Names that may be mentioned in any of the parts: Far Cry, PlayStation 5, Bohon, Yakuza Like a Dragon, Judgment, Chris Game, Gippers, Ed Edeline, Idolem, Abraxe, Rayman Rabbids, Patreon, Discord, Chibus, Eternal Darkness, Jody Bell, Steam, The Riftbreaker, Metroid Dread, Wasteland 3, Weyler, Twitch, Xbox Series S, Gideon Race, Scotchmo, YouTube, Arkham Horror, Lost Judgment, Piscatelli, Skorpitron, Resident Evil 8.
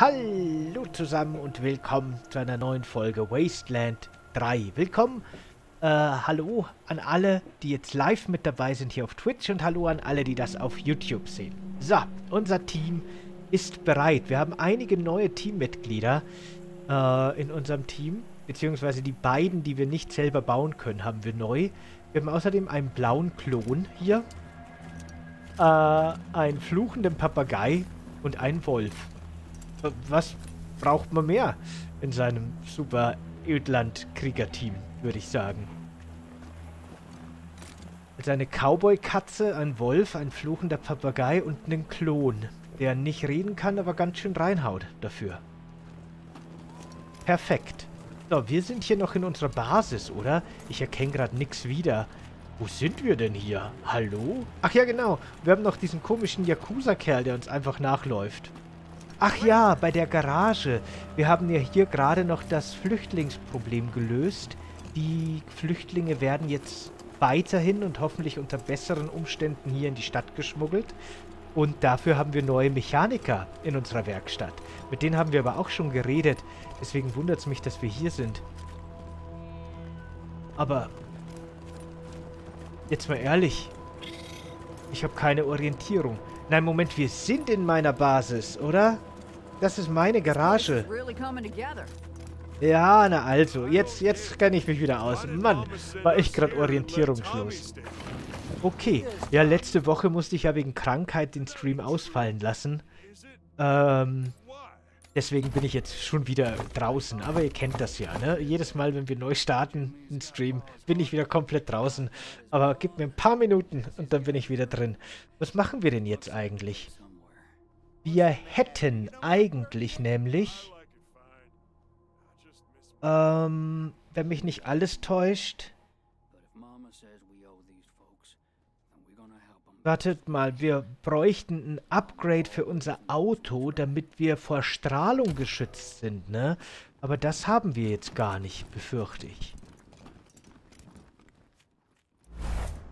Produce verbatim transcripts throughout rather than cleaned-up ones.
Hallo zusammen und willkommen zu einer neuen Folge Wasteland drei. Willkommen, äh, hallo an alle, die jetzt live mit dabei sind hier auf Twitch und hallo an alle, die das auf YouTube sehen. So, unser Team ist bereit. Wir haben einige neue Teammitglieder äh, in unserem Team, beziehungsweise die beiden, die wir nicht selber bauen können, haben wir neu. Wir haben außerdem einen blauen Klon hier, äh, einen fluchenden Papagei und einen Wolf. Was braucht man mehr in seinem super Ödland-Krieger-Team, würde ich sagen. Also eine Cowboy-Katze, ein Wolf, ein fluchender Papagei und einen Klon, der nicht reden kann, aber ganz schön reinhaut dafür. Perfekt. So, wir sind hier noch in unserer Basis, oder? Ich erkenne gerade nichts wieder. Wo sind wir denn hier? Hallo? Ach ja, genau. Wir haben noch diesen komischen Yakuza-Kerl, der uns einfach nachläuft. Ach ja, bei der Garage. Wir haben ja hier gerade noch das Flüchtlingsproblem gelöst. Die Flüchtlinge werden jetzt weiterhin und hoffentlich unter besseren Umständen hier in die Stadt geschmuggelt. Und dafür haben wir neue Mechaniker in unserer Werkstatt. Mit denen haben wir aber auch schon geredet. Deswegen wundert es mich, dass wir hier sind. Aber jetzt mal ehrlich. Ich habe keine Orientierung. Nein, Moment, wir sind in meiner Basis, oder? Das ist meine Garage. Ja, na also. Jetzt, jetzt kenne ich mich wieder aus. Mann, war ich gerade orientierungslos. Okay. Ja, letzte Woche musste ich ja wegen Krankheit den Stream ausfallen lassen. Ähm, deswegen bin ich jetzt schon wieder draußen. Aber ihr kennt das ja, ne? Jedes Mal, wenn wir neu starten, den Stream, bin ich wieder komplett draußen. Aber gib mir ein paar Minuten und dann bin ich wieder drin. Was machen wir denn jetzt eigentlich? Wir hätten eigentlich nämlich... Ähm, wenn mich nicht alles täuscht. Wartet mal, wir bräuchten ein Upgrade für unser Auto, damit wir vor Strahlung geschützt sind, ne? Aber das haben wir jetzt gar nicht, befürchte ich.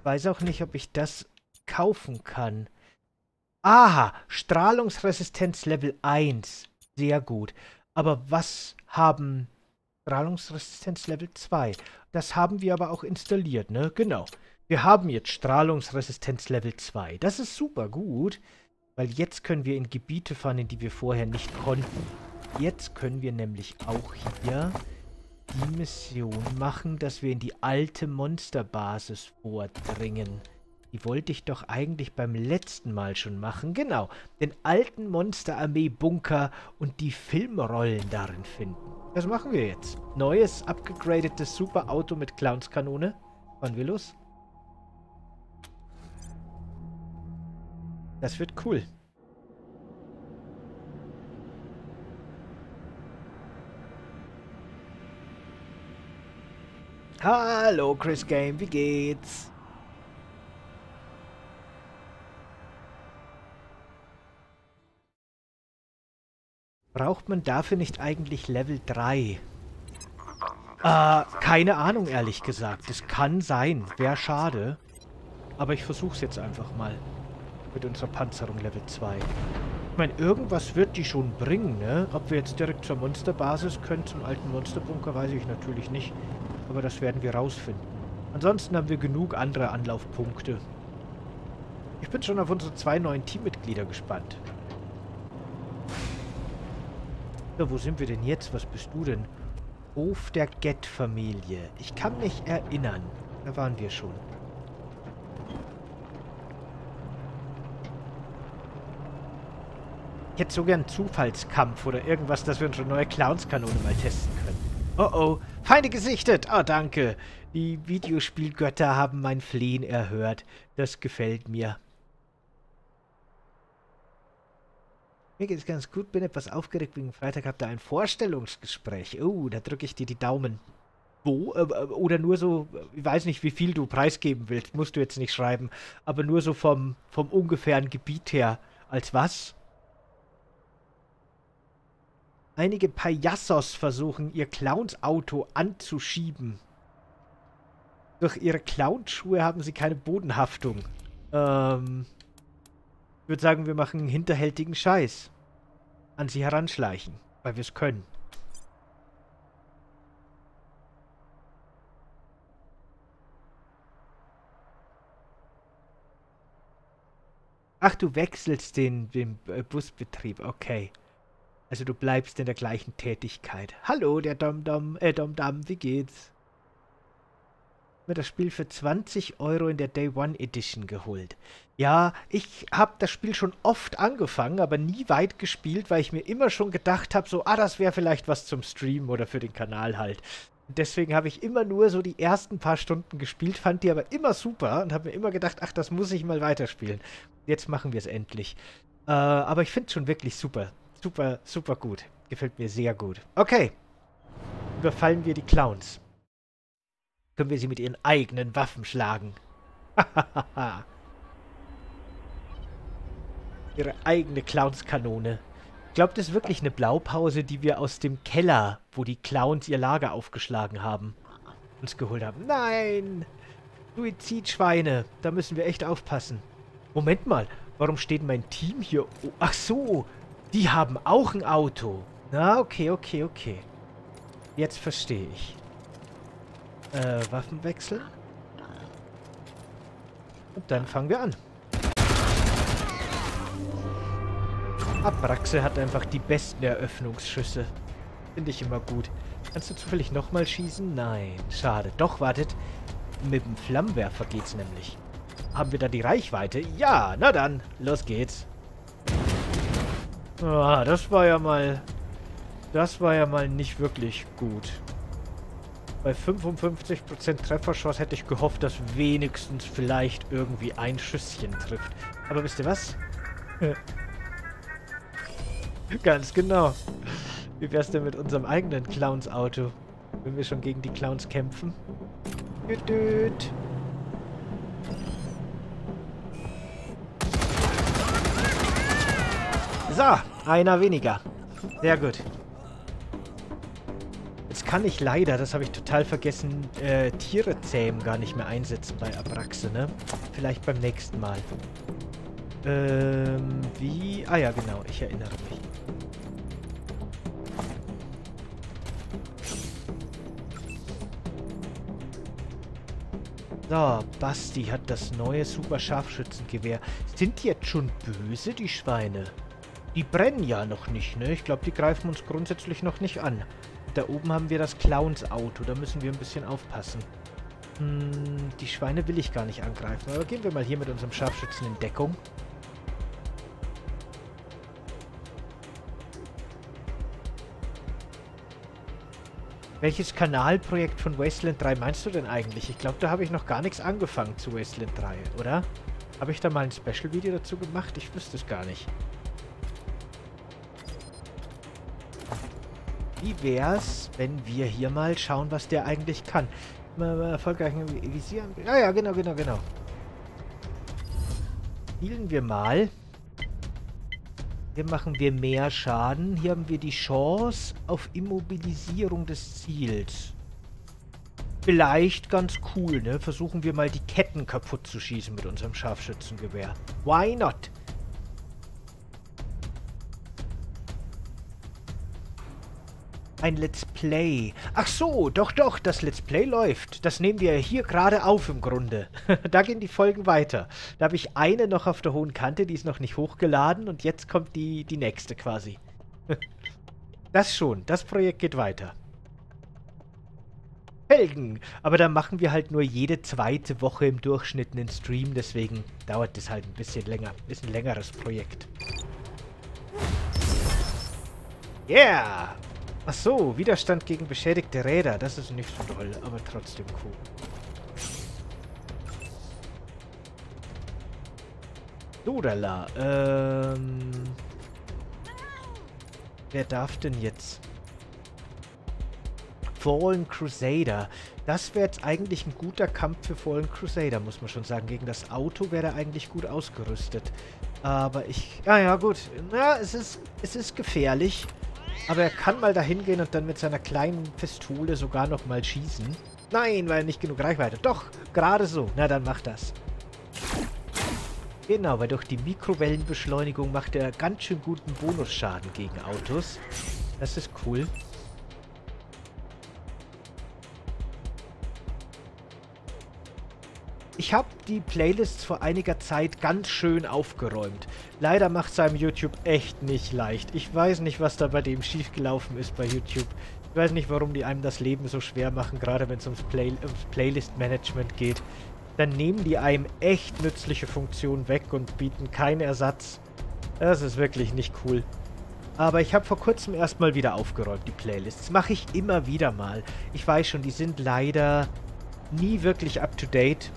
Weiß auch nicht, ob ich das kaufen kann. Aha, Strahlungsresistenz Level eins. Sehr gut. Aber was haben... Strahlungsresistenz Level zwei. Das haben wir aber auch installiert, ne? Genau. Wir haben jetzt Strahlungsresistenz Level zwei. Das ist super gut, weil jetzt können wir in Gebiete fahren, in die wir vorher nicht konnten. Jetzt können wir nämlich auch hier die Mission machen, dass wir in die alte Monsterbasis vordringen. Die wollte ich doch eigentlich beim letzten Mal schon machen. Genau, den alten Monsterarmee-Bunker und die Filmrollen darin finden. Das machen wir jetzt. Neues, abgegradetes Superauto mit Clownskanone. Fahren wir los. Das wird cool. Hallo Chris Game, wie geht's? Braucht man dafür nicht eigentlich Level drei? Äh, keine Ahnung, ehrlich gesagt. Es kann sein. Wäre schade. Aber ich versuch's jetzt einfach mal. Mit unserer Panzerung Level zwei. Ich meine, irgendwas wird die schon bringen, ne? Ob wir jetzt direkt zur Monsterbasis können, zum alten Monsterbunker, weiß ich natürlich nicht. Aber das werden wir rausfinden. Ansonsten haben wir genug andere Anlaufpunkte. Ich bin schon auf unsere zwei neuen Teammitglieder gespannt. So, wo sind wir denn jetzt? Was bist du denn? Hof der Gett-Familie. Ich kann mich erinnern. Da waren wir schon. Ich hätte so gern einen Zufallskampf oder irgendwas, dass wir unsere neue Clownskanone mal testen können. Oh oh, Feinde gesichtet! Oh, danke. Die Videospielgötter haben mein Flehen erhört. Das gefällt mir. Mir geht's ganz gut, bin etwas aufgeregt wegen Freitag, hab da ein Vorstellungsgespräch. Oh, da drücke ich dir die Daumen. Wo? Oder nur so, ich weiß nicht, wie viel du preisgeben willst, musst du jetzt nicht schreiben, aber nur so vom, vom ungefähren Gebiet her. Als was? Einige Payassos versuchen, ihr Clownsauto anzuschieben. Durch ihre Clownschuhe haben sie keine Bodenhaftung. Ähm... Ich würde sagen, wir machen hinterhältigen Scheiß. an sie heranschleichen, weil wir es können. Ach, du wechselst den, den Busbetrieb, okay. Also du bleibst in der gleichen Tätigkeit. Hallo, der Dom-Dom, äh, Dom-Dom, wie geht's? Mir das Spiel für zwanzig Euro in der Day One Edition geholt. Ja, ich habe das Spiel schon oft angefangen, aber nie weit gespielt, weil ich mir immer schon gedacht habe, so, ah, das wäre vielleicht was zum Streamen oder für den Kanal halt. Und deswegen habe ich immer nur so die ersten paar Stunden gespielt, fand die aber immer super und habe mir immer gedacht, ach, das muss ich mal weiterspielen. Jetzt machen wir es endlich. Äh, aber ich finde es schon wirklich super. Super, super gut. Gefällt mir sehr gut. Okay. Überfallen wir die Clowns. Können wir sie mit ihren eigenen Waffen schlagen. Hahaha. Ihre eigene Clownskanone. Ich glaube, das ist wirklich eine Blaupause, die wir aus dem Keller, wo die Clowns ihr Lager aufgeschlagen haben, uns geholt haben. Nein! Suizidschweine. Da müssen wir echt aufpassen. Moment mal. Warum steht mein Team hier? Oh, ach so. Die haben auch ein Auto. Na, okay, okay, okay. Jetzt verstehe ich. Äh, Waffenwechsel. Und dann fangen wir an. Abraxe hat einfach die besten Eröffnungsschüsse. Finde ich immer gut. Kannst du zufällig nochmal schießen? Nein. Schade. Doch, wartet. Mit dem Flammenwerfer geht's nämlich. Haben wir da die Reichweite? Ja, na dann. Los geht's. Ah, das war ja mal... Das war ja mal nicht wirklich gut. Bei fünfundfünfzig Prozent Trefferchance hätte ich gehofft, dass wenigstens vielleicht irgendwie ein Schüsschen trifft. Aber wisst ihr was? Ganz genau. Wie wär's denn mit unserem eigenen Clowns-Auto? Wenn wir schon gegen die Clowns kämpfen? Gedöd. So, einer weniger. Sehr gut. Jetzt kann ich leider, das habe ich total vergessen, äh, Tiere zähmen gar nicht mehr einsetzen bei Abraxe, ne? Vielleicht beim nächsten Mal. Ähm, wie? Ah ja, genau, ich erinnere mich. So, Basti hat das neue Super-Scharfschützengewehr. Sind die jetzt schon böse, die Schweine? Die brennen ja noch nicht, ne? Ich glaube, die greifen uns grundsätzlich noch nicht an. Da oben haben wir das Clowns-Auto. Da müssen wir ein bisschen aufpassen. Hm, die Schweine will ich gar nicht angreifen. Aber gehen wir mal hier mit unserem Scharfschützen in Deckung. Welches Kanalprojekt von Wasteland drei meinst du denn eigentlich? Ich glaube, da habe ich noch gar nichts angefangen zu Wasteland drei, oder? Habe ich da mal ein Special-Video dazu gemacht? Ich wüsste es gar nicht. Wie wär's, wenn wir hier mal schauen, was der eigentlich kann? Mal, mal erfolgreich visieren. Ah ja, genau, genau, genau. Spielen wir mal. Hier machen wir mehr Schaden. Hier haben wir die Chance auf Immobilisierung des Ziels. Vielleicht ganz cool, ne? Versuchen wir mal, die Ketten kaputt zu schießen mit unserem Scharfschützengewehr. Why not? Ein Let's Play. Ach so, doch, doch, das Let's Play läuft. Das nehmen wir hier gerade auf im Grunde. Da gehen die Folgen weiter. Da habe ich eine noch auf der hohen Kante, die ist noch nicht hochgeladen und jetzt kommt die, die nächste quasi. Das schon, das Projekt geht weiter. Felgen. Aber da machen wir halt nur jede zweite Woche im Durchschnitt einen Stream, deswegen dauert das halt ein bisschen länger. Ist ein längeres Projekt. Yeah! Ach so, Widerstand gegen beschädigte Räder. Das ist nicht so toll, aber trotzdem cool. Dodala, ähm... wer darf denn jetzt? Fallen Crusader. Das wäre jetzt eigentlich ein guter Kampf für Fallen Crusader, muss man schon sagen. Gegen das Auto wäre er eigentlich gut ausgerüstet. Aber ich... Ah ja, gut. Na, es ist, es ist gefährlich. Aber er kann mal dahin gehen und dann mit seiner kleinen Pistole sogar noch mal schießen. Nein, weil er nicht genug Reichweite. Doch, gerade so. Na, dann mach das. Genau, weil durch die Mikrowellenbeschleunigung macht er ganz schön guten Bonusschaden gegen Autos. Das ist cool. Ich habe die Playlists vor einiger Zeit ganz schön aufgeräumt. Leider macht es einem YouTube echt nicht leicht. Ich weiß nicht, was da bei dem schiefgelaufen ist bei YouTube. Ich weiß nicht, warum die einem das Leben so schwer machen, gerade wenn es ums, Play ums Playlist-Management geht. Dann nehmen die einem echt nützliche Funktionen weg und bieten keinen Ersatz. Das ist wirklich nicht cool. Aber ich habe vor kurzem erstmal wieder aufgeräumt, die Playlists. Mache ich immer wieder mal. Ich weiß schon, die sind leider nie wirklich up-to-date.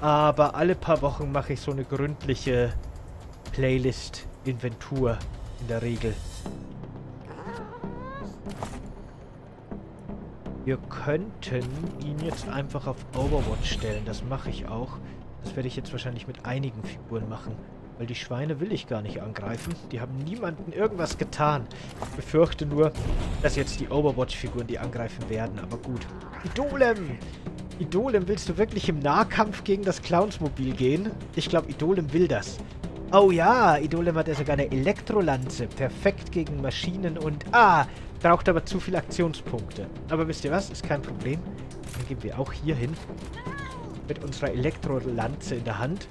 Aber alle paar Wochen mache ich so eine gründliche Playlist-Inventur in der Regel. Wir könnten ihn jetzt einfach auf Overwatch stellen. Das mache ich auch. Das werde ich jetzt wahrscheinlich mit einigen Figuren machen. Weil die Schweine will ich gar nicht angreifen. Die haben niemandem irgendwas getan. Ich befürchte nur, dass jetzt die Overwatch-Figuren die angreifen werden. Aber gut. Idolem! Idolem, willst du wirklich im Nahkampf gegen das Clownsmobil gehen? Ich glaube, Idolem will das. Oh ja, Idolem hat ja sogar eine Elektrolanze. Perfekt gegen Maschinen und... Ah, braucht aber zu viele Aktionspunkte. Aber wisst ihr was? Ist kein Problem. Dann gehen wir auch hier hin. Mit unserer Elektrolanze in der Hand.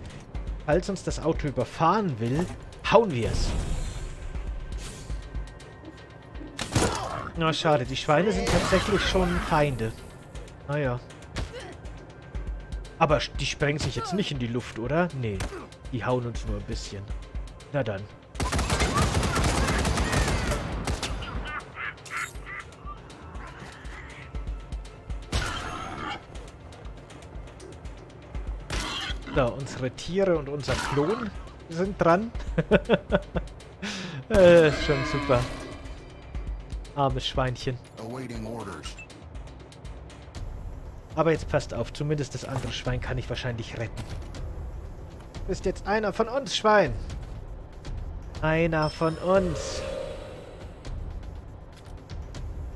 Falls uns das Auto überfahren will, hauen wir es. Na, schade. Die Schweine sind tatsächlich schon Feinde. Naja. Aber die sprengen sich jetzt nicht in die Luft, oder? Nee, die hauen uns nur ein bisschen. Na dann. So, unsere Tiere und unser Klon sind dran. äh, schon super. Armes Schweinchen. Aber jetzt passt auf, zumindest das andere Schwein kann ich wahrscheinlich retten. Du bist jetzt einer von uns, Schwein. Einer von uns.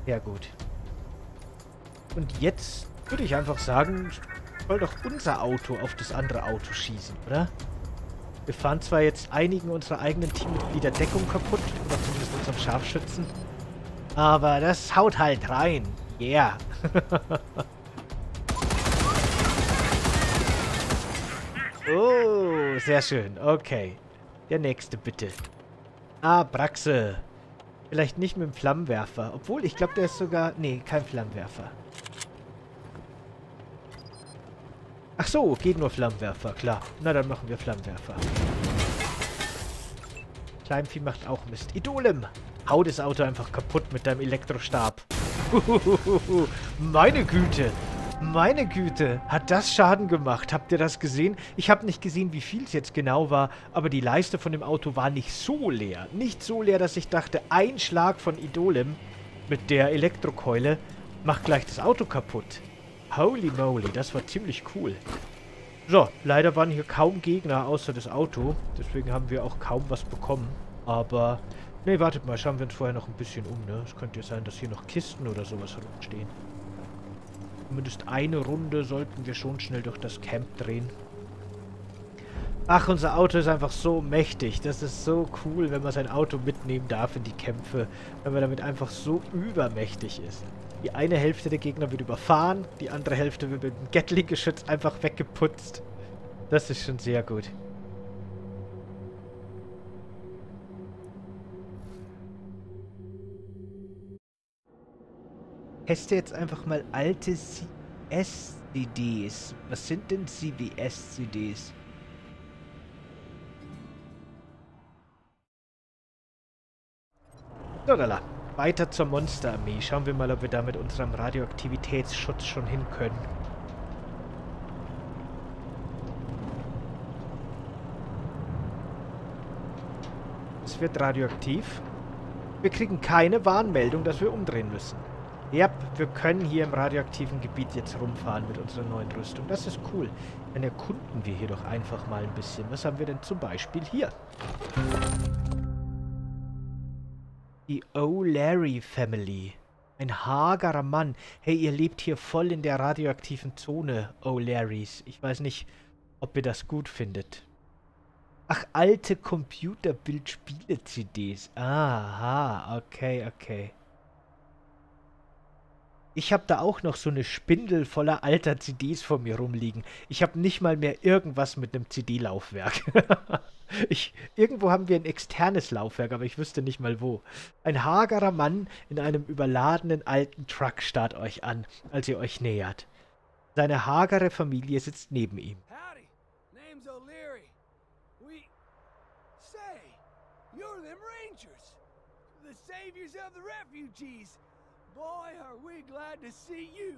Ja gut. Und jetzt würde ich einfach sagen, soll doch unser Auto auf das andere Auto schießen, oder? Wir fahren zwar jetzt einigen unserer eigenen Teammitglieder Deckung kaputt, oder zumindest unserem Scharfschützen, aber das haut halt rein. Yeah. Oh, sehr schön. Okay. Der nächste, bitte. Ah, Braxe. Vielleicht nicht mit dem Flammenwerfer. Obwohl, ich glaube, der ist sogar... Nee, kein Flammenwerfer. Ach so, geht nur Flammenwerfer, klar. Na, dann machen wir Flammenwerfer. Kleinvieh macht auch Mist. Idolem, hau das Auto einfach kaputt mit deinem Elektrostab. Uhuhuhu. Meine Güte. Meine Güte, hat das Schaden gemacht. Habt ihr das gesehen? Ich habe nicht gesehen, wie viel es jetzt genau war, aber die Leiste von dem Auto war nicht so leer. Nicht so leer, dass ich dachte, ein Schlag von Idolem mit der Elektrokeule macht gleich das Auto kaputt. Holy moly, das war ziemlich cool. So, leider waren hier kaum Gegner außer das Auto. Deswegen haben wir auch kaum was bekommen. Aber, ne, wartet mal, schauen wir uns vorher noch ein bisschen um, ne? Es könnte ja sein, dass hier noch Kisten oder sowas rumstehen. Zumindest eine Runde sollten wir schon schnell durch das Camp drehen. Ach, unser Auto ist einfach so mächtig. Das ist so cool, wenn man sein Auto mitnehmen darf in die Kämpfe, wenn man damit einfach so übermächtig ist. Die eine Hälfte der Gegner wird überfahren, die andere Hälfte wird mit dem Gatling-Geschütz einfach weggeputzt. Das ist schon sehr gut. Teste jetzt einfach mal alte C S C Ds. Was sind denn C B S C Ds? So, da, da. Weiter zur Monsterarmee. Schauen wir mal, ob wir da mit unserem Radioaktivitätsschutz schon hin können. Es wird radioaktiv. Wir kriegen keine Warnmeldung, dass wir umdrehen müssen. Ja, yep, wir können hier im radioaktiven Gebiet jetzt rumfahren mit unserer neuen Rüstung. Das ist cool. Dann erkunden wir hier doch einfach mal ein bisschen. Was haben wir denn zum Beispiel hier? Die O'Leary Family. Ein hagerer Mann. Hey, ihr lebt hier voll in der radioaktiven Zone, O'Learys. Ich weiß nicht, ob ihr das gut findet. Ach, alte Computerbild-Spiele-C Ds. Aha, okay, okay. Ich habe da auch noch so eine Spindel voller alter C Ds vor mir rumliegen. Ich habe nicht mal mehr irgendwas mit einem C D-Laufwerk. Ich, irgendwo haben wir ein externes Laufwerk, aber ich wüsste nicht mal wo. Ein hagerer Mann in einem überladenen alten Truck starrt euch an, als ihr euch nähert. Seine hagere Familie sitzt neben ihm. Howdy, name's O'Leary. We say you're them Rangers, the saviors of the refugees. Boy, are we glad to see you.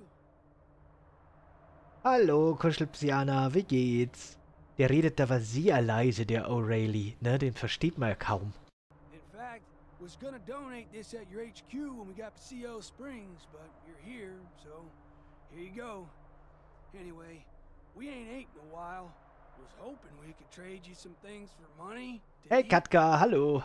Hallo, Kuschelpsiana, wie geht's? Der redet da war sehr leise, der O'Reilly, ne, den versteht man ja kaum. In fact, was gonna donate this at your H Q when we got to C O Springs, but you're here, so here you go. Anyway, we ain't ate in a while. Was hoping we could trade you some things for money. Hey Katka, hallo.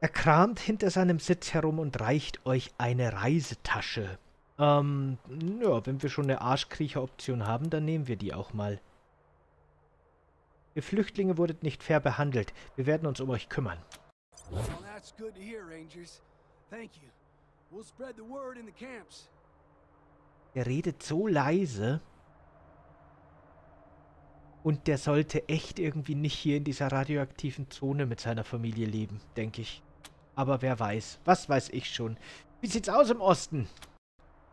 Er kramt hinter seinem Sitz herum und reicht euch eine Reisetasche. Ähm, ja, wenn wir schon eine Arschkriecher-Option haben, dann nehmen wir die auch mal. Ihr Flüchtlinge wurdet nicht fair behandelt. Wir werden uns um euch kümmern. Well, that's good to hear, Rangers. Thank you. We'll spread the word in the camps. Er redet so leise. Und der sollte echt irgendwie nicht hier in dieser radioaktiven Zone mit seiner Familie leben, denke ich. Aber wer weiß, was weiß ich schon. Wie sieht's aus im Osten?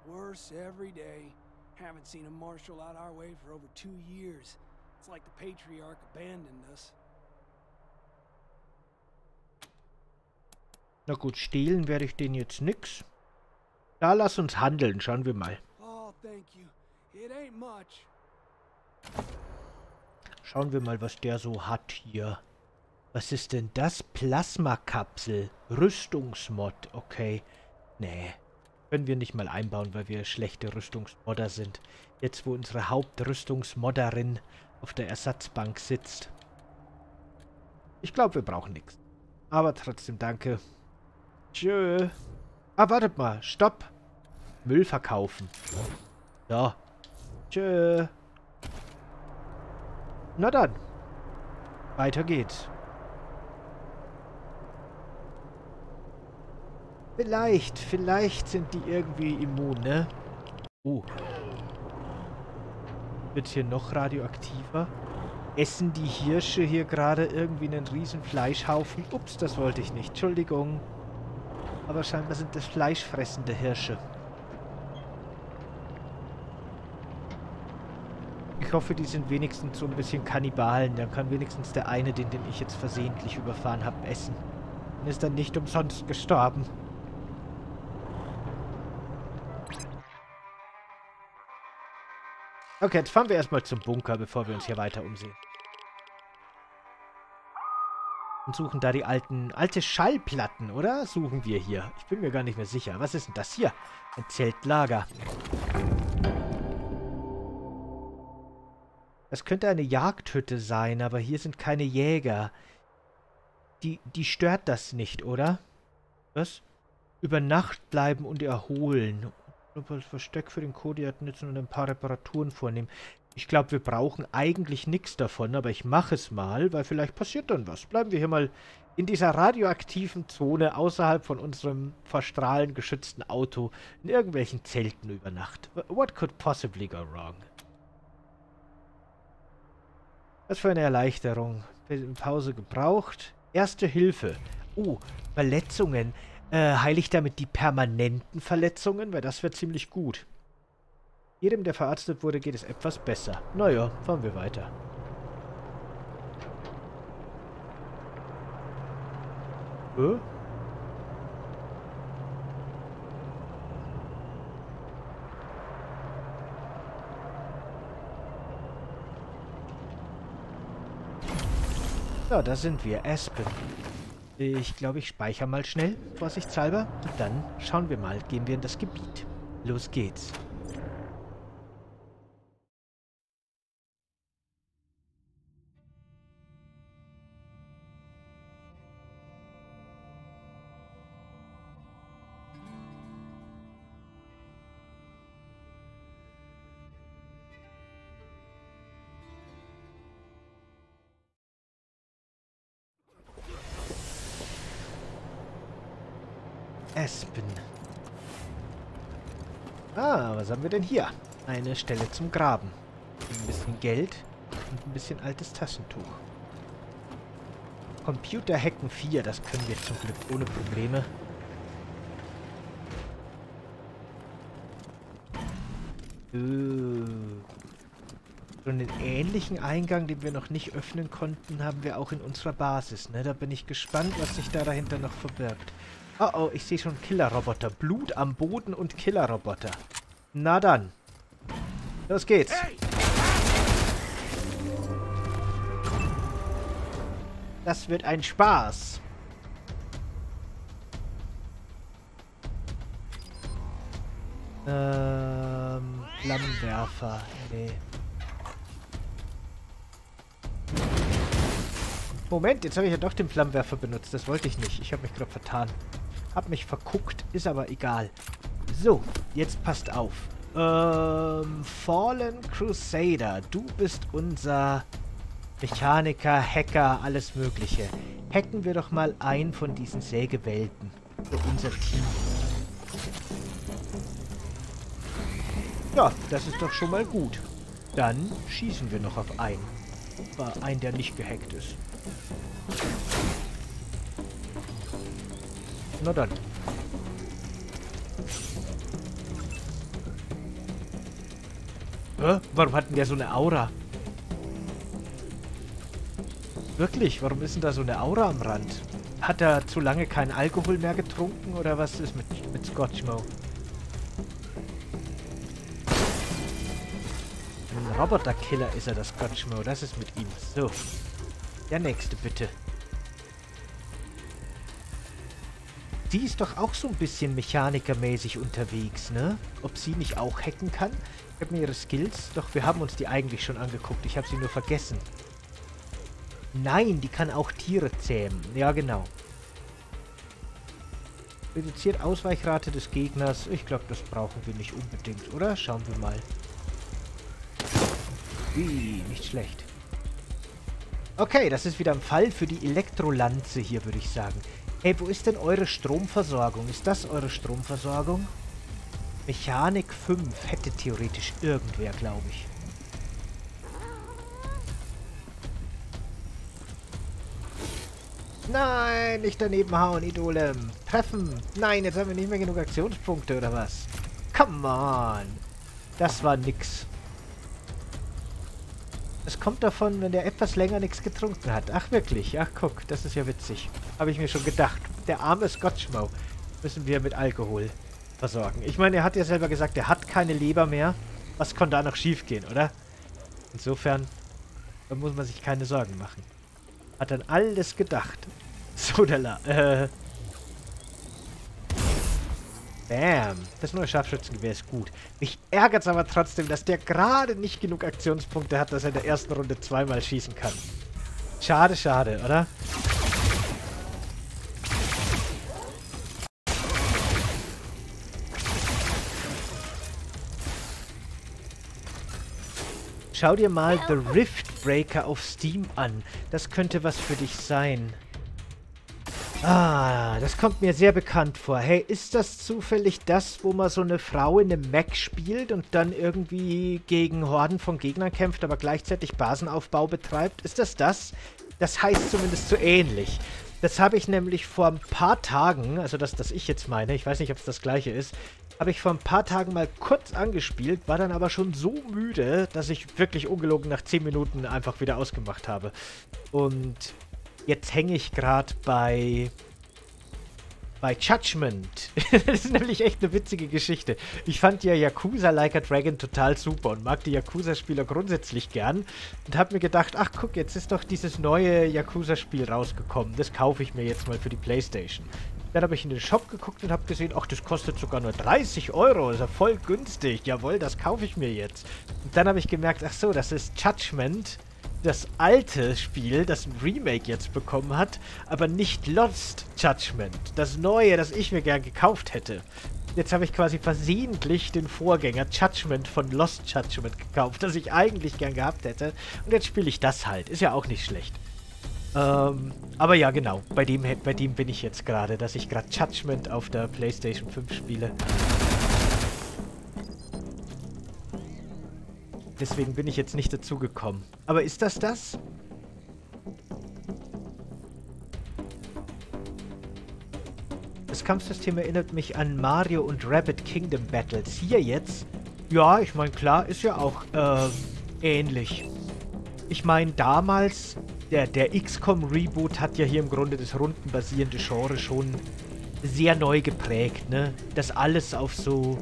Worse every day. Haven't seen a marshal out our way for over two years. It's like the patriarch abandoned us. Na gut, stehlen werde ich den jetzt nix. Da lass uns handeln, schauen wir mal. Oh, thank you. It ain't much. Schauen wir mal, was der so hat hier. Was ist denn das? Plasmakapsel. Rüstungsmod. Okay. Nee. Können wir nicht mal einbauen, weil wir schlechte Rüstungsmodder sind. Jetzt, wo unsere Hauptrüstungsmodderin auf der Ersatzbank sitzt. Ich glaube, wir brauchen nichts. Aber trotzdem danke. Tschö. Ah, wartet mal. Stopp. Müll verkaufen. So. Tschö. Na dann. Weiter geht's. Vielleicht, vielleicht sind die irgendwie immun, ne? Oh. Wird hier noch radioaktiver? Essen die Hirsche hier gerade irgendwie einen riesen Fleischhaufen? Ups, das wollte ich nicht. Entschuldigung. Aber scheinbar sind das fleischfressende Hirsche. Ich hoffe, die sind wenigstens so ein bisschen Kannibalen. Dann kann wenigstens der eine, den, den ich jetzt versehentlich überfahren habe, essen. Und ist dann nicht umsonst gestorben. Okay, jetzt fahren wir erstmal zum Bunker, bevor wir uns hier weiter umsehen. Und suchen da die alten, alte Schallplatten, oder? Suchen wir hier. Ich bin mir gar nicht mehr sicher. Was ist denn das hier? Ein Zeltlager. Das könnte eine Jagdhütte sein, aber hier sind keine Jäger. Die, die stört das nicht, oder? Was? Über Nacht bleiben und erholen. Versteck für den Kodiak nutzen und ein paar Reparaturen vornehmen. Ich glaube, wir brauchen eigentlich nichts davon, aber ich mache es mal, weil vielleicht passiert dann was. Bleiben wir hier mal in dieser radioaktiven Zone außerhalb von unserem verstrahlen geschützten Auto in irgendwelchen Zelten über Nacht. What could possibly go wrong? Was für eine Erleichterung. Pause gebraucht. Erste Hilfe. Oh, Verletzungen. Äh, heile ich damit die permanenten Verletzungen? Weil das wäre ziemlich gut. Jedem, der verarztet wurde, geht es etwas besser. Naja, fahren wir weiter. Hä? So, da sind wir. Aspen. Ich glaube, ich speichere mal schnell, vorsichtshalber. Und dann schauen wir mal. Gehen wir in das Gebiet. Los geht's. Espen. Ah, was haben wir denn hier? Eine Stelle zum Graben. Ein bisschen Geld und ein bisschen altes Taschentuch. Computerhacken vier, das können wir zum Glück ohne Probleme. So einen ähnlichen Eingang, den wir noch nicht öffnen konnten, haben wir auch in unserer Basis. Ne? Da bin ich gespannt, was sich da dahinter noch verbirgt. Oh oh, ich sehe schon Killerroboter. Blut am Boden und Killerroboter. Na dann. Los geht's. Das wird ein Spaß. Ähm, Flammenwerfer. Nee. Moment, jetzt habe ich ja doch den Flammenwerfer benutzt. Das wollte ich nicht. Ich habe mich gerade vertan. Hab mich verguckt, ist aber egal. So, jetzt passt auf. Ähm, Fallen Crusader. Du bist unser Mechaniker, Hacker, alles Mögliche. Hacken wir doch mal einen von diesen Sägewelten für unser Team. Ja, das ist doch schon mal gut. Dann schießen wir noch auf einen. Aber einen, der nicht gehackt ist. Na dann. Hä? Warum hat denn der so eine Aura? Wirklich? Warum ist denn da so eine Aura am Rand? Hat er zu lange keinen Alkohol mehr getrunken oder was ist mit, mit Scotchmo? Ein Roboterkiller ist er, das Scotchmo. Das ist mit ihm. So. Der nächste, bitte. Sie ist doch auch so ein bisschen mechanikermäßig unterwegs, ne? Ob sie nicht auch hacken kann? Ich habe mir ihre Skills... Doch, wir haben uns die eigentlich schon angeguckt. Ich habe sie nur vergessen. Nein, die kann auch Tiere zähmen. Ja, genau. Reduziert Ausweichrate des Gegners. Ich glaube, das brauchen wir nicht unbedingt, oder? Schauen wir mal. Ui, nicht schlecht. Okay, das ist wieder ein Fall für die Elektrolanze hier, würde ich sagen. Hey, wo ist denn eure Stromversorgung? Ist das eure Stromversorgung? Mechanik fünf hätte theoretisch irgendwer, glaube ich. Nein, nicht daneben hauen, Idolem. Treffen. Nein, jetzt haben wir nicht mehr genug Aktionspunkte, oder was? Come on. Das war nix. Es kommt davon, wenn der etwas länger nichts getrunken hat. Ach, wirklich? Ach, guck, das ist ja witzig. Habe ich mir schon gedacht. Der arme Scotchmo müssen wir mit Alkohol versorgen. Ich meine, er hat ja selber gesagt, er hat keine Leber mehr. Was kann da noch schief gehen, oder? Insofern, da muss man sich keine Sorgen machen. Hat dann alles gedacht. Sodala. Äh. Bam. Das neue Scharfschützengewehr ist gut. Mich ärgert es aber trotzdem, dass der gerade nicht genug Aktionspunkte hat, dass er in der ersten Runde zweimal schießen kann. Schade, schade, oder? Schau dir mal The Riftbreaker auf Steam an. Das könnte was für dich sein. Ah, das kommt mir sehr bekannt vor. Hey, ist das zufällig das, wo man so eine Frau in einem Mech spielt und dann irgendwie gegen Horden von Gegnern kämpft, aber gleichzeitig Basenaufbau betreibt? Ist das das? Das heißt zumindest so ähnlich. Das habe ich nämlich vor ein paar Tagen, also das, das ich jetzt meine, ich weiß nicht, ob es das gleiche ist, habe ich vor ein paar Tagen mal kurz angespielt, war dann aber schon so müde, dass ich wirklich ungelogen nach zehn Minuten einfach wieder ausgemacht habe. Und jetzt hänge ich gerade bei... bei Judgment. Das ist nämlich echt eine witzige Geschichte. Ich fand ja Yakuza Like a Dragon total super und mag die Yakuza-Spieler grundsätzlich gern. Und habe mir gedacht, ach guck, jetzt ist doch dieses neue Yakuza-Spiel rausgekommen. Das kaufe ich mir jetzt mal für die PlayStation. Dann habe ich in den Shop geguckt und habe gesehen, ach, das kostet sogar nur dreißig Euro. Ist ja voll günstig. Jawohl, das kaufe ich mir jetzt. Und dann habe ich gemerkt, ach so, das ist Judgment. Das alte Spiel, das ein Remake jetzt bekommen hat, aber nicht Lost Judgment. Das neue, das ich mir gern gekauft hätte. Jetzt habe ich quasi versehentlich den Vorgänger Judgment von Lost Judgment gekauft, das ich eigentlich gern gehabt hätte. Und jetzt spiele ich das halt. Ist ja auch nicht schlecht. Ähm, aber ja, genau. Bei dem, bei dem bin ich jetzt gerade, dass ich gerade Judgment auf der PlayStation fünf spiele. Deswegen bin ich jetzt nicht dazu gekommen. Aber ist das das? Das Kampfsystem erinnert mich an Mario und Rabbit Kingdom Battles. Hier jetzt? Ja, ich meine, klar, ist ja auch äh, ähnlich. Ich meine, damals, der, der X COM-Reboot hat ja hier im Grunde das rundenbasierende Genre schon sehr neu geprägt, ne? Dass alles auf so,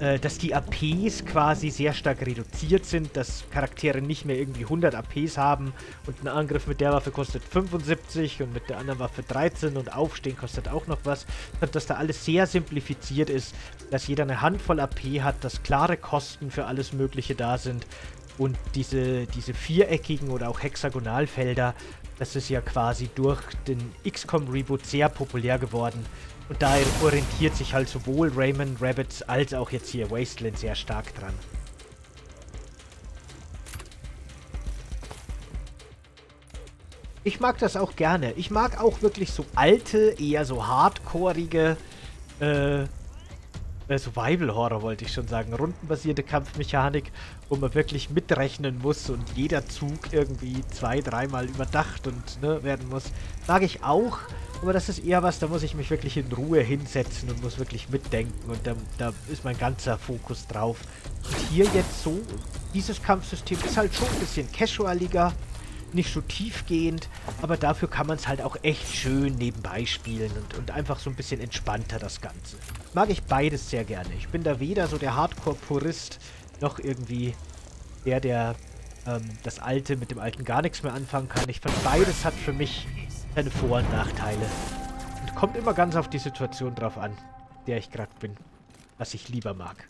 äh, dass die A Ps quasi sehr stark reduziert sind, dass Charaktere nicht mehr irgendwie hundert A Ps haben und ein Angriff mit der Waffe kostet fünfundsiebzig und mit der anderen Waffe dreizehn und Aufstehen kostet auch noch was. Und dass da alles sehr simplifiziert ist, dass jeder eine Handvoll A P hat, dass klare Kosten für alles Mögliche da sind und diese, diese viereckigen oder auch Hexagonalfelder, das ist ja quasi durch den X COM-Reboot sehr populär geworden. Und da orientiert sich halt sowohl Rayman Rabbids als auch jetzt hier Wasteland sehr stark dran. Ich mag das auch gerne. Ich mag auch wirklich so alte, eher so hardcoreige äh, äh, Survival-Horror, wollte ich schon sagen. Rundenbasierte Kampfmechanik, wo man wirklich mitrechnen muss und jeder Zug irgendwie zwei, dreimal überdacht und ne, werden muss. Mag ich auch. Aber das ist eher was, da muss ich mich wirklich in Ruhe hinsetzen und muss wirklich mitdenken. Und da, da ist mein ganzer Fokus drauf. Und hier jetzt so, dieses Kampfsystem ist halt schon ein bisschen casualiger, nicht so tiefgehend, aber dafür kann man es halt auch echt schön nebenbei spielen und, und einfach so ein bisschen entspannter das Ganze. Mag ich beides sehr gerne. Ich bin da weder so der Hardcore-Purist, noch irgendwie der, der ähm, das Alte mit dem Alten gar nichts mehr anfangen kann. Ich fand, beides hat für mich seine Vor- und Nachteile. Und kommt immer ganz auf die Situation drauf an, der ich gerade bin. Was ich lieber mag.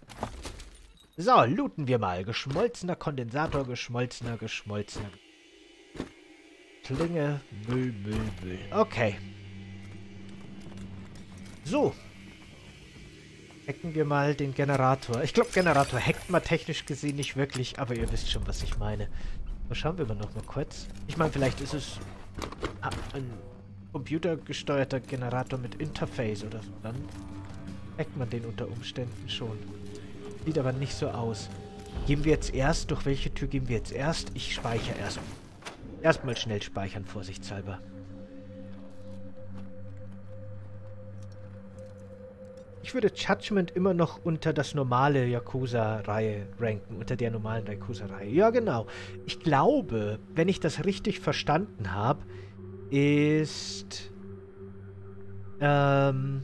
So, looten wir mal. Geschmolzener Kondensator, geschmolzener, geschmolzener. Klinge, Müll, Müll, Müll. Okay. So. Hacken wir mal den Generator. Ich glaube, Generator hackt man technisch gesehen nicht wirklich, aber ihr wisst schon, was ich meine. Aber schauen wir mal noch mal kurz. Ich meine, vielleicht ist es Ah, ein computergesteuerter Generator mit Interface oder so. Dann merkt man den unter Umständen schon. Sieht aber nicht so aus. Gehen wir jetzt erst? Durch welche Tür gehen wir jetzt erst? Ich speichere erst. Erstmal schnell speichern, vorsichtshalber. Ich würde Judgment immer noch unter das normale Yakuza-Reihe ranken, unter der normalen Yakuza-Reihe. Ja, genau. Ich glaube, wenn ich das richtig verstanden habe, ist ähm,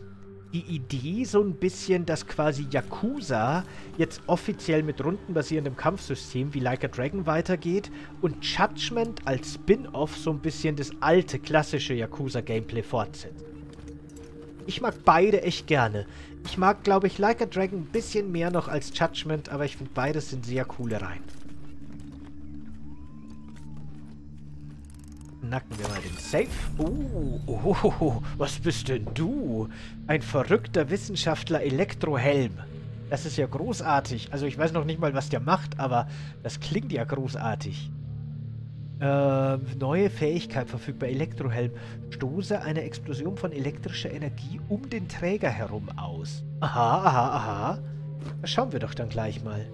die Idee so ein bisschen, dass quasi Yakuza jetzt offiziell mit rundenbasierendem Kampfsystem wie Like a Dragon weitergeht und Judgment als Spin-Off so ein bisschen das alte, klassische Yakuza-Gameplay fortsetzt. Ich mag beide echt gerne. Ich mag, glaube ich, Like a Dragon ein bisschen mehr noch als Judgment, aber ich finde, beides sind sehr coole Reihen. Knacken wir mal den Safe. Uh, oh, oh, oh, was bist denn du? Ein verrückter Wissenschaftler Elektrohelm. Das ist ja großartig. Also ich weiß noch nicht mal, was der macht, aber das klingt ja großartig. Ähm, neue Fähigkeit verfügbar, Elektrohelm. Stoße eine Explosion von elektrischer Energie um den Träger herum aus. Aha, aha, aha. Das schauen wir doch dann gleich mal.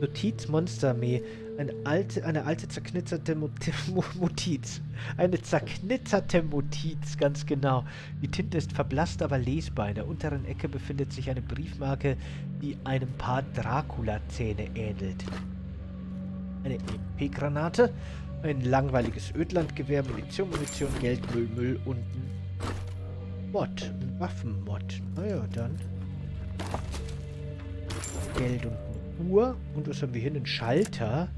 Notiz Monsterarmee. Eine alte, eine alte zerknitterte Motiz. Eine zerknitterte Motiz, ganz genau. Die Tinte ist verblasst, aber lesbar. In der unteren Ecke befindet sich eine Briefmarke, die einem Paar Dracula-Zähne ähnelt. Eine E P-Granate. Ein langweiliges Ödlandgewehr, Munition, Munition, Geld, Müll, Müll und ein Mod, ein Waffenmod. Naja, dann. Geld und eine Uhr. Und was haben wir hier? Einen Schalter,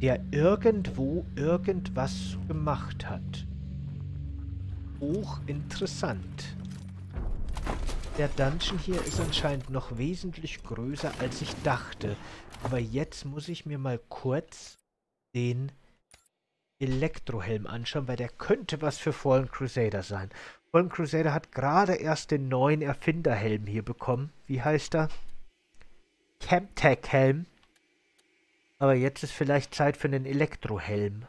der irgendwo irgendwas gemacht hat. Hochinteressant. Der Dungeon hier ist anscheinend noch wesentlich größer, als ich dachte. Aber jetzt muss ich mir mal kurz den Elektrohelm anschauen, weil der könnte was für Fallen Crusader sein. Fallen Crusader hat gerade erst den neuen Erfinderhelm hier bekommen. Wie heißt er? Camtech-Helm. Aber jetzt ist vielleicht Zeit für einen Elektrohelm.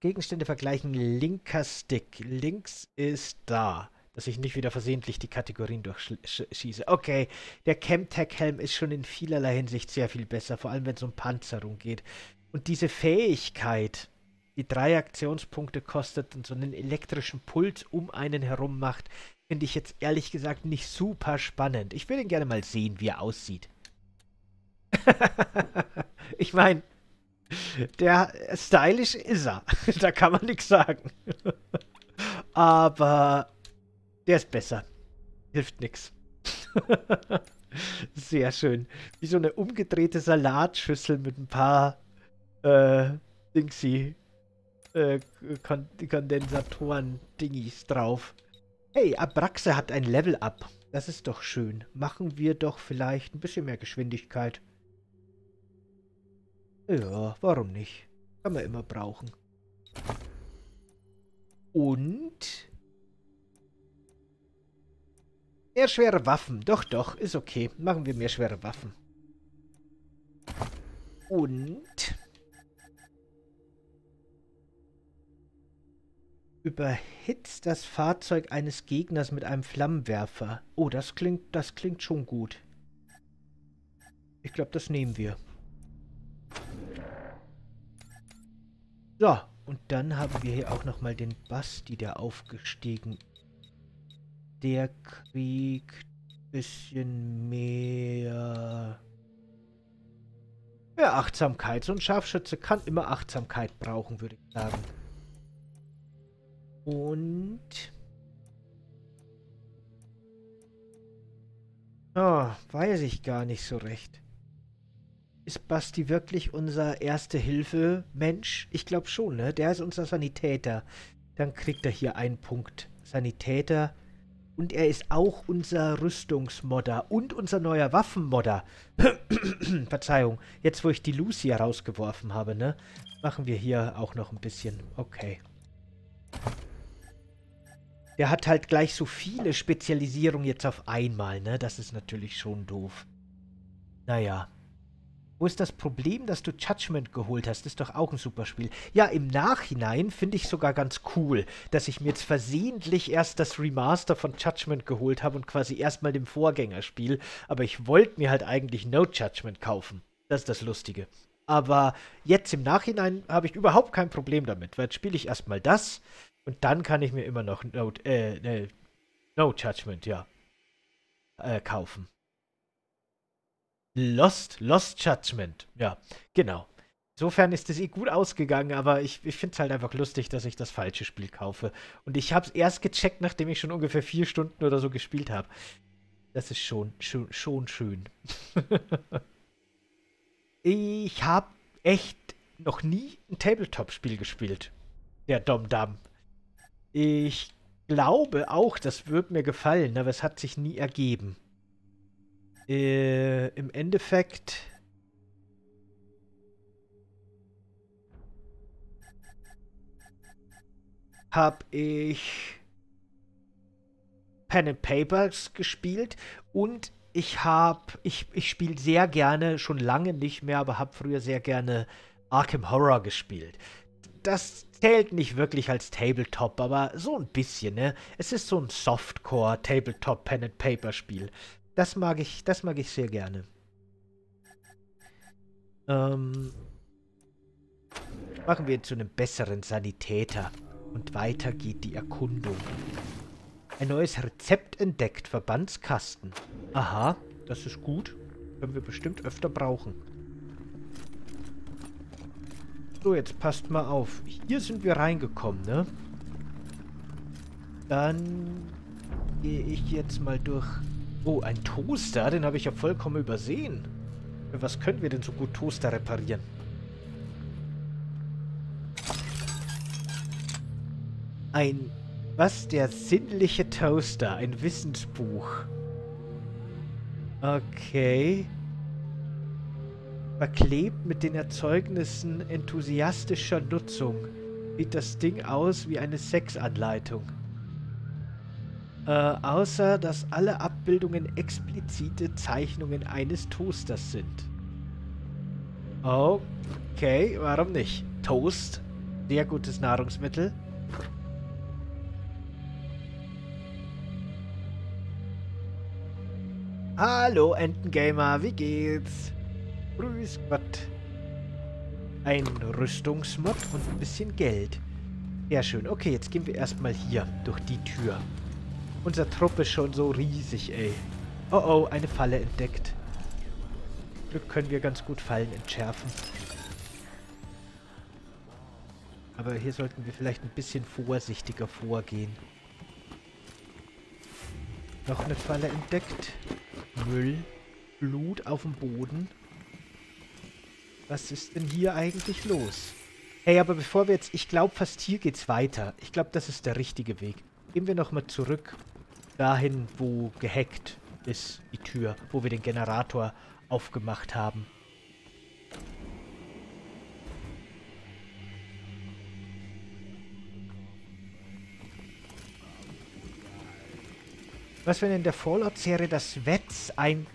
Gegenstände vergleichen, linker Stick. Links ist da. Dass ich nicht wieder versehentlich die Kategorien durchschieße. Okay, der Chemtech-Helm ist schon in vielerlei Hinsicht sehr viel besser, vor allem wenn es um Panzerung geht. Und diese Fähigkeit, die drei Aktionspunkte kostet und so einen elektrischen Puls um einen herum macht, finde ich jetzt ehrlich gesagt nicht super spannend. Ich will ihn gerne mal sehen, wie er aussieht. Ich meine, der stylisch ist er. Da kann man nichts sagen. Aber der ist besser. Hilft nix. Sehr schön. Wie so eine umgedrehte Salatschüssel mit ein paar äh, Dingsy äh, Kon Kondensatoren-Dingis drauf. Hey, Abraxe hat ein Level-Up. Das ist doch schön. Machen wir doch vielleicht ein bisschen mehr Geschwindigkeit. Ja, warum nicht? Kann man immer brauchen. Und mehr schwere Waffen. Doch, doch. Ist okay. Machen wir mehr schwere Waffen. Und überhitzt das Fahrzeug eines Gegners mit einem Flammenwerfer. Oh, das klingt, das klingt schon gut. Ich glaube, das nehmen wir. So. Und dann haben wir hier auch nochmal den Basti, der aufgestiegen ist. Der kriegt ein bisschen mehr. Mehr Achtsamkeit. So ein Scharfschütze kann immer Achtsamkeit brauchen, würde ich sagen. Und oh, weiß ich gar nicht so recht. Ist Basti wirklich unser Erste-Hilfe-Mensch? Ich glaube schon, ne? Der ist unser Sanitäter. Dann kriegt er hier einen Punkt. Sanitäter. Und er ist auch unser Rüstungsmodder und unser neuer Waffenmodder. Verzeihung, jetzt wo ich die Lucy rausgeworfen habe, ne? Machen wir hier auch noch ein bisschen. Okay. Der hat halt gleich so viele Spezialisierungen jetzt auf einmal, ne? Das ist natürlich schon doof. Naja. Wo ist das Problem, dass du Judgment geholt hast? Das ist doch auch ein super Spiel. Ja, im Nachhinein finde ich sogar ganz cool, dass ich mir jetzt versehentlich erst das Remaster von Judgment geholt habe und quasi erstmal dem Vorgängerspiel. Aber ich wollte mir halt eigentlich No Judgment kaufen. Das ist das Lustige. Aber jetzt im Nachhinein habe ich überhaupt kein Problem damit, weil jetzt spiele ich erstmal das und dann kann ich mir immer noch No, äh, No Judgment, ja, äh, kaufen. Lost, Lost Judgment. Ja, genau. Insofern ist es eh gut ausgegangen, aber ich, ich finde es halt einfach lustig, dass ich das falsche Spiel kaufe. Und ich habe es erst gecheckt, nachdem ich schon ungefähr vier Stunden oder so gespielt habe. Das ist schon, schon, schon schön. Ich habe echt noch nie ein Tabletop-Spiel gespielt. Der Dom-Dam. Ich glaube auch, das würde mir gefallen, aber es hat sich nie ergeben. Äh, im Endeffekt habe ich Pen and Papers gespielt und ich habe, ich, ich spiele sehr gerne, schon lange nicht mehr, aber habe früher sehr gerne Arkham Horror gespielt. Das zählt nicht wirklich als Tabletop, aber so ein bisschen, ne? Es ist so ein Softcore-Tabletop-Pen-and-Paper-Spiel. Das mag ich, das mag ich sehr gerne. Ähm, machen wir zu einem besseren Sanitäter. Und weiter geht die Erkundung. Ein neues Rezept entdeckt. Verbandskasten. Aha, das ist gut. Können wir bestimmt öfter brauchen. So, jetzt passt mal auf. Hier sind wir reingekommen, ne? Dann gehe ich jetzt mal durch. Oh, ein Toaster? Den habe ich ja vollkommen übersehen. Für was können wir denn so gut Toaster reparieren? Ein... Was? Der sinnliche Toaster. Ein Wissensbuch. Okay. Verklebt mit den Erzeugnissen enthusiastischer Nutzung. Sieht das Ding aus wie eine Sexanleitung. Äh, außer, dass alle Abbildungen explizite Zeichnungen eines Toasters sind. Okay, warum nicht? Toast? sehr gutes Nahrungsmittel. Hallo Entengamer, wie geht's? Grüß Gott. Ein Rüstungsmod und ein bisschen Geld. Sehr schön. Okay, jetzt gehen wir erstmal hier durch die Tür. Unsere Truppe ist schon so riesig, ey. Oh oh, eine Falle entdeckt. Zum Glück können wir ganz gut Fallen entschärfen. Aber hier sollten wir vielleicht ein bisschen vorsichtiger vorgehen. Noch eine Falle entdeckt. Müll. Blut auf dem Boden. Was ist denn hier eigentlich los? Hey, aber bevor wir jetzt... Ich glaube, fast hier geht's weiter. Ich glaube, das ist der richtige Weg. Gehen wir nochmal zurück dahin, wo gehackt ist die Tür. Wo wir den Generator aufgemacht haben. Was, wenn in der Fallout-Serie das Wetz ein...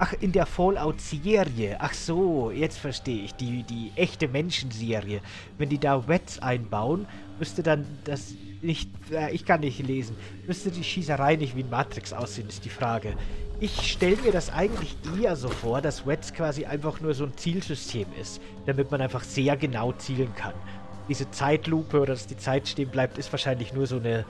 Ach, in der Fallout-Serie. Ach so, jetzt verstehe ich. Die, die echte Menschen-Serie. Wenn die da Wetz einbauen, müsste dann das nicht... Äh, ich kann nicht lesen. Müsste die Schießerei nicht wie in Matrix aussehen, ist die Frage. Ich stelle mir das eigentlich eher so vor, dass Wetz quasi einfach nur so ein Zielsystem ist. Damit man einfach sehr genau zielen kann. Diese Zeitlupe oder dass die Zeit stehen bleibt, ist wahrscheinlich nur so eine...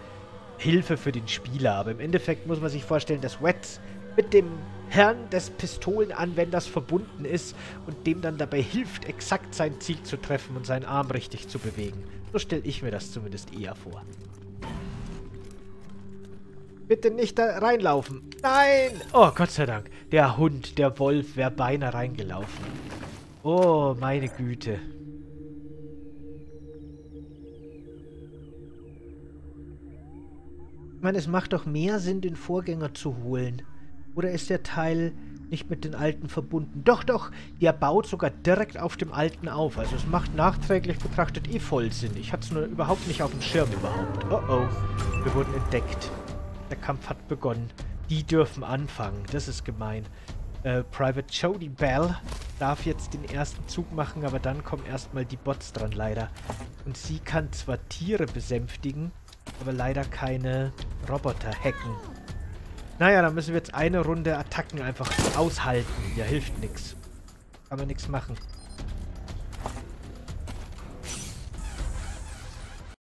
Hilfe für den Spieler, aber im Endeffekt muss man sich vorstellen, dass Wetz mit dem Herrn des Pistolenanwenders verbunden ist und dem dann dabei hilft, exakt sein Ziel zu treffen und seinen Arm richtig zu bewegen. So stelle ich mir das zumindest eher vor. Bitte nicht da reinlaufen. Nein! Oh, Gott sei Dank. Der Hund, der Wolf, wäre beinahe reingelaufen. Oh, meine Güte. Ich meine, es macht doch mehr Sinn, den Vorgänger zu holen. Oder ist der Teil nicht mit den alten verbunden? Doch, doch, der baut sogar direkt auf dem alten auf. Also es macht nachträglich betrachtet eh voll Sinn. Ich hatte es nur überhaupt nicht auf dem Schirm überhaupt. Oh oh, wir wurden entdeckt. Der Kampf hat begonnen. Die dürfen anfangen, das ist gemein. Äh, Private Jody Bell darf jetzt den ersten Zug machen, aber dann kommen erstmal die Bots dran, leider. Und sie kann zwar Tiere besänftigen, aber leider keine Roboter hacken. Naja, dann müssen wir jetzt eine Runde Attacken einfach aushalten. Ja, hilft nichts. Kann man nichts machen.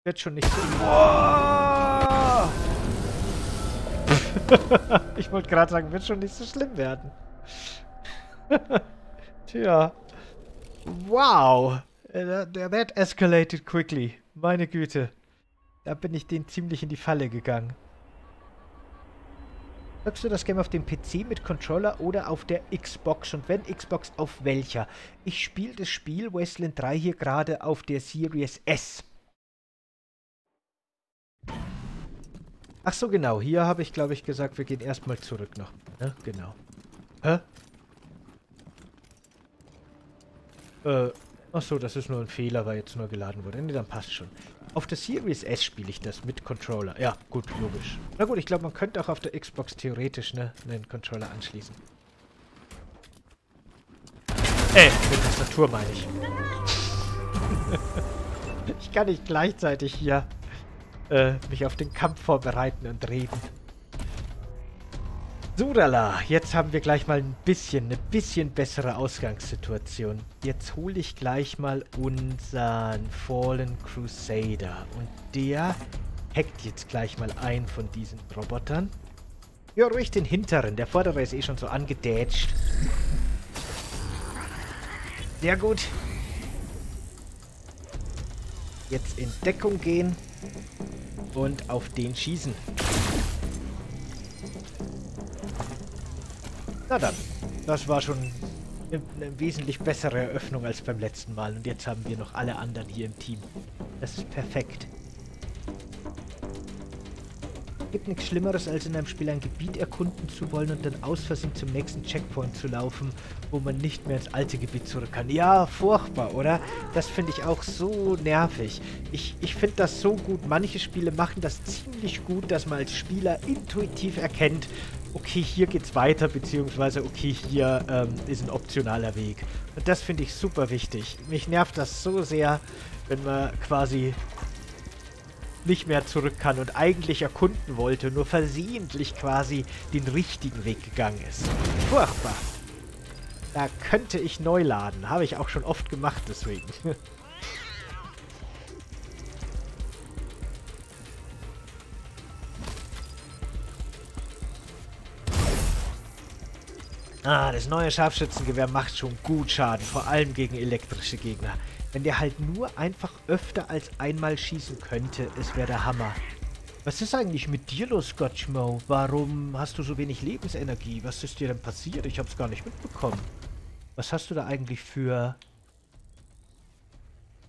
Wird schon nicht so... Oh! Ich wollte gerade sagen, wird schon nicht so schlimm werden. Tja. Wow. That escalated quickly. Meine Güte. Da bin ich denen ziemlich in die Falle gegangen. Sagst du das Game auf dem P C mit Controller oder auf der Xbox? Und wenn Xbox, auf welcher? Ich spiele das Spiel Wasteland drei hier gerade auf der Series S. Ach so, genau. Hier habe ich, glaube ich, gesagt, wir gehen erstmal zurück noch. Ne? Genau. Hä? Äh, ach so, das ist nur ein Fehler, weil jetzt nur geladen wurde. Ne, dann passt schon. Auf der Series S spiele ich das mit Controller. Ja, gut, logisch. Na gut, ich glaube, man könnte auch auf der Xbox theoretisch, ne, einen Controller anschließen. Äh, mit Tastatur meine ich. Ich kann nicht gleichzeitig hier äh, mich auf den Kampf vorbereiten und reden. Surala, jetzt haben wir gleich mal ein bisschen, eine bisschen bessere Ausgangssituation. Jetzt hole ich gleich mal unseren Fallen Crusader. Und der hackt jetzt gleich mal einen von diesen Robotern. Ja, ruhig den hinteren. Der vordere ist eh schon so angedätscht. Sehr gut. Jetzt in Deckung gehen und auf den schießen. Na dann, das war schon eine, eine wesentlich bessere Eröffnung als beim letzten Mal. Und jetzt haben wir noch alle anderen hier im Team. Das ist perfekt. Es gibt nichts Schlimmeres, als in einem Spiel ein Gebiet erkunden zu wollen und dann aus Versehen zum nächsten Checkpoint zu laufen, wo man nicht mehr ins alte Gebiet zurück kann. Ja, furchtbar, oder? Das finde ich auch so nervig. Ich, ich finde das so gut. Manche Spiele machen das ziemlich gut, dass man als Spieler intuitiv erkennt, okay, hier geht's weiter, beziehungsweise okay, hier ähm, ist ein optionaler Weg. Und das finde ich super wichtig. Mich nervt das so sehr, wenn man quasi nicht mehr zurück kann und eigentlich erkunden wollte, nur versehentlich quasi den richtigen Weg gegangen ist. Furchtbar. Da könnte ich neu laden. Habe ich auch schon oft gemacht, deswegen. Ah, das neue Scharfschützengewehr macht schon gut Schaden, vor allem gegen elektrische Gegner. Wenn der halt nur einfach öfter als einmal schießen könnte, es wäre der Hammer. Was ist eigentlich mit dir los, Scotchmo? Warum hast du so wenig Lebensenergie? Was ist dir denn passiert? Ich hab's gar nicht mitbekommen. Was hast du da eigentlich für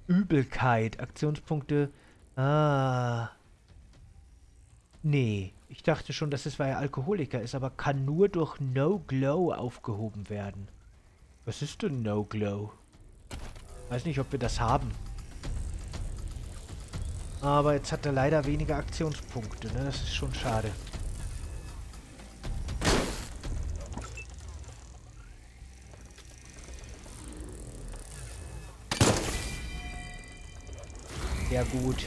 Übelkeit? Aktionspunkte? Ah. Nee. Ich dachte schon, dass es weil er Alkoholiker ist, aber kann nur durch No Glow aufgehoben werden. Was ist denn No Glow? Weiß nicht, ob wir das haben. Aber jetzt hat er leider weniger Aktionspunkte, ne? Das ist schon schade. Sehr gut.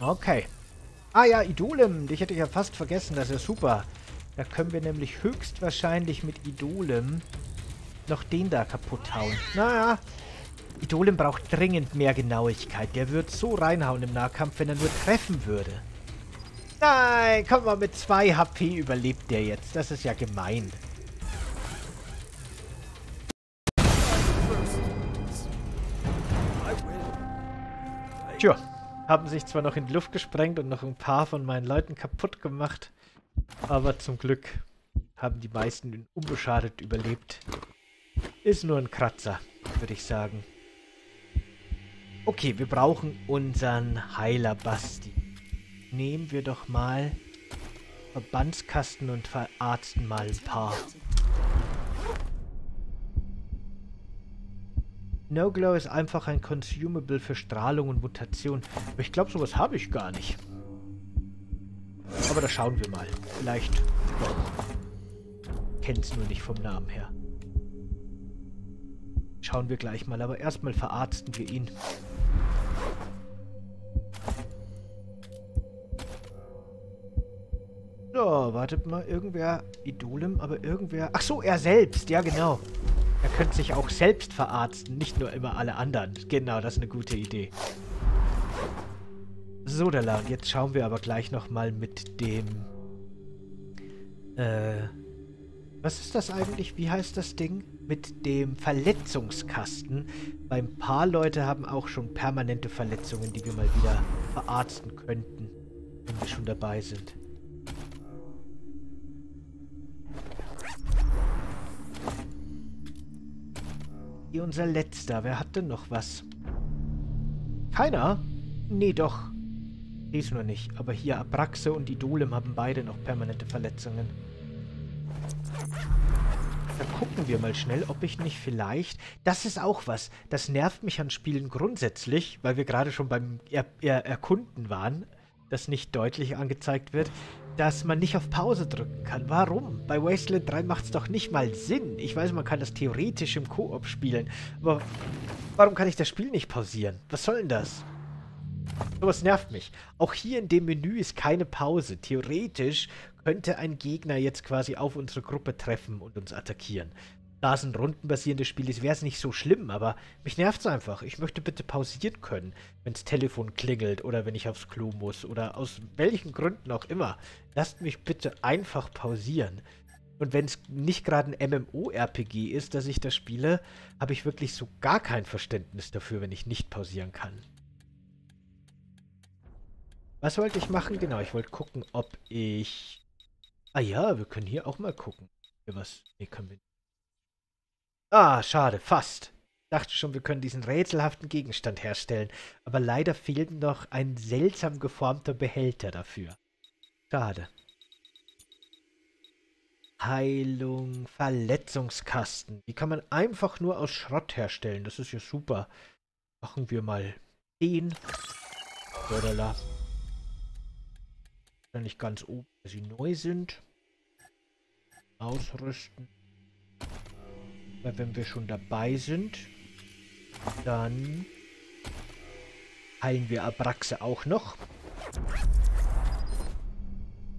Okay. Ah ja, Idolem. Dich hätte ich ja fast vergessen. Das ist ja super. Da können wir nämlich höchstwahrscheinlich mit Idolem noch den da kaputt hauen. Naja. Idolem braucht dringend mehr Genauigkeit. Der wird so reinhauen im Nahkampf, wenn er nur treffen würde. Nein, komm mal, mit zwei H P überlebt der jetzt. Das ist ja gemein. Tja. Haben sich zwar noch in die Luft gesprengt und noch ein paar von meinen Leuten kaputt gemacht, aber zum Glück haben die meisten unbeschadet überlebt. Ist nur ein Kratzer, würde ich sagen. Okay, wir brauchen unseren Heiler Basti. Nehmen wir doch mal Verbandskasten und verarzten mal ein paar. No Glow ist einfach ein Consumable für Strahlung und Mutation. Aber ich glaube, sowas habe ich gar nicht. Aber da schauen wir mal. Vielleicht doch. Kenn's nur nicht vom Namen her. Schauen wir gleich mal. Aber erstmal verarzten wir ihn. So, wartet mal. Irgendwer. Idolem, aber irgendwer. Ach so, er selbst. Ja, genau. Er könnte sich auch selbst verarzten, nicht nur immer alle anderen. Genau, das ist eine gute Idee. So, Dala, und jetzt schauen wir aber gleich nochmal mit dem... Äh... Was ist das eigentlich? Wie heißt das Ding? Mit dem Verletzungskasten. Weil ein paar Leute haben auch schon permanente Verletzungen, die wir mal wieder verarzten könnten, wenn wir schon dabei sind. Hier unser letzter. Wer hat denn noch was? Keiner? Nee, doch. Dies nur nicht. Aber hier Abraxe und Idolem haben beide noch permanente Verletzungen. Da gucken wir mal schnell, ob ich nicht vielleicht... Das ist auch was. Das nervt mich an Spielen grundsätzlich, weil wir gerade schon beim er er Erkunden waren, das nicht deutlich angezeigt wird, dass man nicht auf Pause drücken kann. Warum? Bei Wasteland drei macht es doch nicht mal Sinn. Ich weiß, man kann das theoretisch im Koop spielen, aber warum kann ich das Spiel nicht pausieren? Was soll denn das? Sowas nervt mich. Auch hier in dem Menü ist keine Pause. Theoretisch könnte ein Gegner jetzt quasi auf unsere Gruppe treffen und uns attackieren. Da es ein rundenbasierendes Spiel ist, wäre es nicht so schlimm, aber mich nervt es einfach. Ich möchte bitte pausieren können, wenn das Telefon klingelt oder wenn ich aufs Klo muss oder aus welchen Gründen auch immer. Lasst mich bitte einfach pausieren. Und wenn es nicht gerade ein M M O R P G ist, das ich da spiele, habe ich wirklich so gar kein Verständnis dafür, wenn ich nicht pausieren kann. Was wollte ich machen? Genau, ich wollte gucken, ob ich... Ah ja, wir können hier auch mal gucken. Hier was... Nee, können wir nicht. Ah, schade, fast. Dachte schon, wir können diesen rätselhaften Gegenstand herstellen, aber leider fehlt noch ein seltsam geformter Behälter dafür. Schade. Heilung, Verletzungskasten. Die kann man einfach nur aus Schrott herstellen, das ist ja super. Machen wir mal den. Borderla. Dann nicht ganz oben, dass sie neu sind. Ausrüsten. Weil wenn wir schon dabei sind, dann heilen wir Abraxe auch noch.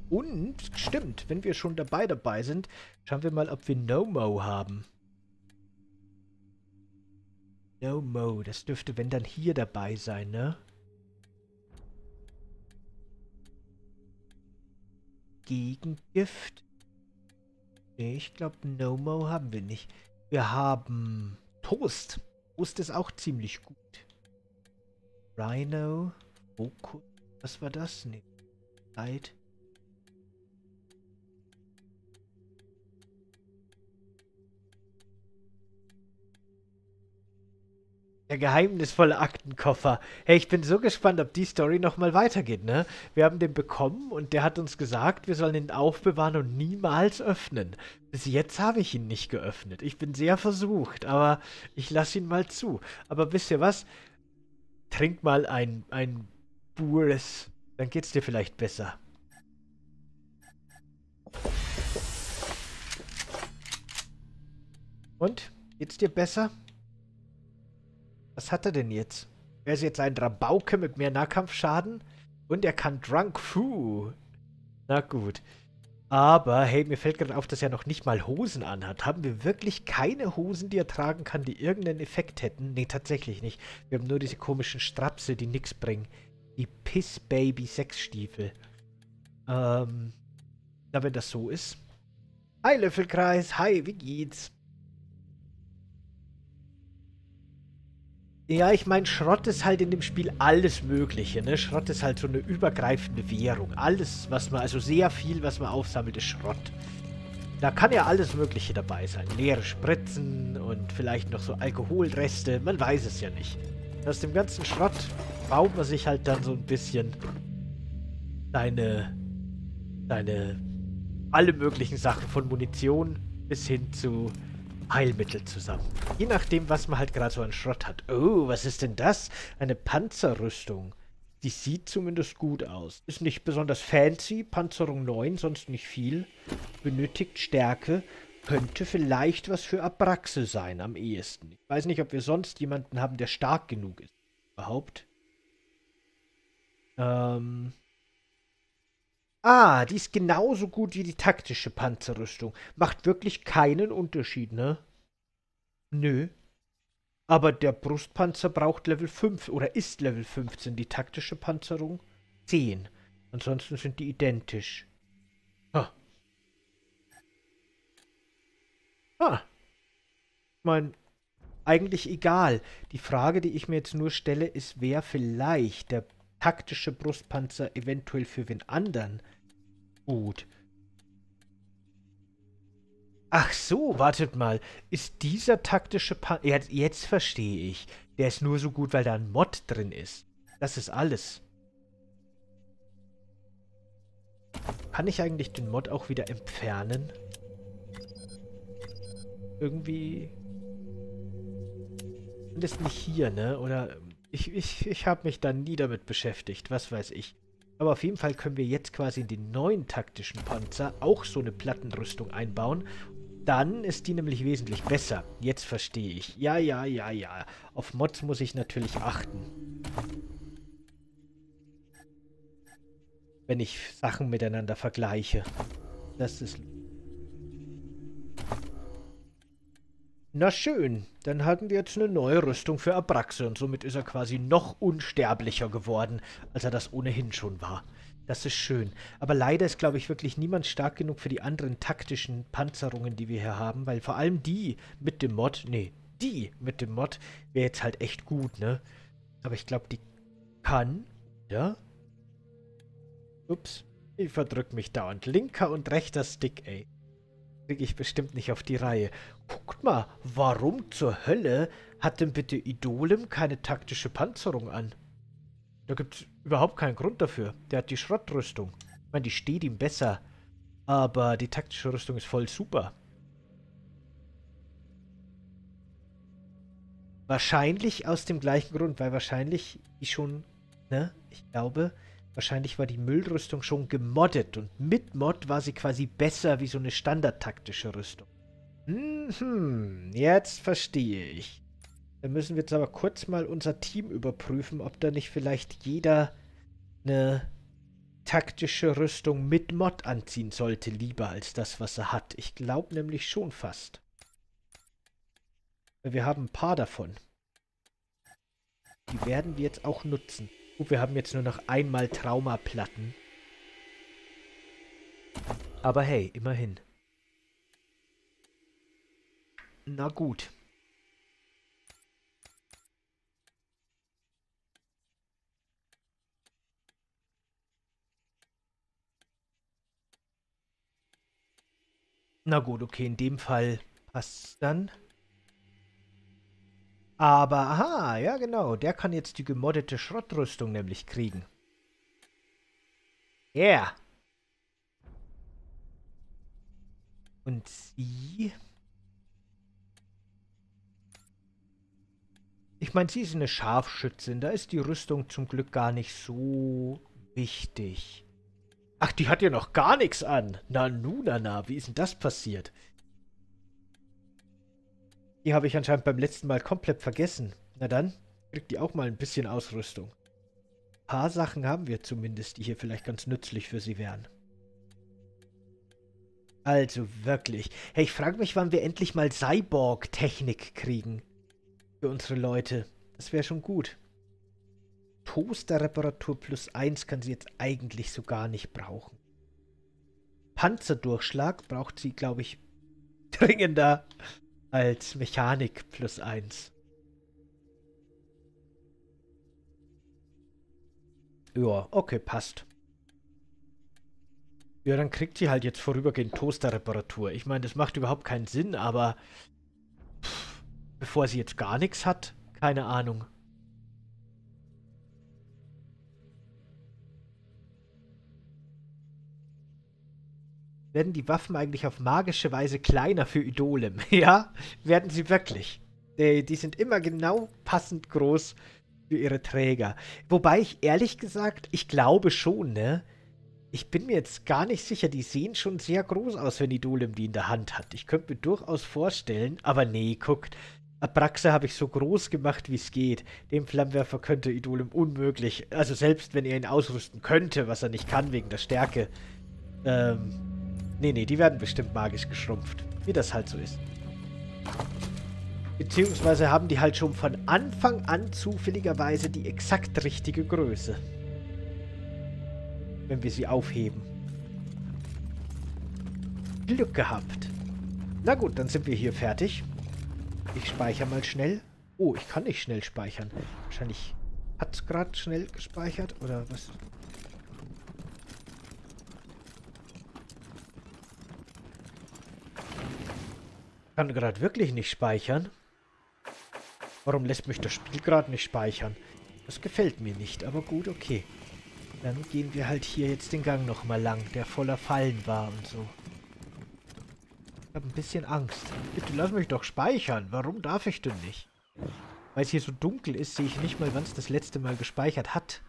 Und, stimmt, wenn wir schon dabei dabei sind, schauen wir mal, ob wir No-Mo haben. No-Mo, das dürfte, wenn dann, hier dabei sein, ne? Gegengift? Nee, ich glaube, No-Mo haben wir nicht. Wir haben Toast. Toast ist auch ziemlich gut. Rhino, Fokus, was war das? Nee, Zeit. Der geheimnisvolle Aktenkoffer. Hey, ich bin so gespannt, ob die Story nochmal weitergeht, ne? Wir haben den bekommen und der hat uns gesagt, wir sollen ihn aufbewahren und niemals öffnen. Bis jetzt habe ich ihn nicht geöffnet. Ich bin sehr versucht, aber ich lasse ihn mal zu. Aber wisst ihr was? Trink mal ein, ein Bures. Dann geht's dir vielleicht besser. Und? Geht's dir besser? Was hat er denn jetzt? Er ist jetzt ein Rabauke mit mehr Nahkampfschaden. Und er kann Drunk Fu. Na gut. Aber, hey, mir fällt gerade auf, dass er noch nicht mal Hosen anhat. Haben wir wirklich keine Hosen, die er tragen kann, die irgendeinen Effekt hätten? Nee, tatsächlich nicht. Wir haben nur diese komischen Strapse, die nichts bringen. Die Piss-Baby-Sexstiefel. Ähm, na, wenn das so ist. Hi, Löffelkreis. Hi, wie geht's? Ja, ich meine, Schrott ist halt in dem Spiel alles Mögliche, ne? Schrott ist halt so eine übergreifende Währung. Alles, was man, also sehr viel, was man aufsammelt, ist Schrott. Da kann ja alles Mögliche dabei sein. Leere Spritzen und vielleicht noch so Alkoholreste, man weiß es ja nicht. Aus dem ganzen Schrott baut man sich halt dann so ein bisschen seine, seine, alle möglichen Sachen von Munition bis hin zu Heilmittel zusammen. Je nachdem, was man halt gerade so an Schrott hat. Oh, was ist denn das? Eine Panzerrüstung. Die sieht zumindest gut aus. Ist nicht besonders fancy. Panzerung neun, sonst nicht viel. Benötigt Stärke. Könnte vielleicht was für Abraxe sein am ehesten. Ich weiß nicht, ob wir sonst jemanden haben, der stark genug ist. Überhaupt. Ähm... Ah, die ist genauso gut wie die taktische Panzerrüstung. Macht wirklich keinen Unterschied, ne? Nö. Aber der Brustpanzer braucht Level fünf oder ist Level fünfzehn. Die taktische Panzerung zehn. Ansonsten sind die identisch. Ha. Ah. Ich meine, eigentlich egal. Die Frage, die ich mir jetzt nur stelle, ist, wer vielleicht der taktische Brustpanzer eventuell für wen anderen gut. Ach so, wartet mal. Ist dieser taktische Panzer... Jetzt, jetzt verstehe ich. Der ist nur so gut, weil da ein Mod drin ist. Das ist alles. Kann ich eigentlich den Mod auch wieder entfernen? Irgendwie... Zumindest nicht hier, ne? Oder... Ich, ich, ich habe mich dann nie damit beschäftigt, was weiß ich. Aber auf jeden Fall können wir jetzt quasi in den neuen taktischen Panzer auch so eine Plattenrüstung einbauen. Dann ist die nämlich wesentlich besser. Jetzt verstehe ich. Ja, ja, ja, ja. Auf Mods muss ich natürlich achten. Wenn ich Sachen miteinander vergleiche. Das ist... Na schön, dann hatten wir jetzt eine neue Rüstung für Abraxe und somit ist er quasi noch unsterblicher geworden, als er das ohnehin schon war. Das ist schön. Aber leider ist, glaube ich, wirklich niemand stark genug für die anderen taktischen Panzerungen, die wir hier haben, weil vor allem die mit dem Mod, nee, die mit dem Mod wäre jetzt halt echt gut, ne? Aber ich glaube, die kann, ja? Ups, ich verdrück mich dauernd. Linker und rechter Stick, ey. Kriege ich bestimmt nicht auf die Reihe. Guckt mal, warum zur Hölle hat denn bitte Idolem keine taktische Panzerung an? Da gibt's überhaupt keinen Grund dafür. Der hat die Schrottrüstung. Ich meine, die steht ihm besser. Aber die taktische Rüstung ist voll super. Wahrscheinlich aus dem gleichen Grund, weil wahrscheinlich die schon, ne, Ich glaube, wahrscheinlich war die Müllrüstung schon gemoddet und mit Mod war sie quasi besser wie so eine standardtaktische Rüstung. Mhm, jetzt verstehe ich. Dann müssen wir jetzt aber kurz mal unser Team überprüfen, ob da nicht vielleicht jeder eine taktische Rüstung mit Mod anziehen sollte, lieber als das, was er hat. Ich glaube nämlich schon fast. Wir haben ein paar davon. Die werden wir jetzt auch nutzen. Gut, wir haben jetzt nur noch einmal Traumaplatten. Aber hey, immerhin. Na gut. Na gut, okay, in dem Fall passt's dann. Aber, aha, ja genau, der kann jetzt die gemoddete Schrottrüstung nämlich kriegen. Yeah. Und sie... Ich meine, sie ist eine Scharfschützin, da ist die Rüstung zum Glück gar nicht so wichtig. Ach, die hat ja noch gar nichts an. Na nun, na, na, wie ist denn das passiert? Die habe ich anscheinend beim letzten Mal komplett vergessen. Na dann, kriegt die auch mal ein bisschen Ausrüstung. Ein paar Sachen haben wir zumindest, die hier vielleicht ganz nützlich für sie wären. Also wirklich. Hey, ich frage mich, wann wir endlich mal Cyborg-Technik kriegen. Für unsere Leute. Das wäre schon gut. Toasterreparatur plus eins kann sie jetzt eigentlich so gar nicht brauchen. Panzerdurchschlag braucht sie, glaube ich, dringender als Mechanik plus eins. Ja, okay, passt. Ja, dann kriegt sie halt jetzt vorübergehend Toasterreparatur. Ich meine, das macht überhaupt keinen Sinn, aber pff, bevor sie jetzt gar nichts hat, keine Ahnung. Werden die Waffen eigentlich auf magische Weise kleiner für Idolem? Ja, werden sie wirklich. Die, die sind immer genau passend groß für ihre Träger. Wobei ich ehrlich gesagt, ich glaube schon, ne? Ich bin mir jetzt gar nicht sicher, die sehen schon sehr groß aus, wenn Idolem die in der Hand hat. Ich könnte mir durchaus vorstellen, aber nee, guckt. Abraxa habe ich so groß gemacht, wie es geht. Dem Flammenwerfer könnte Idolem unmöglich, also selbst wenn er ihn ausrüsten könnte, was er nicht kann wegen der Stärke, ähm... Nee, nee, die werden bestimmt magisch geschrumpft. Wie das halt so ist. Beziehungsweise haben die halt schon von Anfang an zufälligerweise die exakt richtige Größe. Wenn wir sie aufheben. Glück gehabt. Na gut, dann sind wir hier fertig. Ich speichere mal schnell. Oh, ich kann nicht schnell speichern. Wahrscheinlich hat es gerade schnell gespeichert. Oder was... Ich kann gerade wirklich nicht speichern. Warum lässt mich das Spiel gerade nicht speichern? Das gefällt mir nicht, aber gut, okay. Dann gehen wir halt hier jetzt den Gang nochmal lang, der voller Fallen war und so. Ich habe ein bisschen Angst. Bitte lass mich doch speichern. Warum darf ich denn nicht? Weil es hier so dunkel ist, sehe ich nicht mal, wann es das letzte Mal gespeichert hat.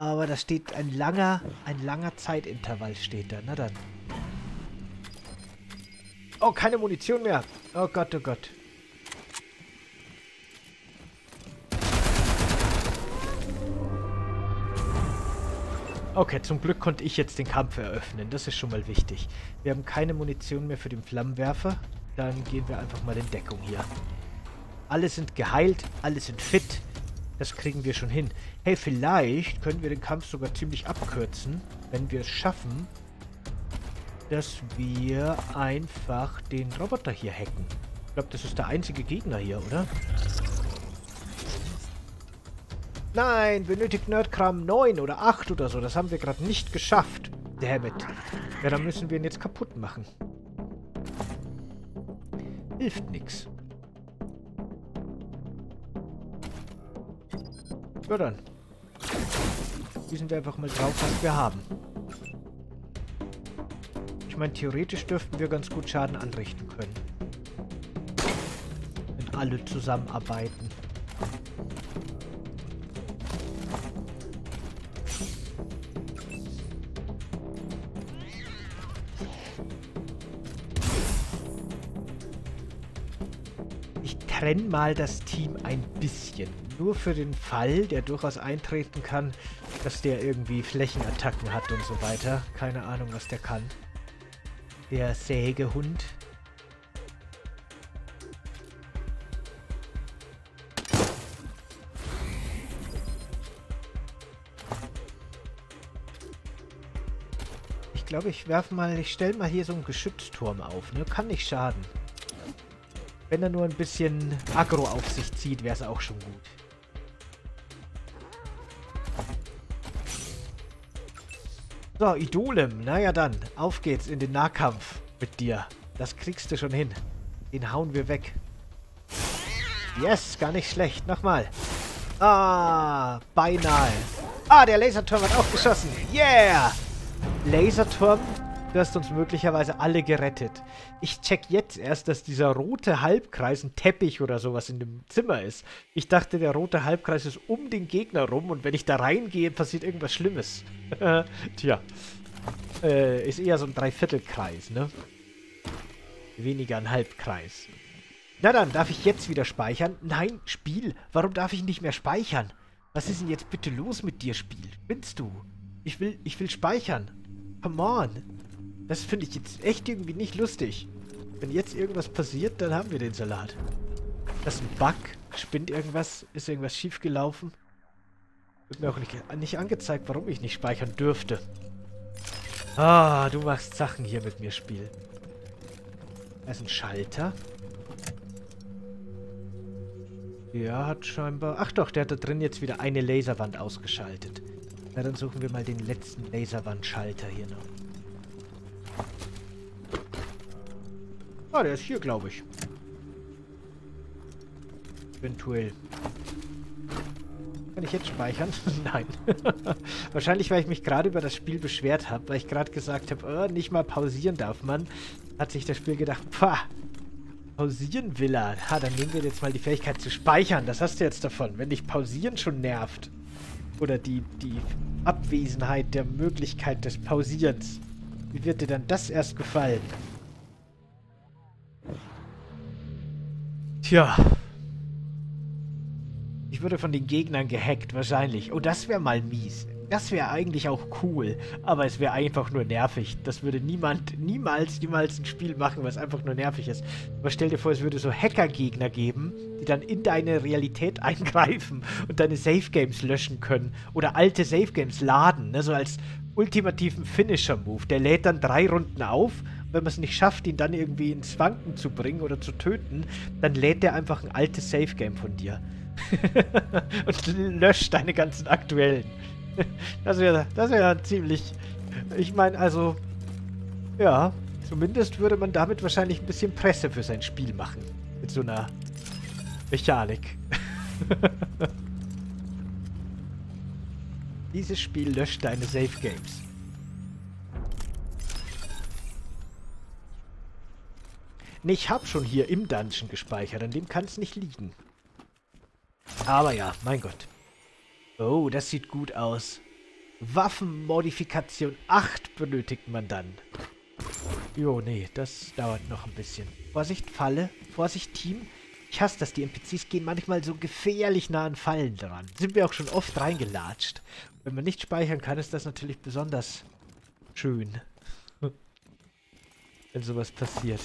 Aber da steht ein langer, ein langer Zeitintervall steht da. Na dann. Oh, keine Munition mehr. Oh Gott, oh Gott. Okay, zum Glück konnte ich jetzt den Kampf eröffnen. Das ist schon mal wichtig. Wir haben keine Munition mehr für den Flammenwerfer. Dann gehen wir einfach mal in Deckung hier. Alle sind geheilt, alle sind fit. Das kriegen wir schon hin. Hey, vielleicht können wir den Kampf sogar ziemlich abkürzen, wenn wir es schaffen, dass wir einfach den Roboter hier hacken. Ich glaube, das ist der einzige Gegner hier, oder? Nein, benötigt Nerdkram neun oder acht oder so. Das haben wir gerade nicht geschafft. Dammit. Ja, dann müssen wir ihn jetzt kaputt machen. Hilft nichts. Ja, dann. Schießen wir einfach mal drauf, was wir haben. Ich meine, theoretisch dürften wir ganz gut Schaden anrichten können. Wenn alle zusammenarbeiten. trenn mal das Team ein bisschen. Nur für den Fall, der durchaus eintreten kann, dass der irgendwie Flächenattacken hat und so weiter. Keine Ahnung, was der kann. Der Sägehund. Ich glaube, ich werfe mal, ich stelle mal hier so einen Geschützturm auf, ne? Kann nicht schaden. Wenn er nur ein bisschen Aggro auf sich zieht, wäre es auch schon gut. So, Idolem. Naja dann, auf geht's in den Nahkampf mit dir. Das kriegst du schon hin. Den hauen wir weg. Yes, gar nicht schlecht. Nochmal. Ah, beinahe. Ah, der Laserturm hat auch geschossen. Yeah! Laserturm... Du hast uns möglicherweise alle gerettet. Ich check jetzt erst, dass dieser rote Halbkreis ein Teppich oder sowas in dem Zimmer ist. Ich dachte, der rote Halbkreis ist um den Gegner rum und wenn ich da reingehe, passiert irgendwas Schlimmes. Tja. Äh, ist eher so ein Dreiviertelkreis, ne? Weniger ein Halbkreis. Na dann, darf ich jetzt wieder speichern? Nein, Spiel, warum darf ich nicht mehr speichern? Was ist denn jetzt bitte los mit dir, Spiel? Spinnst du? Ich will, ich will speichern. Come on. Das finde ich jetzt echt irgendwie nicht lustig. Wenn jetzt irgendwas passiert, dann haben wir den Salat. Das ist ein Bug. Spinnt irgendwas? Ist irgendwas schiefgelaufen? Wird mir auch nicht, nicht angezeigt, warum ich nicht speichern dürfte. Ah, du machst Sachen hier mit mir, Spiel. Da ist ein Schalter. Ja, hat scheinbar... Ach doch, der hat da drin jetzt wieder eine Laserwand ausgeschaltet. Na, dann suchen wir mal den letzten Laserwandschalter hier noch. Ah, der ist hier, glaube ich. Eventuell. Kann ich jetzt speichern? Nein. Wahrscheinlich, weil ich mich gerade über das Spiel beschwert habe, weil ich gerade gesagt habe, oh, nicht mal pausieren darf man, hat sich das Spiel gedacht, pah, pausieren will er. Ha, dann nehmen wir jetzt mal die Fähigkeit zu speichern. Das hast du jetzt davon, wenn dich pausieren schon nervt. Oder die, die Abwesenheit der Möglichkeit des Pausierens. Wie wird dir dann das erst gefallen? Tja. Ich wurde von den Gegnern gehackt, wahrscheinlich. Oh, das wäre mal mies. Das wäre eigentlich auch cool. Aber es wäre einfach nur nervig. Das würde niemand, niemals, niemals ein Spiel machen, was einfach nur nervig ist. Aber stell dir vor, es würde so Hacker-Gegner geben, die dann in deine Realität eingreifen und deine Savegames löschen können. Oder alte Savegames laden, ne? So als ultimativen Finisher-Move. Der lädt dann drei Runden auf. Wenn man es nicht schafft, ihn dann irgendwie ins Wanken zu bringen oder zu töten, dann lädt er einfach ein altes Savegame von dir. Und löscht deine ganzen aktuellen. Das wäre das wär ziemlich... Ich meine, also... Ja, zumindest würde man damit wahrscheinlich ein bisschen Presse für sein Spiel machen. Mit so einer Mechanik. Dieses Spiel löscht deine Savegames. Ne, ich habe schon hier im Dungeon gespeichert. An dem kann es nicht liegen. Aber ja, mein Gott. Oh, das sieht gut aus. Waffenmodifikation acht benötigt man dann. Jo, nee, das dauert noch ein bisschen. Vorsicht, Falle. Vorsicht, Team. Ich hasse das, die N P Cs gehen manchmal so gefährlich nah an Fallen dran. Sind wir auch schon oft reingelatscht. Wenn man nicht speichern kann, ist das natürlich besonders schön. Wenn sowas passiert.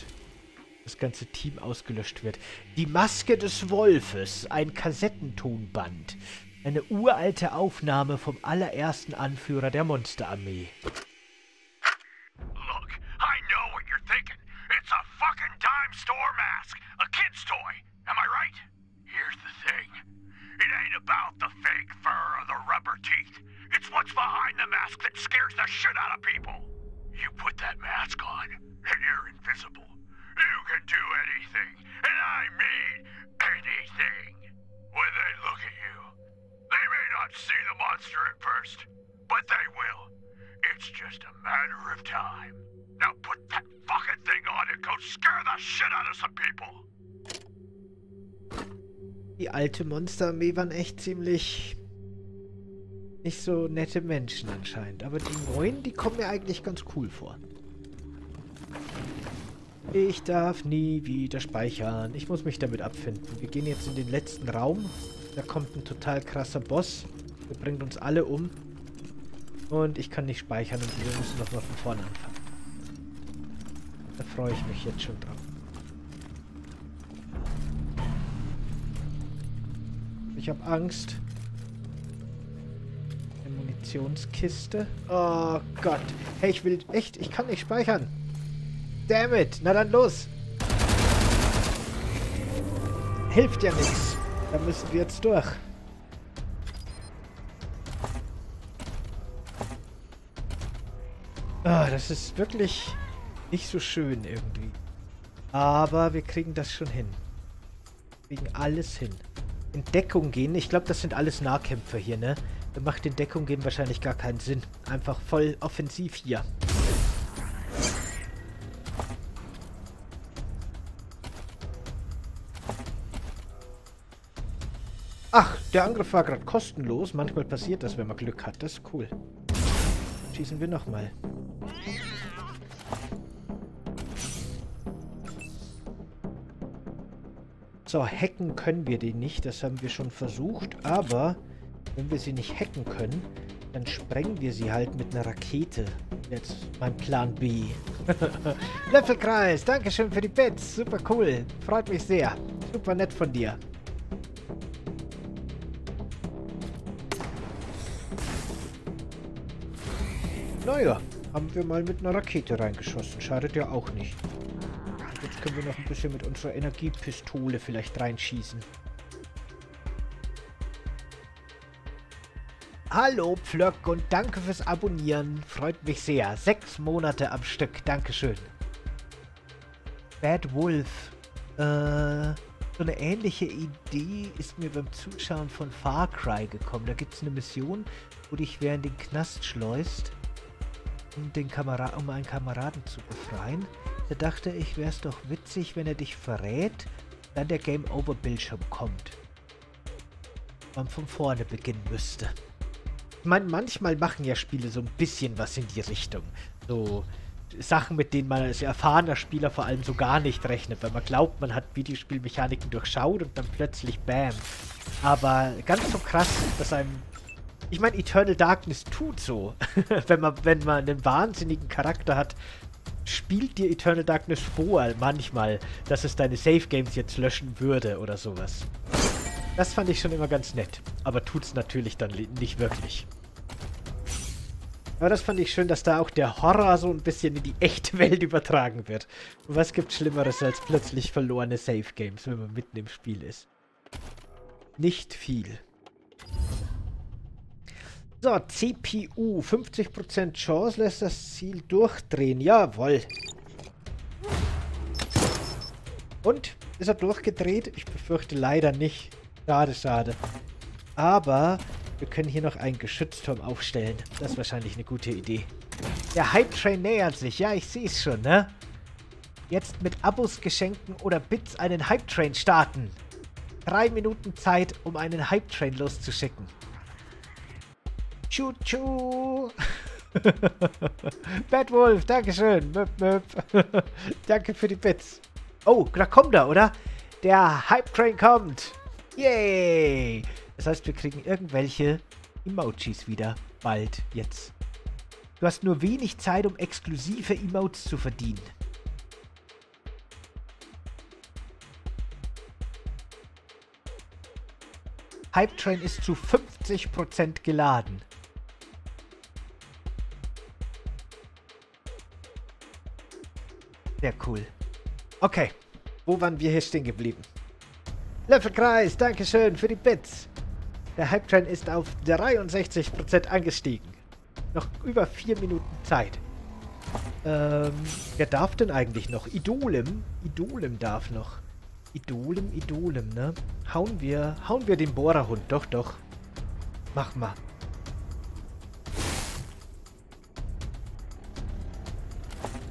Das ganze Team ausgelöscht wird. Die Maske des Wolfes, ein Kassettentonband. Eine uralte Aufnahme vom allerersten Anführer der Monsterarmee. Look, I know what you're thinking. It's a fucking dime store mask, a kid's toy. Am I right? Here's the thing. It ain't about the fake fur or the rubber teeth. It's what's behind the mask that scares the shit out of people. You put that mask on, and you're invisible. You can do anything, and I mean anything. When they look at you, they may not see the monster at first, but they will. It's just a matter of time. Now put that fucking thing on and go scare the shit out of some people. Die alte Monsterarmee waren echt ziemlich nicht so nette Menschen anscheinend, aber die neuen, die kommen mir eigentlich ganz cool vor. Ich darf nie wieder speichern. Ich muss mich damit abfinden. Wir gehen jetzt in den letzten Raum. Da kommt ein total krasser Boss. Der bringt uns alle um. Und ich kann nicht speichern und wir müssen nochmal von vorne anfangen. Da freue ich mich jetzt schon drauf. Ich habe Angst. Eine Munitionskiste. Oh Gott. Hey, ich will echt. Ich kann nicht speichern. Damn it. Na dann los. Hilft ja nichts. Da müssen wir jetzt durch. Ah, das ist wirklich nicht so schön irgendwie. Aber wir kriegen das schon hin. Wir kriegen alles hin. In Deckung gehen. Ich glaube, das sind alles Nahkämpfer hier, ne? Da macht in Deckung gehen wahrscheinlich gar keinen Sinn. Einfach voll offensiv hier. Ach, der Angriff war gerade kostenlos. Manchmal passiert das, wenn man Glück hat. Das ist cool. Dann schießen wir nochmal. So, hacken können wir die nicht, das haben wir schon versucht, aber wenn wir sie nicht hacken können, dann sprengen wir sie halt mit einer Rakete. Jetzt mein Plan B. Löffelkreis, dankeschön für die Bits, super cool, freut mich sehr, super nett von dir. Naja, haben wir mal mit einer Rakete reingeschossen, schadet ja auch nicht. Jetzt können wir noch ein bisschen mit unserer Energiepistole vielleicht reinschießen. Hallo Pflöck und danke fürs Abonnieren. Freut mich sehr. Sechs Monate am Stück. Dankeschön. Bad Wolf. Äh, so eine ähnliche Idee ist mir beim Zuschauen von Far Cry gekommen. Da gibt es eine Mission, wo dich wer in den Knast schleust, um, den Kamera- um einen Kameraden zu befreien. Da dachte ich, wäre es doch witzig, wenn er dich verrät, dann der Game-Over-Bildschirm kommt. Man von vorne beginnen müsste. Ich meine, manchmal machen ja Spiele so ein bisschen was in die Richtung. So Sachen, mit denen man als erfahrener Spieler vor allem so gar nicht rechnet, weil man glaubt, man hat Videospielmechaniken durchschaut und dann plötzlich bam. Aber ganz so krass, dass einem... Ich meine, Eternal Darkness tut so. wenn, man, wenn man einen wahnsinnigen Charakter hat, spielt dir Eternal Darkness vor, manchmal, dass es deine Save-Games jetzt löschen würde oder sowas. Das fand ich schon immer ganz nett, aber tut's natürlich dann nicht wirklich. Aber das fand ich schön, dass da auch der Horror so ein bisschen in die echte Welt übertragen wird. Und was gibt's Schlimmeres als plötzlich verlorene Save-Games, wenn man mitten im Spiel ist? Nicht viel. So, C P U. fünfzig Prozent Chance lässt das Ziel durchdrehen. Jawohl. Und? Ist er durchgedreht? Ich befürchte leider nicht. Schade, schade. Aber wir können hier noch einen Geschützturm aufstellen. Das ist wahrscheinlich eine gute Idee. Der Hype-Train nähert sich. Ja, ich sehe es schon, ne? Jetzt mit Abos, Geschenken oder Bits einen Hype-Train starten. Drei Minuten Zeit, um einen Hype-Train loszuschicken. Tschu-tschu! Bad Wolf, dankeschön! Möp, möp. Danke für die Bits. Oh, da kommt er, oder? Der Hype-Train kommt! Yay! Das heißt, wir kriegen irgendwelche Emojis wieder. Bald, jetzt. Du hast nur wenig Zeit, um exklusive Emotes zu verdienen. Hype-Train ist zu fünfzig Prozent geladen. Sehr cool. Okay, wo waren wir hier stehen geblieben? Löffelkreis, dankeschön für die Bits. Der Hype-Train ist auf dreiundsechzig Prozent angestiegen. Noch über vier Minuten Zeit. Ähm, wer darf denn eigentlich noch? Idolem? Idolem darf noch. Idolem, Idolem, ne? Hauen wir, hauen wir den Bohrerhund. Doch, doch. Mach mal.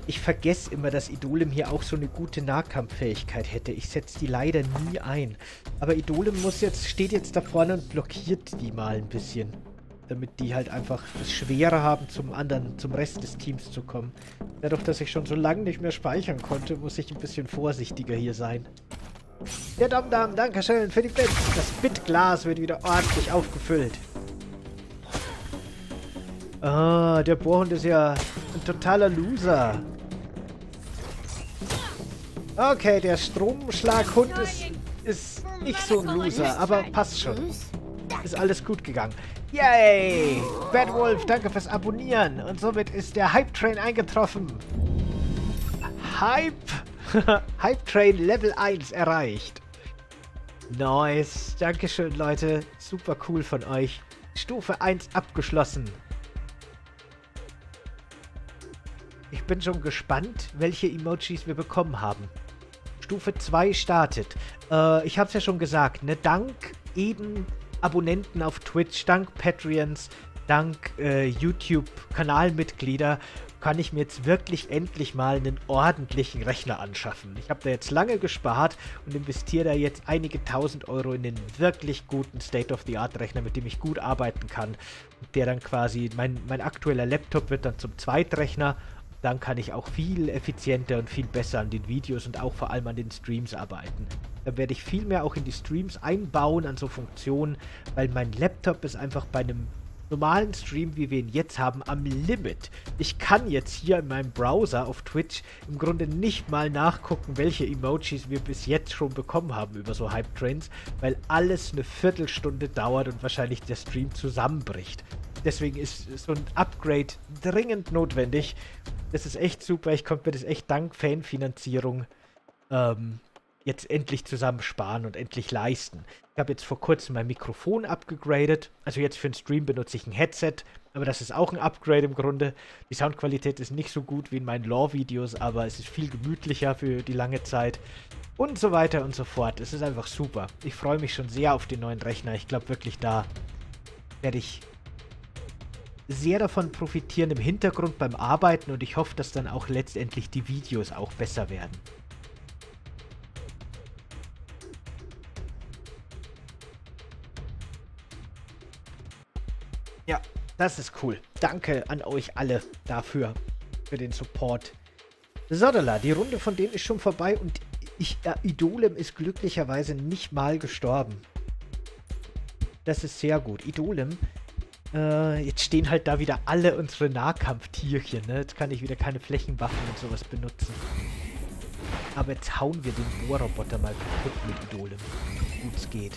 Ich vergesse immer, dass Idolem hier auch so eine gute Nahkampffähigkeit hätte. Ich setze die leider nie ein. Aber Idolem muss jetzt, steht jetzt da vorne und blockiert die mal ein bisschen. damit die halt einfach es schwerer haben, zum anderen, zum Rest des Teams zu kommen. Dadurch, dass ich schon so lange nicht mehr speichern konnte, muss ich ein bisschen vorsichtiger hier sein. Der Dam-Dam, danke schön für die Bits. Das Bitglas wird wieder ordentlich aufgefüllt. Ah, der Bohrhund ist ja ein totaler Loser. Okay, der Stromschlaghund ist, ist nicht so ein Loser, aber passt schon. Ist alles gut gegangen. Yay! Bad Wolf, danke fürs Abonnieren. Und somit ist der Hype-Train eingetroffen. Hype! Hype-Train Level eins erreicht. Nice. Dankeschön, Leute. Super cool von euch. Stufe eins abgeschlossen. Ich bin schon gespannt, welche Emojis wir bekommen haben. Stufe zwei startet. Äh, ich habe es ja schon gesagt, ne? Dank eben Abonnenten auf Twitch, dank Patreons, dank äh, YouTube-Kanalmitglieder kann ich mir jetzt wirklich endlich mal einen ordentlichen Rechner anschaffen. Ich habe da jetzt lange gespart und investiere da jetzt einige tausend Euro in einen wirklich guten State-of-the-Art-Rechner, mit dem ich gut arbeiten kann. Und der dann quasi, mein, mein aktueller Laptop wird dann zum Zweitrechner. Dann kann ich auch viel effizienter und viel besser an den Videos und auch vor allem an den Streams arbeiten. Da werde ich viel mehr auch in die Streams einbauen an so Funktionen, weil mein Laptop ist einfach bei einem normalen Stream, wie wir ihn jetzt haben, am Limit. Ich kann jetzt hier in meinem Browser auf Twitch im Grunde nicht mal nachgucken, welche Emojis wir bis jetzt schon bekommen haben über so Hype-Trains, weil alles eine Viertelstunde dauert und wahrscheinlich der Stream zusammenbricht. Deswegen ist so ein Upgrade dringend notwendig. Das ist echt super. Ich konnte mir das echt dank Fanfinanzierung ähm, jetzt endlich zusammensparen und endlich leisten. Ich habe jetzt vor kurzem mein Mikrofon abgegradet. Also jetzt für den Stream benutze ich ein Headset. Aber das ist auch ein Upgrade im Grunde. Die Soundqualität ist nicht so gut wie in meinen Lore-Videos, aber es ist viel gemütlicher für die lange Zeit. Und so weiter und so fort. Es ist einfach super. Ich freue mich schon sehr auf den neuen Rechner. Ich glaube wirklich, da werde ich sehr davon profitieren im Hintergrund beim Arbeiten und ich hoffe, dass dann auch letztendlich die Videos auch besser werden. Ja, das ist cool. Danke an euch alle dafür, für den Support. Sodala, die Runde von denen ist schon vorbei und ich, äh, Idolem ist glücklicherweise nicht mal gestorben. Das ist sehr gut. Idolem. Jetzt stehen halt da wieder alle unsere Nahkampftierchen, ne? Jetzt kann ich wieder keine Flächenwaffen und sowas benutzen. Aber jetzt hauen wir den Bohrroboter mal kaputt mit Idolem, so gut es geht.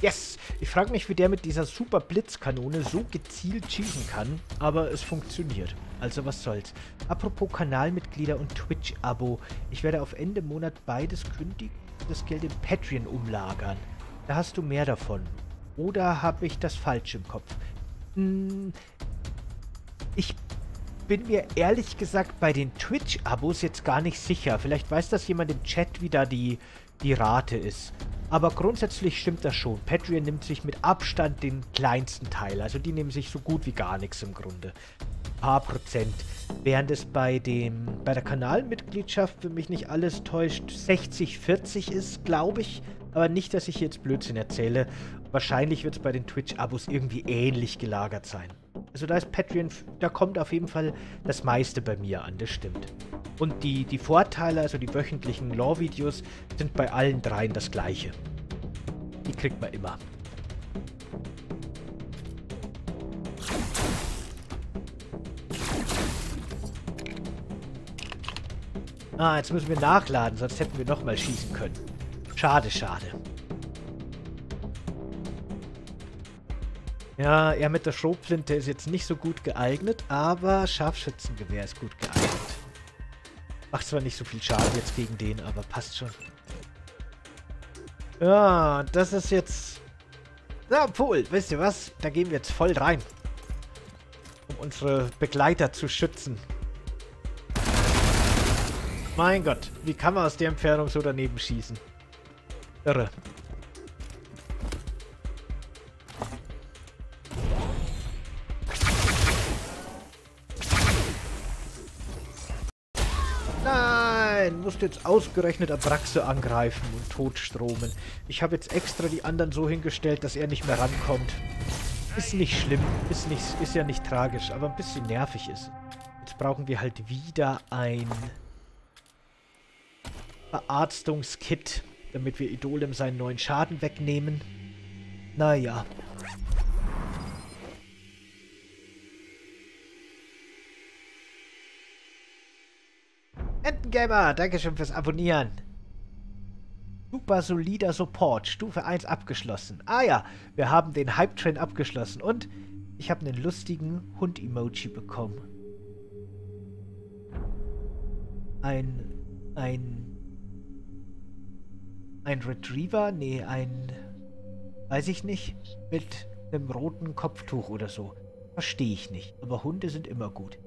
Yes! Ich frage mich, wie der mit dieser super Blitzkanone so gezielt schießen kann, aber es funktioniert. Also was soll's. Apropos Kanalmitglieder und Twitch-Abo. Ich werde auf Ende Monat beides kündigen und das Geld in Patreon umlagern. Da hast du mehr davon. Oder habe ich das falsch im Kopf? Hm, ich bin mir ehrlich gesagt bei den Twitch-Abos jetzt gar nicht sicher. Vielleicht weiß das jemand im Chat, wie da die, die Rate ist. Aber grundsätzlich stimmt das schon. Patreon nimmt sich mit Abstand den kleinsten Teil. Also die nehmen sich so gut wie gar nichts im Grunde. Paar Prozent, während es bei dem bei der Kanalmitgliedschaft, wenn mich nicht alles täuscht, sechzig vierzig ist, glaube ich. Aber nicht, dass ich jetzt Blödsinn erzähle. Wahrscheinlich wird es bei den Twitch-Abos irgendwie ähnlich gelagert sein. Also da ist Patreon, da kommt auf jeden Fall das meiste bei mir an, das stimmt. Und die, die Vorteile, also die wöchentlichen Lore-Videos, sind bei allen dreien das gleiche. Die kriegt man immer. Ah, jetzt müssen wir nachladen, sonst hätten wir nochmal schießen können. Schade, schade. Ja, er mit der Schrotflinte ist jetzt nicht so gut geeignet, aber Scharfschützengewehr ist gut geeignet. Macht zwar nicht so viel Schaden jetzt gegen den, aber passt schon. Ja, das ist jetzt... Na, Pool, wisst ihr was? Da gehen wir jetzt voll rein. Um unsere Begleiter zu schützen. Mein Gott, wie kann man aus der Entfernung so daneben schießen? Irre. nein, musst jetzt ausgerechnet Abraxe angreifen und totstromen. Ich habe jetzt extra die anderen so hingestellt, dass er nicht mehr rankommt. Ist nicht schlimm, ist, nicht, ist ja nicht tragisch, aber ein bisschen nervig ist. Jetzt brauchen wir halt wieder ein Verarztungskit, damit wir Idolem seinen neuen Schaden wegnehmen. Naja. Entengamer, dankeschön fürs Abonnieren. Super solider Support, Stufe eins abgeschlossen. Ah ja, wir haben den Hype-Train abgeschlossen und ich habe einen lustigen Hund-Emoji bekommen. Ein, ein, ein Retriever? Nee, ein, weiß ich nicht, mit einem roten Kopftuch oder so. Verstehe ich nicht, aber Hunde sind immer gut.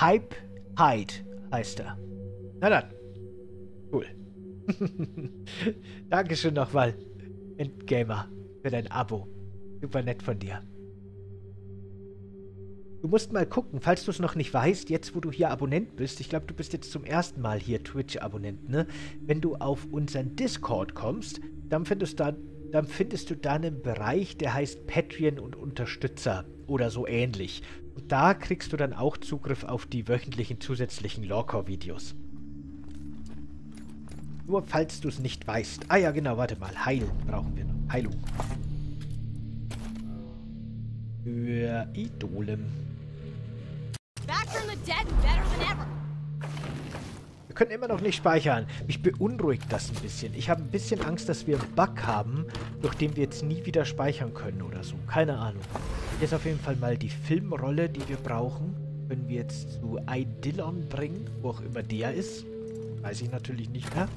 Hype, Hide heißt er. Na dann, cool. Dankeschön nochmal, Endgamer, für dein Abo. Super nett von dir. Du musst mal gucken, falls du es noch nicht weißt, jetzt wo du hier Abonnent bist, ich glaube, du bist jetzt zum ersten Mal hier Twitch-Abonnent, ne? Wenn du auf unseren Discord kommst, dann findest, da, dann findest du da einen Bereich, der heißt Patreon und Unterstützer oder so ähnlich. Und da kriegst du dann auch Zugriff auf die wöchentlichen zusätzlichen Lorecore-Videos. Nur falls du es nicht weißt. Ah ja, genau, warte mal. Heil brauchen wir noch. Heilung. Für Idolem. Wir können immer noch nicht speichern. Mich beunruhigt das ein bisschen. Ich habe ein bisschen Angst, dass wir einen Bug haben, durch den wir jetzt nie wieder speichern können oder so. Keine Ahnung. Jetzt auf jeden Fall mal die Filmrolle, die wir brauchen. Können wir jetzt zu Eidillon bringen, wo auch immer der ist. Weiß ich natürlich nicht mehr.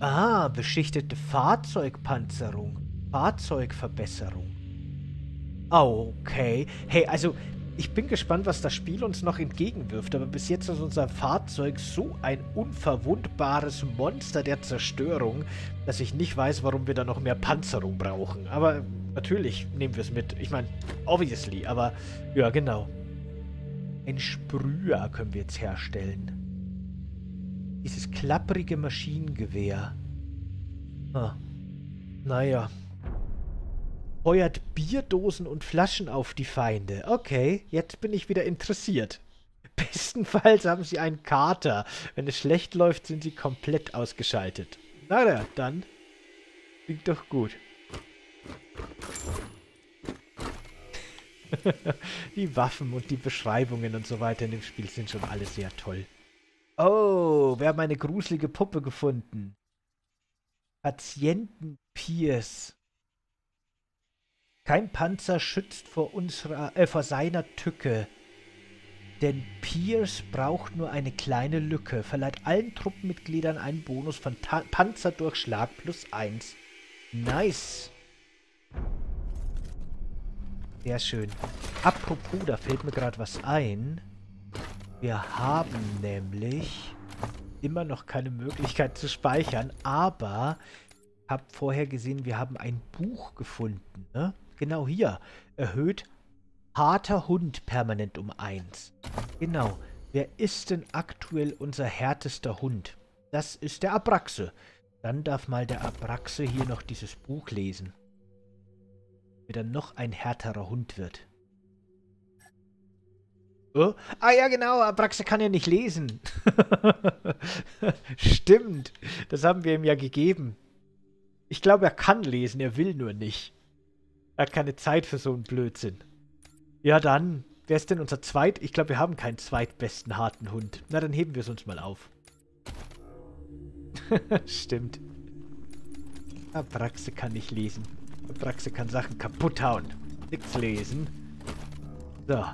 Ah, beschichtete Fahrzeugpanzerung. Fahrzeugverbesserung. Oh, okay. Hey, also, ich bin gespannt, was das Spiel uns noch entgegenwirft. Aber bis jetzt ist unser Fahrzeug so ein unverwundbares Monster der Zerstörung, dass ich nicht weiß, warum wir da noch mehr Panzerung brauchen. Aber natürlich nehmen wir es mit. Ich meine, obviously, aber ja, genau. Ein Sprüher können wir jetzt herstellen. Dieses klapprige Maschinengewehr. Ah. Naja. Feuert Bierdosen und Flaschen auf die Feinde. Okay, jetzt bin ich wieder interessiert. Bestenfalls haben sie einen Kater. Wenn es schlecht läuft, sind sie komplett ausgeschaltet. Na ja, dann. Klingt doch gut. Die Waffen und die Beschreibungen und so weiter in dem Spiel sind schon alle sehr toll. Oh, wir haben eine gruselige Puppe gefunden. Patienten Pierce. Kein Panzer schützt vor unserer, äh, vor seiner Tücke. Denn Pierce braucht nur eine kleine Lücke. Verleiht allen Truppenmitgliedern einen Bonus von Ta- Panzerdurchschlag plus eins. Nice. Sehr schön. Apropos, da fällt mir gerade was ein. Wir haben nämlich immer noch keine Möglichkeit zu speichern, aber ich habe vorher gesehen, wir haben ein Buch gefunden. Ne? Genau hier. Erhöht harter Hund permanent um eins. Genau. Wer ist denn aktuell unser härtester Hund? Das ist der Abraxe. Dann darf mal der Abraxe hier noch dieses Buch lesen. Dann noch ein härterer Hund wird. Oh? Ah ja, genau, Abraxe kann ja nicht lesen. Stimmt, das haben wir ihm ja gegeben. Ich glaube, er kann lesen, er will nur nicht. Er hat keine Zeit für so einen Blödsinn. Ja dann, wer ist denn unser Zweit... Ich glaube, wir haben keinen zweitbesten harten Hund. Na, dann heben wir es uns mal auf. Stimmt. Abraxe kann nicht lesen. Abraxe kann Sachen kaputt hauen. Nichts lesen. So.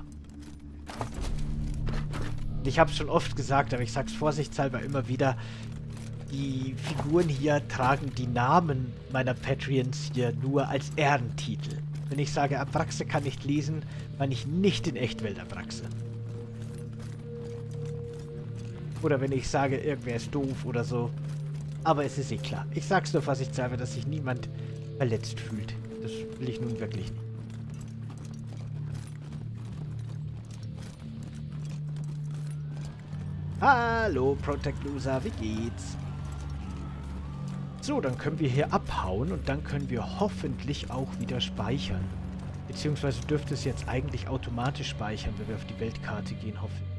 Ich habe es schon oft gesagt, aber ich sage es vorsichtshalber immer wieder. Die Figuren hier tragen die Namen meiner Patreons hier nur als Ehrentitel. Wenn ich sage, Abraxe kann nicht lesen, meine ich nicht in Echtwelt Abraxe. Oder wenn ich sage, irgendwer ist doof oder so. Aber es ist eh klar. Ich sage es nur vorsichtshalber, dass sich niemand verletzt fühlt. Das will ich nun wirklich nicht. Hallo, Protect Loser, wie geht's? So, dann können wir hier abhauen und dann können wir hoffentlich auch wieder speichern. Beziehungsweise dürfte es jetzt eigentlich automatisch speichern, wenn wir auf die Weltkarte gehen, hoffe ich.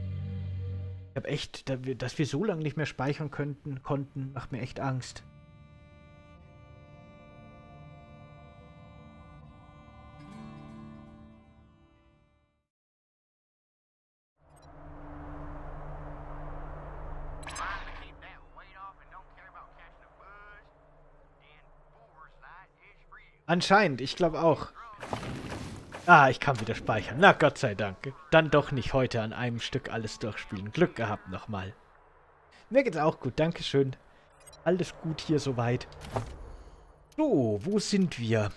Ich habe echt, dass wir so lange nicht mehr speichern könnten, konnten, macht mir echt Angst. Anscheinend, ich glaube auch. Ah, ich kann wieder speichern. Na, Gott sei Dank. Dann doch nicht heute an einem Stück alles durchspielen. Glück gehabt nochmal. Mir geht's auch gut, dankeschön. Alles gut hier soweit. So, wo sind wir?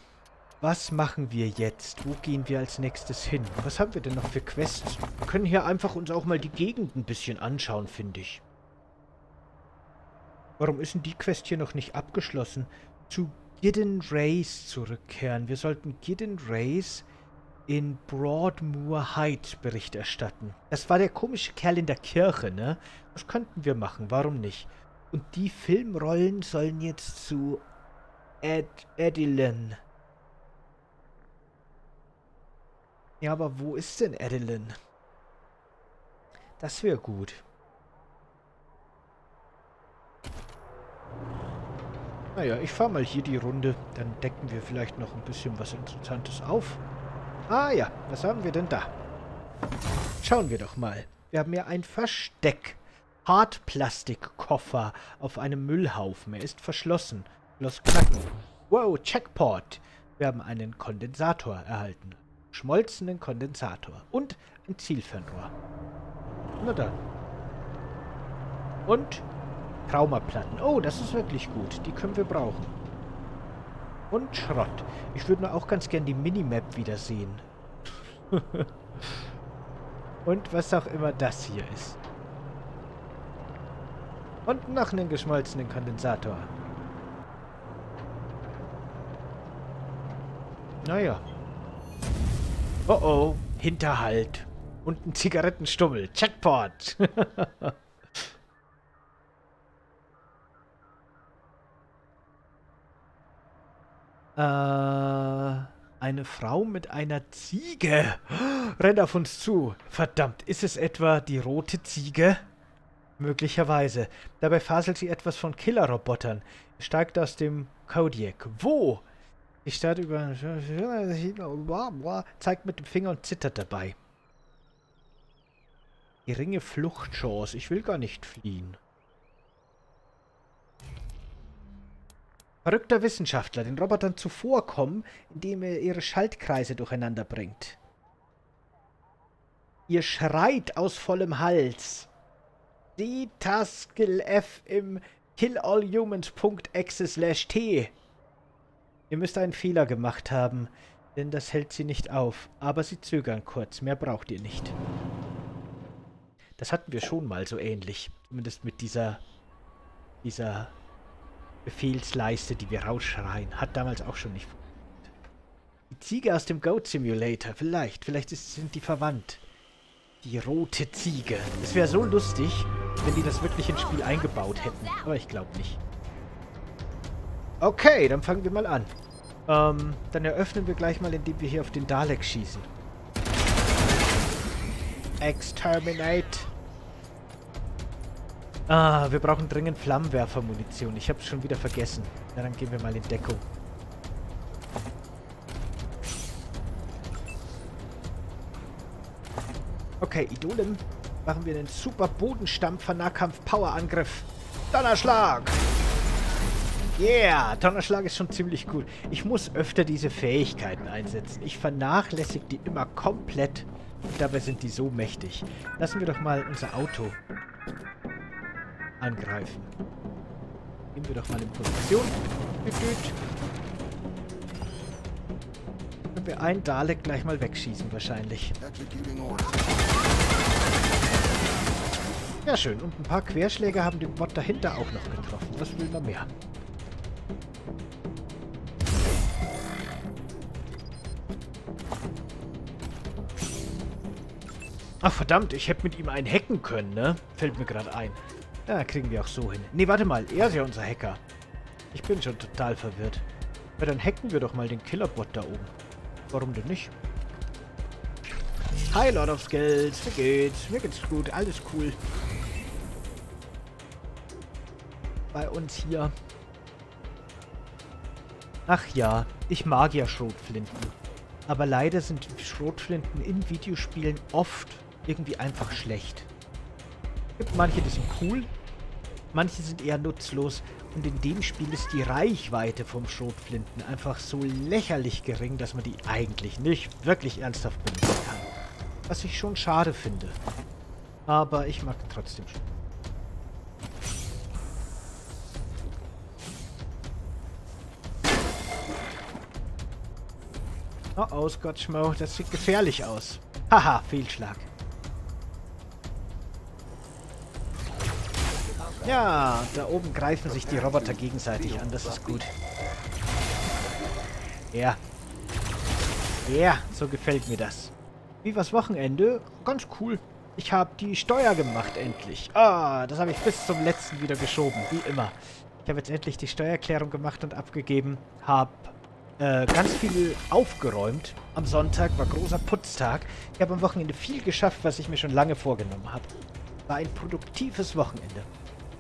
Was machen wir jetzt? Wo gehen wir als nächstes hin? Was haben wir denn noch für Quests? Wir können hier einfach uns auch mal die Gegend ein bisschen anschauen, finde ich. Warum ist denn die Quest hier noch nicht abgeschlossen? Zu Gideon Race zurückkehren. Wir sollten Gideon Race in Broadmoor Heights Bericht erstatten. Das war der komische Kerl in der Kirche, ne? Das könnten wir machen, warum nicht? Und die Filmrollen sollen jetzt zu Ed Edeline. Ja, aber wo ist denn Edeline? Das wäre gut. Naja, ich fahre mal hier die Runde. Dann decken wir vielleicht noch ein bisschen was Interessantes auf. Ah ja, was haben wir denn da? Schauen wir doch mal. Wir haben hier ein Versteck. Hartplastikkoffer auf einem Müllhaufen. Er ist verschlossen. Los knacken. Wow, Checkpot. Wir haben einen Kondensator erhalten. Schmolzenden Kondensator. Und ein Zielfernrohr. Na dann. Und Traumaplatten. Oh, das ist wirklich gut. Die können wir brauchen. Und Schrott. Ich würde nur auch ganz gern die Minimap wiedersehen. Und was auch immer das hier ist. Und noch einen geschmolzenen Kondensator. Naja. Oh oh. Hinterhalt. Und ein Zigarettenstummel. Checkpot. Eine Frau mit einer Ziege. Rennt auf uns zu. Verdammt, ist es etwa die rote Ziege? Möglicherweise. Dabei faselt sie etwas von Killerrobotern. Steigt aus dem Kodiak. Wo? Ich starte über... Zeigt mit dem Finger und zittert dabei. Geringe Fluchtchance. Ich will gar nicht fliehen. Verrückter Wissenschaftler, den Robotern zuvorkommen, indem er ihre Schaltkreise durcheinander bringt. Ihr schreit aus vollem Hals. Die Taskel F im killalhumans punkt exe slash t. Ihr müsst einen Fehler gemacht haben, denn das hält sie nicht auf. Aber sie zögern kurz, mehr braucht ihr nicht. Das hatten wir schon mal so ähnlich. Zumindest mit dieser... dieser... Befehlsleiste, die wir rausschreien. Hat damals auch schon nicht funktioniert. Die Ziege aus dem Goat Simulator. Vielleicht. Vielleicht ist, sind die verwandt. Die rote Ziege. Es wäre so lustig, wenn die das wirklich ins Spiel eingebaut hätten. Aber ich glaube nicht. Okay, dann fangen wir mal an. Ähm, dann eröffnen wir gleich mal, indem wir hier auf den Dalek schießen. Exterminate. Ah, wir brauchen dringend Flammenwerfermunition. Ich hab's schon wieder vergessen. Na, dann gehen wir mal in Deckung. Okay, Idolem. Machen wir einen super Bodenstampfer Nahkampf Powerangriff. Donnerschlag! Yeah, Donnerschlag ist schon ziemlich gut. Ich muss öfter diese Fähigkeiten einsetzen. Ich vernachlässige die immer komplett. Und dabei sind die so mächtig. Lassen wir doch mal unser Auto angreifen. Gehen wir doch mal in Position. Können wir einen Dalek gleich mal wegschießen wahrscheinlich. Ja schön. Und ein paar Querschläge haben den Bot dahinter auch noch getroffen. Was will man mehr? Ach verdammt, ich hätte mit ihm einen hacken können, ne? Fällt mir gerade ein. Da kriegen wir auch so hin. Ne, warte mal, er ist ja unser Hacker. Ich bin schon total verwirrt. Ja, dann hacken wir doch mal den Killerbot da oben. Warum denn nicht? Hi, Lord of Skills. Wie geht's? Mir geht's gut. Alles cool. Bei uns hier. Ach ja, ich mag ja Schrotflinten. Aber leider sind Schrotflinten in Videospielen oft irgendwie einfach schlecht. Es gibt manche, die sind cool. Manche sind eher nutzlos. Und in dem Spiel ist die Reichweite vom Schrotflinten einfach so lächerlich gering, dass man die eigentlich nicht wirklich ernsthaft benutzen kann. Was ich schon schade finde. Aber ich mag trotzdem schon. Oh, oh, Scotchmo, das sieht gefährlich aus. Haha, Fehlschlag. Ja, da oben greifen sich die Roboter gegenseitig an, das ist gut. Ja. Ja, so gefällt mir das. Wie war's Wochenende? Ganz cool. Ich habe die Steuer gemacht, endlich. Ah, das habe ich bis zum letzten wieder geschoben, wie immer. Ich habe jetzt endlich die Steuererklärung gemacht und abgegeben. Hab äh, ganz viel aufgeräumt. Am Sonntag war großer Putztag. Ich habe am Wochenende viel geschafft, was ich mir schon lange vorgenommen habe. War ein produktives Wochenende.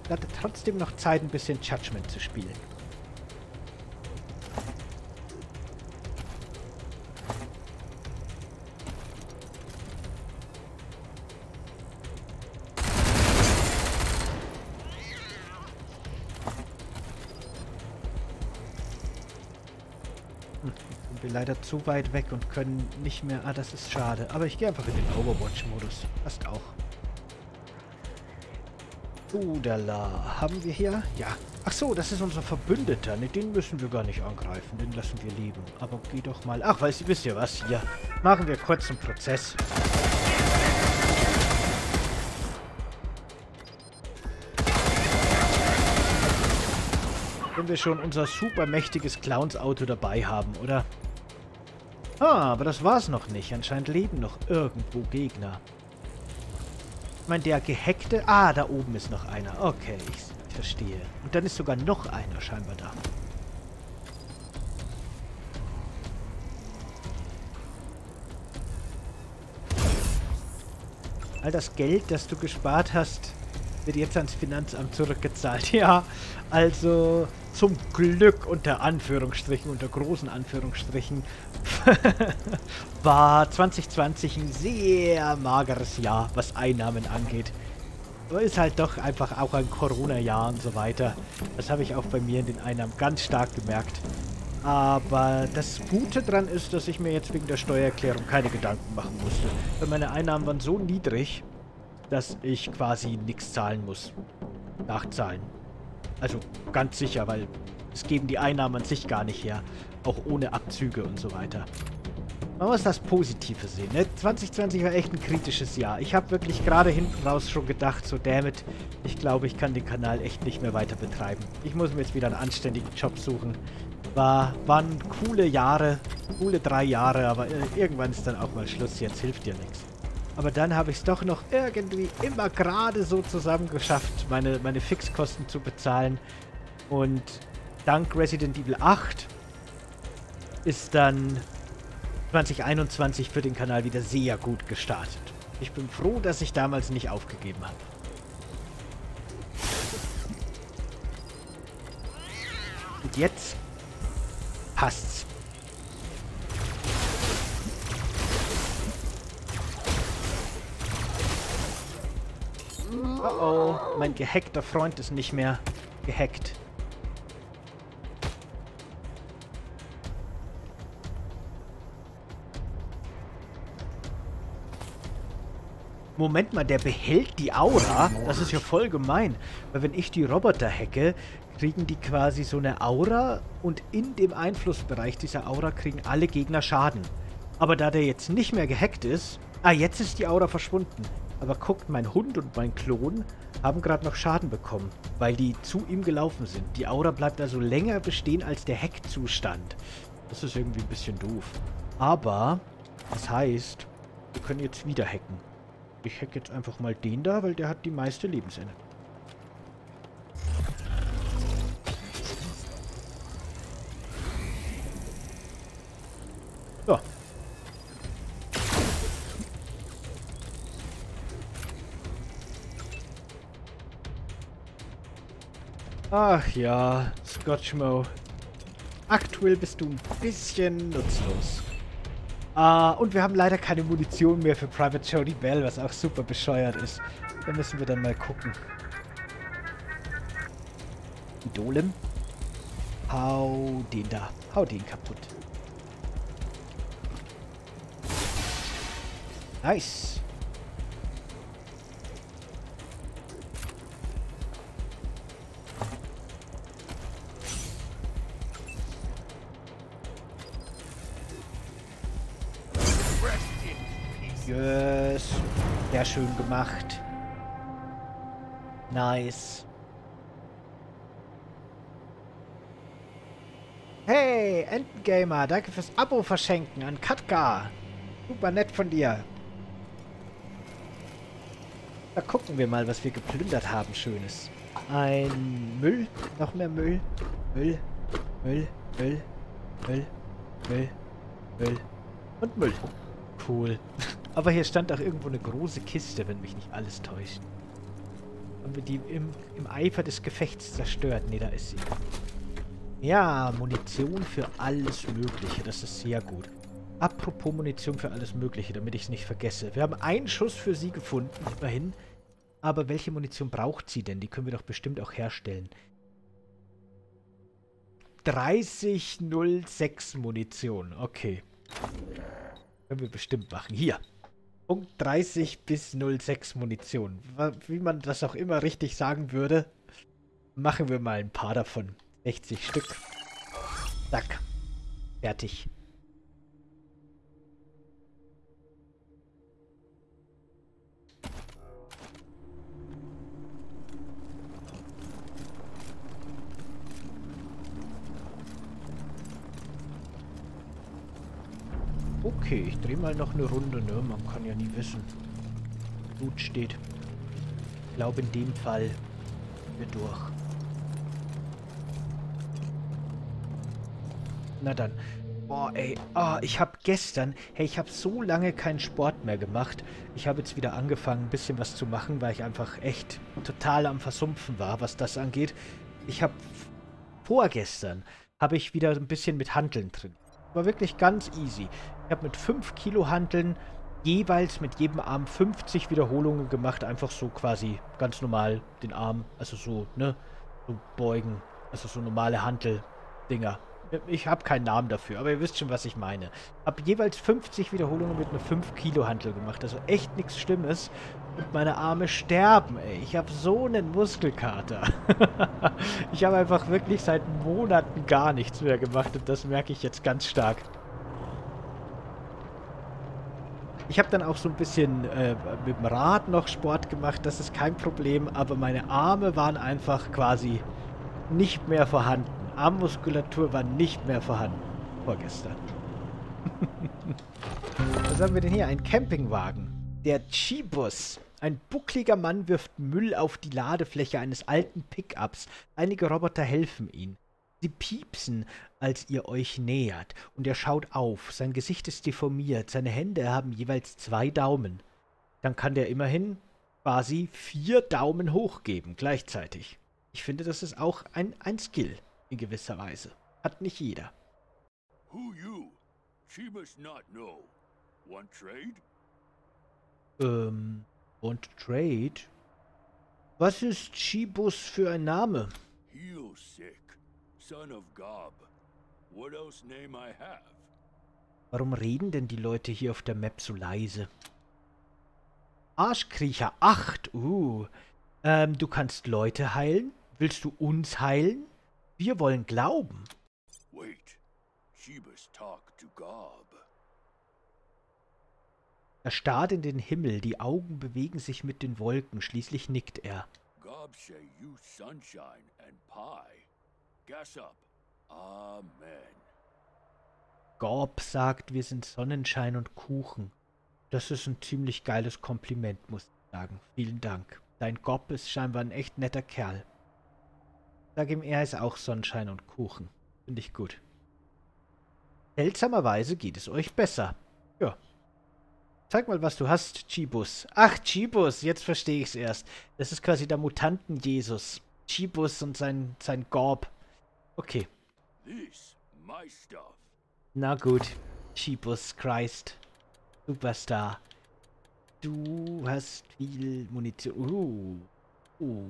Ich hatte trotzdem noch Zeit, ein bisschen Judgment zu spielen. Hm, jetzt sind wir leider zu weit weg und können nicht mehr... Ah, das ist schade. Aber ich gehe einfach in den Overwatch-Modus. Passt auch. Udala. Haben wir hier? Ja. Ach so, das ist unser Verbündeter. Ne, den müssen wir gar nicht angreifen. Den lassen wir leben. Aber geh doch mal... Ach, weißt du, wisst ihr was? Hier. Machen wir kurz einen Prozess. Wenn wir schon unser supermächtiges Clowns-Auto dabei haben, oder? Ah, aber das war's noch nicht. Anscheinend leben noch irgendwo Gegner. Ich meine, der gehackte... Ah, da oben ist noch einer. Okay, ich verstehe. Und dann ist sogar noch einer scheinbar da. All das Geld, das du gespart hast, wird jetzt ans Finanzamt zurückgezahlt. Ja, also zum Glück unter Anführungsstrichen, unter großen Anführungsstrichen, war zwanzig zwanzig ein sehr mageres Jahr, was Einnahmen angeht. Aber ist halt doch einfach auch ein Corona-Jahr und so weiter. Das habe ich auch bei mir in den Einnahmen ganz stark gemerkt. Aber das Gute dran ist, dass ich mir jetzt wegen der Steuererklärung keine Gedanken machen musste. Weil meine Einnahmen waren so niedrig, dass ich quasi nichts zahlen muss. Nachzahlen. Also ganz sicher, weil es geben die Einnahmen an sich gar nicht her. Auch ohne Abzüge und so weiter. Man muss das Positive sehen, ne? zwanzig zwanzig war echt ein kritisches Jahr. Ich habe wirklich gerade hinten raus schon gedacht, so dammit, ich glaube, ich kann den Kanal echt nicht mehr weiter betreiben. Ich muss mir jetzt wieder einen anständigen Job suchen. War, waren coole Jahre, coole drei Jahre, aber irgendwann ist dann auch mal Schluss, jetzt hilft dir nichts. Aber dann habe ich es doch noch irgendwie immer gerade so zusammengeschafft, meine, meine Fixkosten zu bezahlen. Und dank Resident Evil acht ist dann zwanzig einundzwanzig für den Kanal wieder sehr gut gestartet. Ich bin froh, dass ich damals nicht aufgegeben habe. Und jetzt passt's. Oh oh, mein gehackter Freund ist nicht mehr gehackt. Moment mal, der behält die Aura? Das ist ja voll gemein. Weil wenn ich die Roboter hacke, kriegen die quasi so eine Aura und in dem Einflussbereich dieser Aura kriegen alle Gegner Schaden. Aber da der jetzt nicht mehr gehackt ist... Ah, jetzt ist die Aura verschwunden. Aber guckt, mein Hund und mein Klon haben gerade noch Schaden bekommen, weil die zu ihm gelaufen sind. Die Aura bleibt also länger bestehen als der Hackzustand. Das ist irgendwie ein bisschen doof. Aber, das heißt, wir können jetzt wieder hacken. Ich hack jetzt einfach mal den da, weil der hat die meiste Lebensenergie. So. Ach ja, Scotchmo. Aktuell bist du ein bisschen nutzlos. Ah, und wir haben leider keine Munition mehr für Private Jody Bell, was auch super bescheuert ist. Da müssen wir dann mal gucken. Idolem? Hau den da. Hau den kaputt. Nice. Yes. Sehr schön gemacht. Nice. Hey, Entengamer, danke fürs Abo verschenken an Katka. Super nett von dir. Da gucken wir mal, was wir geplündert haben, Schönes. Ein Müll, noch mehr Müll, Müll, Müll, Müll, Müll, Müll, Müll und Müll. Cool. Aber hier stand auch irgendwo eine große Kiste, wenn mich nicht alles täuscht. Haben wir die im, im Eifer des Gefechts zerstört? Ne, da ist sie. Ja, Munition für alles Mögliche, das ist sehr gut. Apropos Munition für alles Mögliche, damit ich es nicht vergesse. Wir haben einen Schuss für sie gefunden, immerhin. Aber welche Munition braucht sie denn? Die können wir doch bestimmt auch herstellen. dreißig null sechs Munition, okay. Können wir bestimmt machen. Hier, Punkt dreißig bis null sechs Munition. Wie man das auch immer richtig sagen würde, machen wir mal ein paar davon. sechzig Stück. Zack. Fertig. Okay, ich drehe mal noch eine Runde, ne? Man kann ja nie wissen. Gut steht. Ich glaube, in dem Fall wir durch. Na dann. Boah, ey. Ah, ich habe gestern... Hey, ich habe so lange keinen Sport mehr gemacht. Ich habe jetzt wieder angefangen, ein bisschen was zu machen, weil ich einfach echt total am Versumpfen war, was das angeht. Ich habe... Vorgestern habe ich wieder ein bisschen mit Hanteln drin. War wirklich ganz easy. Ich habe mit fünf Kilo Hanteln jeweils mit jedem Arm fünfzig Wiederholungen gemacht. Einfach so quasi ganz normal den Arm, also so, ne, so beugen. Also so normale Hantel-Dinger. Ich habe keinen Namen dafür, aber ihr wisst schon, was ich meine. Habe jeweils fünfzig Wiederholungen mit einer fünf Kilo Hantel gemacht. Also echt nichts Schlimmes. Und meine Arme sterben, ey. Ich habe so einen Muskelkater. Ich habe einfach wirklich seit Monaten gar nichts mehr gemacht und das merke ich jetzt ganz stark. Ich habe dann auch so ein bisschen äh, mit dem Rad noch Sport gemacht. Das ist kein Problem, aber meine Arme waren einfach quasi nicht mehr vorhanden. Armmuskulatur war nicht mehr vorhanden. Vorgestern. Was haben wir denn hier? Ein Campingwagen. Der Chibus. Ein buckliger Mann wirft Müll auf die Ladefläche eines alten Pickups. Einige Roboter helfen ihm. Sie piepsen, als ihr euch nähert. Und er schaut auf. Sein Gesicht ist deformiert. Seine Hände haben jeweils zwei Daumen. Dann kann der immerhin quasi vier Daumen hochgeben gleichzeitig. Ich finde, das ist auch ein, ein Skill. In gewisser Weise. Hat nicht jeder. Who you? She must not know. Want trade? Ähm, want trade? Was ist Chibus für ein Name? Heel sick, son of Gob. What else name I have? Warum reden denn die Leute hier auf der Map so leise? Arschkriecher acht, uh. Ähm, du kannst Leute heilen? Willst du uns heilen? Wir wollen glauben. Wait. Chibus talk to Gob. Er starrt in den Himmel, die Augen bewegen sich mit den Wolken, schließlich nickt er. Gob say you sunshine and pie. Gas up. Amen. Gob sagt, wir sind Sonnenschein und Kuchen. Das ist ein ziemlich geiles Kompliment, muss ich sagen. Vielen Dank. Dein Gob ist scheinbar ein echt netter Kerl. Sag ihm, er ist auch Sonnenschein und Kuchen. Finde ich gut. Seltsamerweise geht es euch besser. Ja. Zeig mal, was du hast, Chibus. Ach, Chibus, jetzt verstehe ich es erst. Das ist quasi der Mutanten-Jesus. Chibus und sein, sein Gorb. Okay. Na gut. Chibus Christ. Superstar. Du hast viel Munition. Uh. Uh.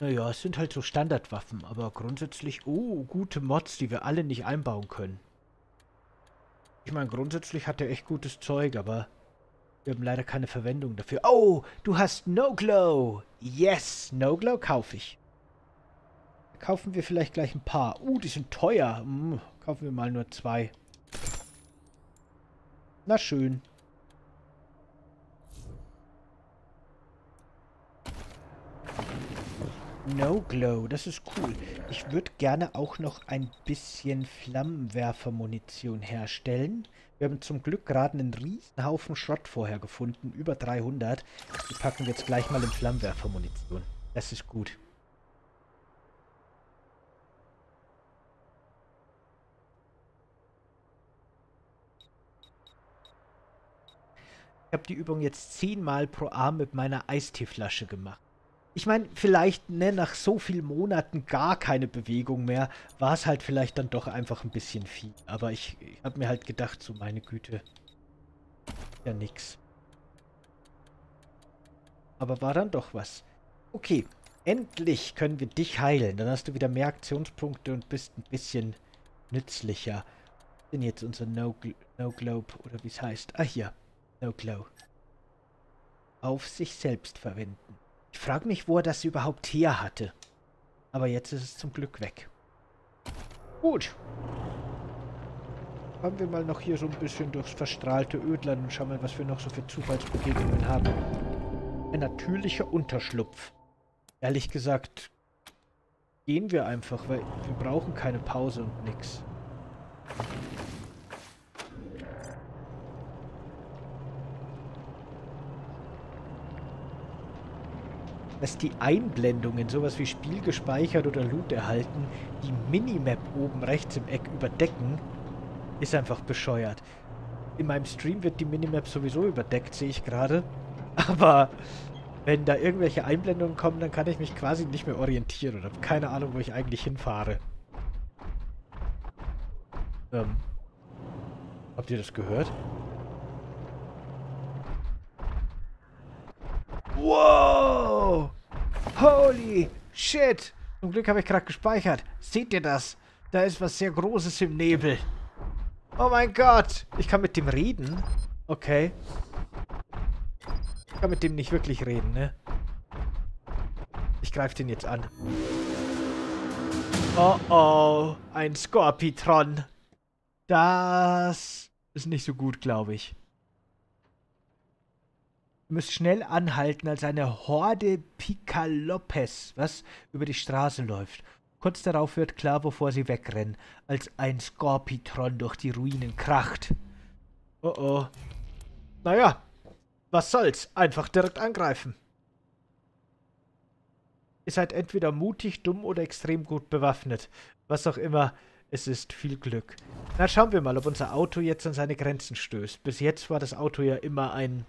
Naja, es sind halt so Standardwaffen, aber grundsätzlich... Oh, gute Mods, die wir alle nicht einbauen können. Ich meine, grundsätzlich hat er echt gutes Zeug, aber wir haben leider keine Verwendung dafür. Oh, du hast No-Glow. Yes, No-Glow kaufe ich. Kaufen wir vielleicht gleich ein paar. Uh, die sind teuer. Hm, kaufen wir mal nur zwei. Na schön. No Glow, das ist cool. Ich würde gerne auch noch ein bisschen Flammenwerfermunition herstellen. Wir haben zum Glück gerade einen riesen Haufen Schrott vorher gefunden, über dreihundert. Die packen wir jetzt gleich mal in Flammenwerfermunition. Das ist gut. Ich habe die Übung jetzt zehnmal pro Arm mit meiner Eisteeflasche gemacht. Ich meine, vielleicht, ne, nach so vielen Monaten gar keine Bewegung mehr, war es halt vielleicht dann doch einfach ein bisschen viel. Aber ich, ich habe mir halt gedacht, so meine Güte, ja nix. Aber war dann doch was. Okay, endlich können wir dich heilen. Dann hast du wieder mehr Aktionspunkte und bist ein bisschen nützlicher. Was ist denn jetzt unser No-Globe oder wie es heißt? Ah, hier, No-Glow. Auf sich selbst verwenden. Ich frage mich, wo er das überhaupt her hatte. Aber jetzt ist es zum Glück weg. Gut. Haben wir mal noch hier so ein bisschen durchs verstrahlte Ödland und schauen mal, was wir noch so für Zufallsbegegnungen haben. Ein natürlicher Unterschlupf. Ehrlich gesagt, gehen wir einfach, weil wir brauchen keine Pause und nix. Dass die Einblendungen, sowas wie Spiel gespeichert oder Loot erhalten, die Minimap oben rechts im Eck überdecken, ist einfach bescheuert. In meinem Stream wird die Minimap sowieso überdeckt, sehe ich gerade. Aber wenn da irgendwelche Einblendungen kommen, dann kann ich mich quasi nicht mehr orientieren und habe keine Ahnung, wo ich eigentlich hinfahre. Ähm. Habt ihr das gehört? Wow! Holy shit! Zum Glück habe ich gerade gespeichert. Seht ihr das? Da ist was sehr Großes im Nebel. Oh mein Gott! Ich kann mit dem reden? Okay. Ich kann mit dem nicht wirklich reden, ne? Ich greife den jetzt an. Oh oh, ein Skorpitron. Das ist nicht so gut, glaube ich. Ihr müsst schnell anhalten, als eine Horde Picalopes, was über die Straße läuft. Kurz darauf wird klar, wovor sie wegrennen, als ein Skorpitron durch die Ruinen kracht. Oh oh. Naja, was soll's? Einfach direkt angreifen. Ihr seid entweder mutig, dumm oder extrem gut bewaffnet. Was auch immer, es ist viel Glück. Na, schauen wir mal, ob unser Auto jetzt an seine Grenzen stößt. Bis jetzt war das Auto ja immer ein...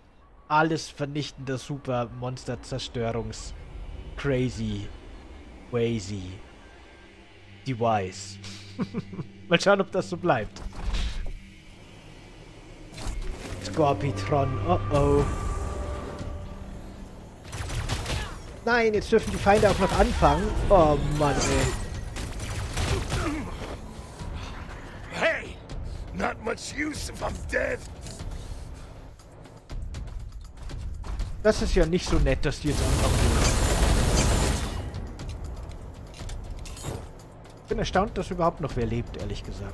alles vernichtender Super-Monster-Zerstörungs-Crazy-Wazy-Device. Mal schauen, ob das so bleibt. Skorpitron, oh oh. Nein, jetzt dürfen die Feinde auch noch anfangen. Oh Mann, ey. Hey, not much use if I'm dead. Das ist ja nicht so nett, dass die jetzt einfach sind. Ich bin erstaunt, dass überhaupt noch wer lebt, ehrlich gesagt.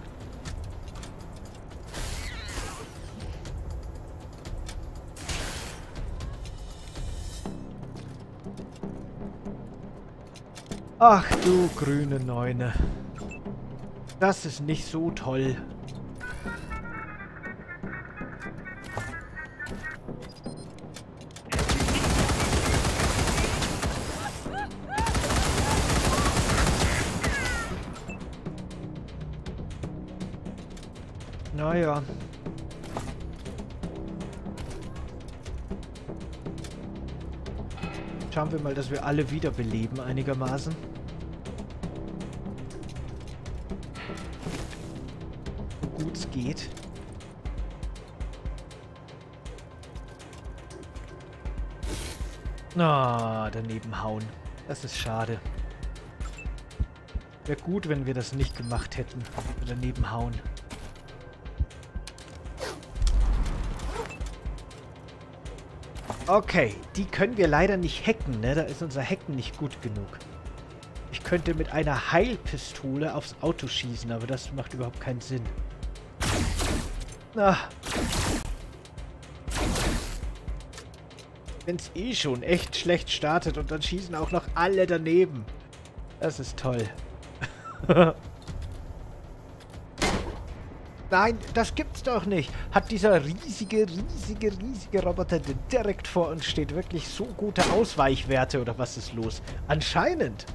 Ach du grüne Neune. Das ist nicht so toll. Naja. Schauen wir mal, dass wir alle wiederbeleben einigermaßen. So gut es geht. Na, oh, daneben hauen. Das ist schade. Wäre gut, wenn wir das nicht gemacht hätten. Daneben hauen. Okay, die können wir leider nicht hacken, ne? Da ist unser Hacken nicht gut genug. Ich könnte mit einer Heilpistole aufs Auto schießen, aber das macht überhaupt keinen Sinn. Na. Wenn's eh schon echt schlecht startet und dann schießen auch noch alle daneben. Das ist toll. Nein, das gibt's doch nicht. Hat dieser riesige, riesige, riesige Roboter, der direkt vor uns steht, wirklich so gute Ausweichwerte oder was ist los? Anscheinend.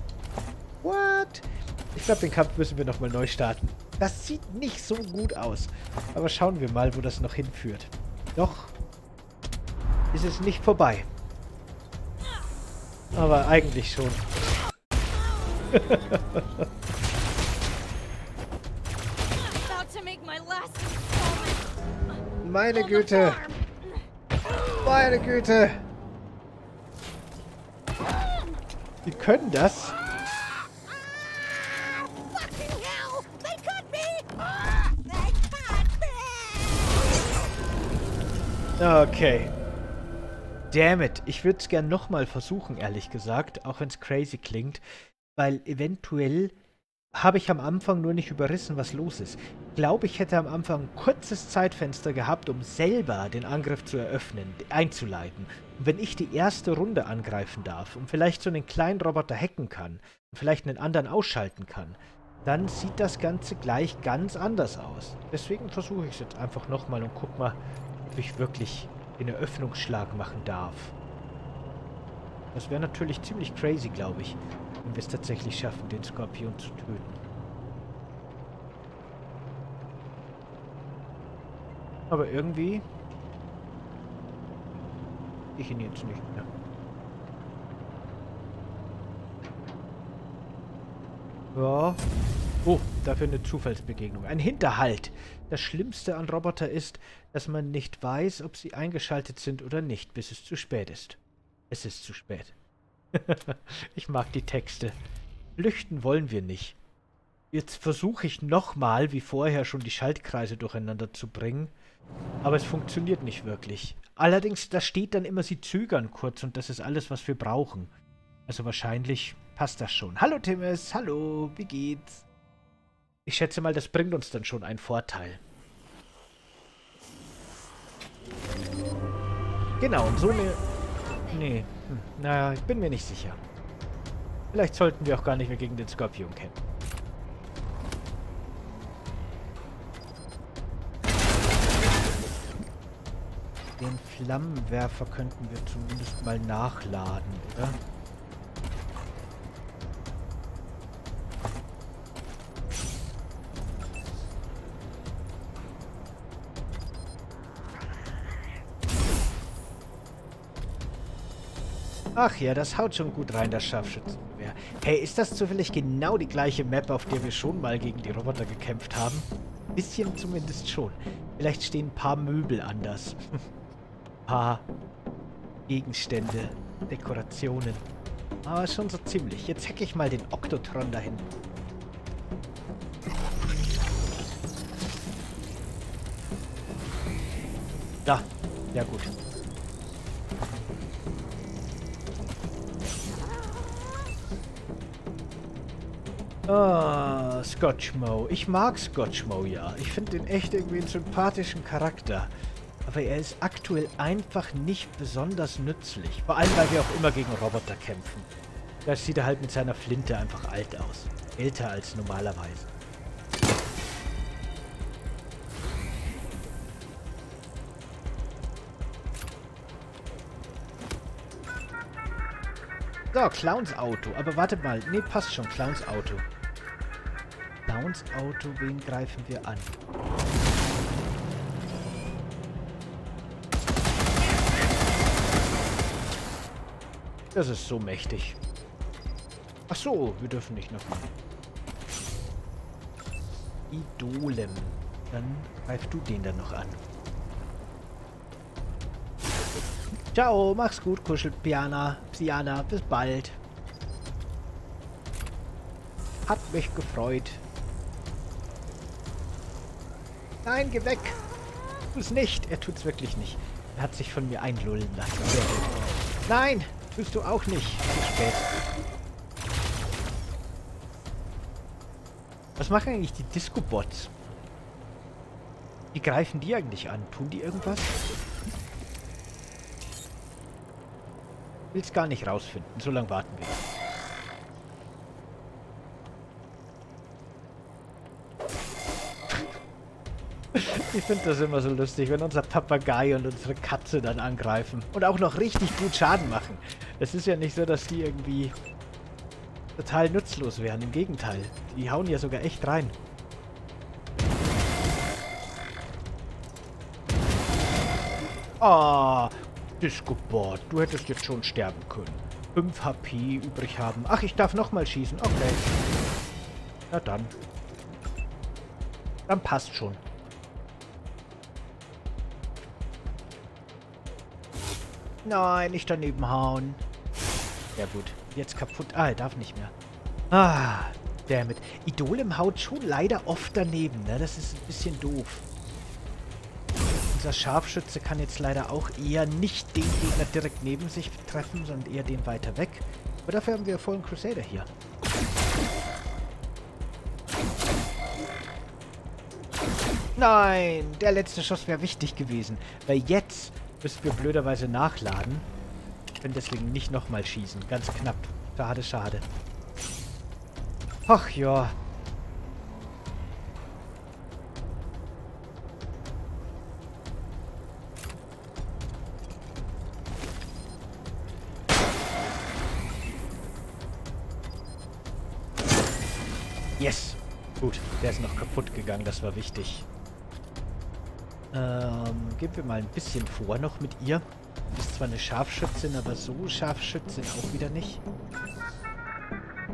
What? Ich glaube, den Kampf müssen wir nochmal neu starten. Das sieht nicht so gut aus. Aber schauen wir mal, wo das noch hinführt. Noch ist es nicht vorbei. Aber eigentlich schon. Meine Güte! Meine Güte! Die können das? Okay. Damn it. Ich würde es gern nochmal versuchen, ehrlich gesagt. Auch wenn es crazy klingt. Weil eventuell habe ich am Anfang nur nicht überrissen, was los ist. Ich glaube, ich hätte am Anfang ein kurzes Zeitfenster gehabt, um selber den Angriff zu eröffnen, einzuleiten. Und wenn ich die erste Runde angreifen darf und vielleicht so einen kleinen Roboter hacken kann und vielleicht einen anderen ausschalten kann, dann sieht das Ganze gleich ganz anders aus. Deswegen versuche ich es jetzt einfach nochmal und guck mal, ob ich wirklich den Eröffnungsschlag machen darf. Das wäre natürlich ziemlich crazy, glaube ich, wenn wir es tatsächlich schaffen, den Skorpion zu töten. Aber irgendwie... ich ihn jetzt nicht mehr. Ja. Oh, dafür eine Zufallsbegegnung. Ein Hinterhalt. Das Schlimmste an Roboter ist, dass man nicht weiß, ob sie eingeschaltet sind oder nicht, bis es zu spät ist. Es ist zu spät. Ich mag die Texte. Flüchten wollen wir nicht. Jetzt versuche ich nochmal, wie vorher schon, die Schaltkreise durcheinander zu bringen. Aber es funktioniert nicht wirklich. Allerdings, da steht dann immer, sie zögern kurz und das ist alles, was wir brauchen. Also wahrscheinlich passt das schon. Hallo Timmes, hallo, wie geht's? Ich schätze mal, das bringt uns dann schon einen Vorteil. Genau, und so eine... Nee, hm. Naja, ich bin mir nicht sicher. Vielleicht sollten wir auch gar nicht mehr gegen den Skorpion kämpfen. Den Flammenwerfer könnten wir zumindest mal nachladen, oder? Ach ja, das haut schon gut rein, das Scharfschützengewehr. Hey, ist das zufällig genau die gleiche Map, auf der wir schon mal gegen die Roboter gekämpft haben? Ein bisschen zumindest schon. Vielleicht stehen ein paar Möbel anders. Ein paar Gegenstände, Dekorationen. Aber schon so ziemlich. Jetzt hacke ich mal den Oktotron dahin. Da. Ja gut. Ah, oh, Scotchmo. Ich mag Scotchmo, ja. Ich finde den echt irgendwie einen sympathischen Charakter. Aber er ist aktuell einfach nicht besonders nützlich. Vor allem, weil wir auch immer gegen Roboter kämpfen. Da sieht er halt mit seiner Flinte einfach alt aus. Älter als normalerweise. So, Clowns Auto. Aber warte mal. Nee, passt schon. Clowns Auto. Clowns Auto, wen greifen wir an? Das ist so mächtig. Ach so, wir dürfen nicht noch mal. Idolem. Dann greifst du den dann noch an. Ciao, mach's gut, kuschelt Piana. Psiana, bis bald. Hat mich gefreut. Nein, geh weg. Tu's nicht. Er tut's wirklich nicht. Er hat sich von mir einlullen lassen. Nein, tust du auch nicht. Zu spät. Was machen eigentlich die Disco-Bots? Wie greifen die eigentlich an? Tun die irgendwas? Will's gar nicht rausfinden. So lange warten wir. Ich finde das immer so lustig, wenn unser Papagei und unsere Katze dann angreifen. Und auch noch richtig gut Schaden machen. Es ist ja nicht so, dass die irgendwie total nutzlos wären. Im Gegenteil. Die hauen ja sogar echt rein. Ah, Disco-Bot, du hättest jetzt schon sterben können. fünf H P übrig haben. Ach, ich darf nochmal schießen. Okay. Na dann. Dann passt schon. Nein, nicht daneben hauen. Ja gut, jetzt kaputt. Ah, er darf nicht mehr. Ah, damit. Idolem haut schon leider oft daneben, ne? Das ist ein bisschen doof. Unser Scharfschütze kann jetzt leider auch eher nicht den Gegner direkt neben sich treffen, sondern eher den weiter weg. Aber dafür haben wir vollen Crusader hier. Nein, der letzte Schuss wäre wichtig gewesen, weil jetzt müssen wir blöderweise nachladen. Können deswegen nicht nochmal schießen. Ganz knapp. Schade, schade. Ach ja. Yes. Gut, der ist noch kaputt gegangen. Das war wichtig. Ähm, gehen wir mal ein bisschen vor noch mit ihr. Ist zwar eine Scharfschützin, aber so Scharfschützin auch wieder nicht.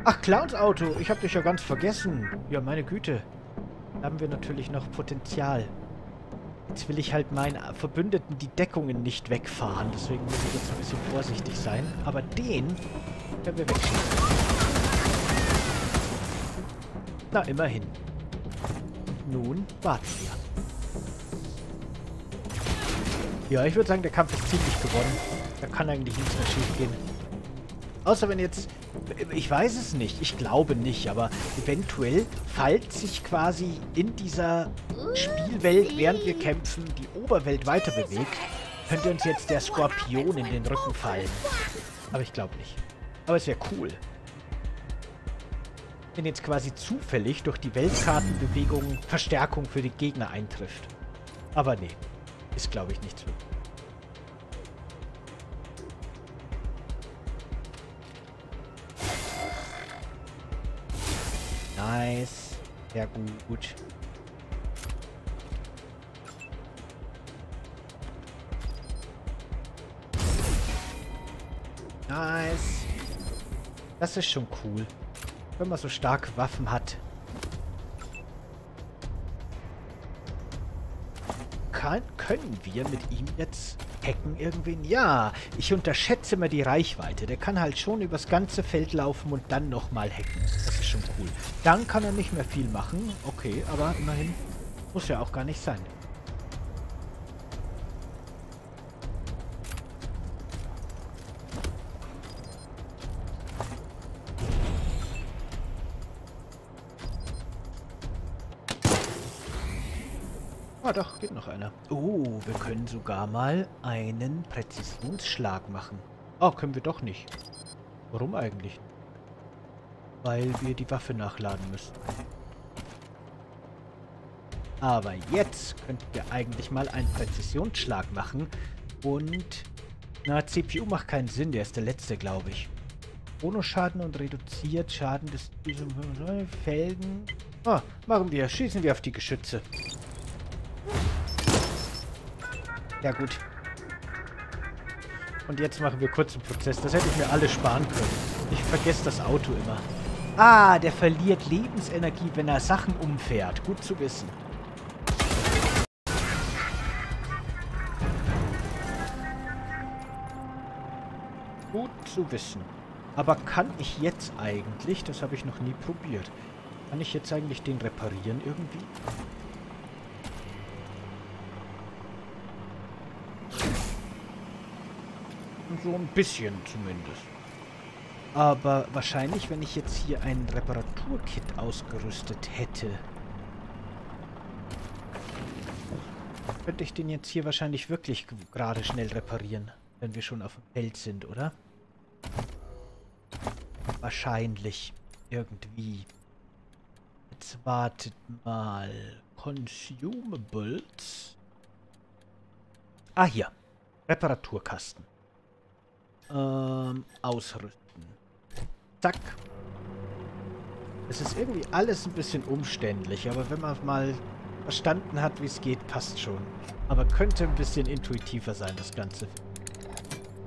Ach, Clowns Auto! Ich hab dich ja ganz vergessen. Ja, meine Güte. Da haben wir natürlich noch Potenzial. Jetzt will ich halt meinen Verbündeten die Deckungen nicht wegfahren. Deswegen muss ich jetzt ein bisschen vorsichtig sein. Aber den können wir wegschießen. Na, immerhin. Und nun warten wir. Ja, ich würde sagen, der Kampf ist ziemlich gewonnen. Da kann eigentlich nichts mehr schief gehen. Außer wenn jetzt... Ich weiß es nicht. Ich glaube nicht. Aber eventuell fallt sich quasi in dieser Spielwelt, während wir kämpfen, die Oberwelt weiter bewegt. Könnte uns jetzt der Skorpion in den Rücken fallen. Aber ich glaube nicht. Aber es wäre cool. Wenn jetzt quasi zufällig durch die Weltkartenbewegung Verstärkung für die Gegner eintrifft. Aber nee. Ist, glaube ich, nicht so. Nice. Sehr gut. Nice. Das ist schon cool. Wenn man so starke Waffen hat. Können wir mit ihm jetzt hacken irgendwen? Ja, ich unterschätze mal die Reichweite. Der kann halt schon übers ganze Feld laufen und dann nochmal hacken. Das ist schon cool. Dann kann er nicht mehr viel machen. Okay, aber immerhin muss ja auch gar nicht sein. Ah, doch, geht noch einer. Oh, wir können sogar mal einen Präzisionsschlag machen. Ah, können wir doch nicht. Warum eigentlich? Weil wir die Waffe nachladen müssen. Aber jetzt könnten wir eigentlich mal einen Präzisionsschlag machen. Und... Na, C P U macht keinen Sinn. Der ist der letzte, glaube ich. Bonusschaden und reduziert Schaden des... Felgen... Ah, machen wir. Schießen wir auf die Geschütze. Ja gut. Und jetzt machen wir kurz einen Prozess. Das hätte ich mir alles sparen können. Ich vergesse das Auto immer. Ah, der verliert Lebensenergie, wenn er Sachen umfährt. Gut zu wissen. Gut zu wissen. Aber kann ich jetzt eigentlich, das habe ich noch nie probiert, kann ich jetzt eigentlich den reparieren irgendwie? So ein bisschen zumindest. Aber wahrscheinlich, wenn ich jetzt hier ein Reparaturkit ausgerüstet hätte, könnte ich den jetzt hier wahrscheinlich wirklich gerade schnell reparieren, wenn wir schon auf dem Feld sind, oder? Wahrscheinlich. Irgendwie. Jetzt wartet mal. Consumables. Ah, hier. Reparaturkasten. Ähm, ausrüsten. Zack. Es ist irgendwie alles ein bisschen umständlich, aber wenn man mal verstanden hat, wie es geht, passt schon. Aber könnte ein bisschen intuitiver sein, das Ganze.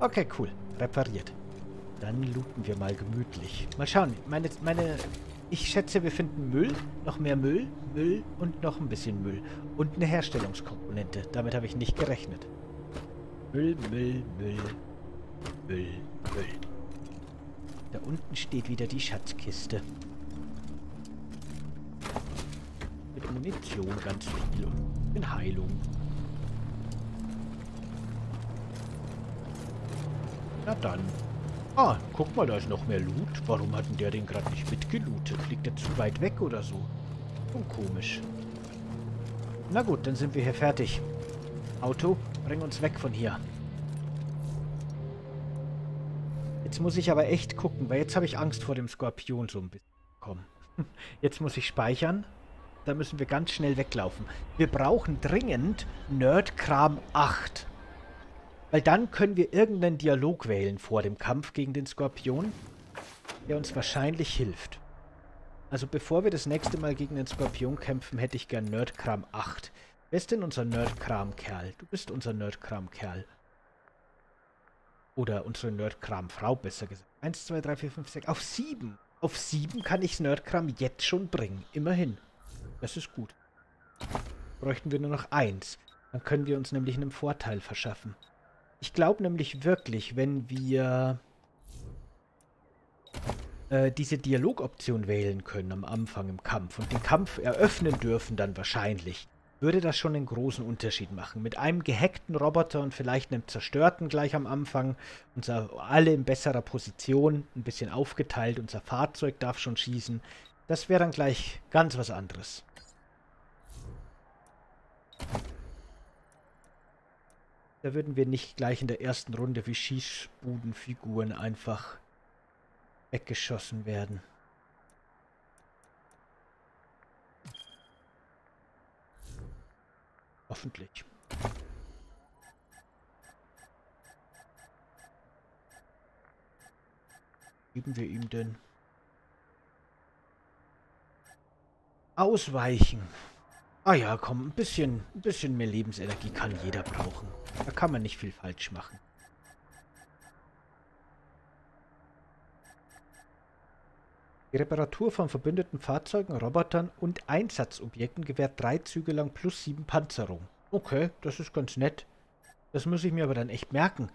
Okay, cool. Repariert. Dann looten wir mal gemütlich. Mal schauen. Meine, meine... Ich schätze, wir finden Müll, noch mehr Müll, Müll und noch ein bisschen Müll. Und eine Herstellungskomponente. Damit habe ich nicht gerechnet. Müll, Müll, Müll. Müll, Müll. Da unten steht wieder die Schatzkiste. Mit Munition ganz viel und mit Heilung. Na dann. Ah, guck mal, da ist noch mehr Loot. Warum hat denn der den gerade nicht mitgelootet? Liegt der zu weit weg oder so? Schon komisch. Na gut, dann sind wir hier fertig. Auto, bring uns weg von hier. Jetzt muss ich aber echt gucken, weil jetzt habe ich Angst vor dem Skorpion so ein bisschen bekommen. Jetzt muss ich speichern. Da müssen wir ganz schnell weglaufen. Wir brauchen dringend Nerdkram acht. Weil dann können wir irgendeinen Dialog wählen vor dem Kampf gegen den Skorpion, der uns wahrscheinlich hilft. Also bevor wir das nächste Mal gegen den Skorpion kämpfen, hätte ich gern Nerdkram acht. Wer ist denn unser Nerdkram-Kerl? Du bist unser Nerdkram-Kerl. Oder unsere Nerdkram-Frau, besser gesagt. eins, zwei, drei, vier, fünf, sechs. Auf sieben. Auf sieben kann ich Nerdkram jetzt schon bringen. Immerhin. Das ist gut. Bräuchten wir nur noch eins. Dann können wir uns nämlich einen Vorteil verschaffen. Ich glaube nämlich wirklich, wenn wir äh, diese Dialogoption wählen können am Anfang im Kampf und den Kampf eröffnen dürfen dann wahrscheinlich, würde das schon einen großen Unterschied machen. Mit einem gehackten Roboter und vielleicht einem zerstörten gleich am Anfang. Uns alle in besserer Position, ein bisschen aufgeteilt. Unser Fahrzeug darf schon schießen. Das wäre dann gleich ganz was anderes. Da würden wir nicht gleich in der ersten Runde wie Schießbudenfiguren einfach weggeschossen werden. Hoffentlich. Geben wir ihm denn? Ausweichen. Ah ja, komm, ein bisschen, ein bisschen mehr Lebensenergie kann jeder brauchen. Da kann man nicht viel falsch machen. Die Reparatur von verbündeten Fahrzeugen, Robotern und Einsatzobjekten gewährt drei Züge lang plus sieben Panzerung. Okay, das ist ganz nett. Das muss ich mir aber dann echt merken.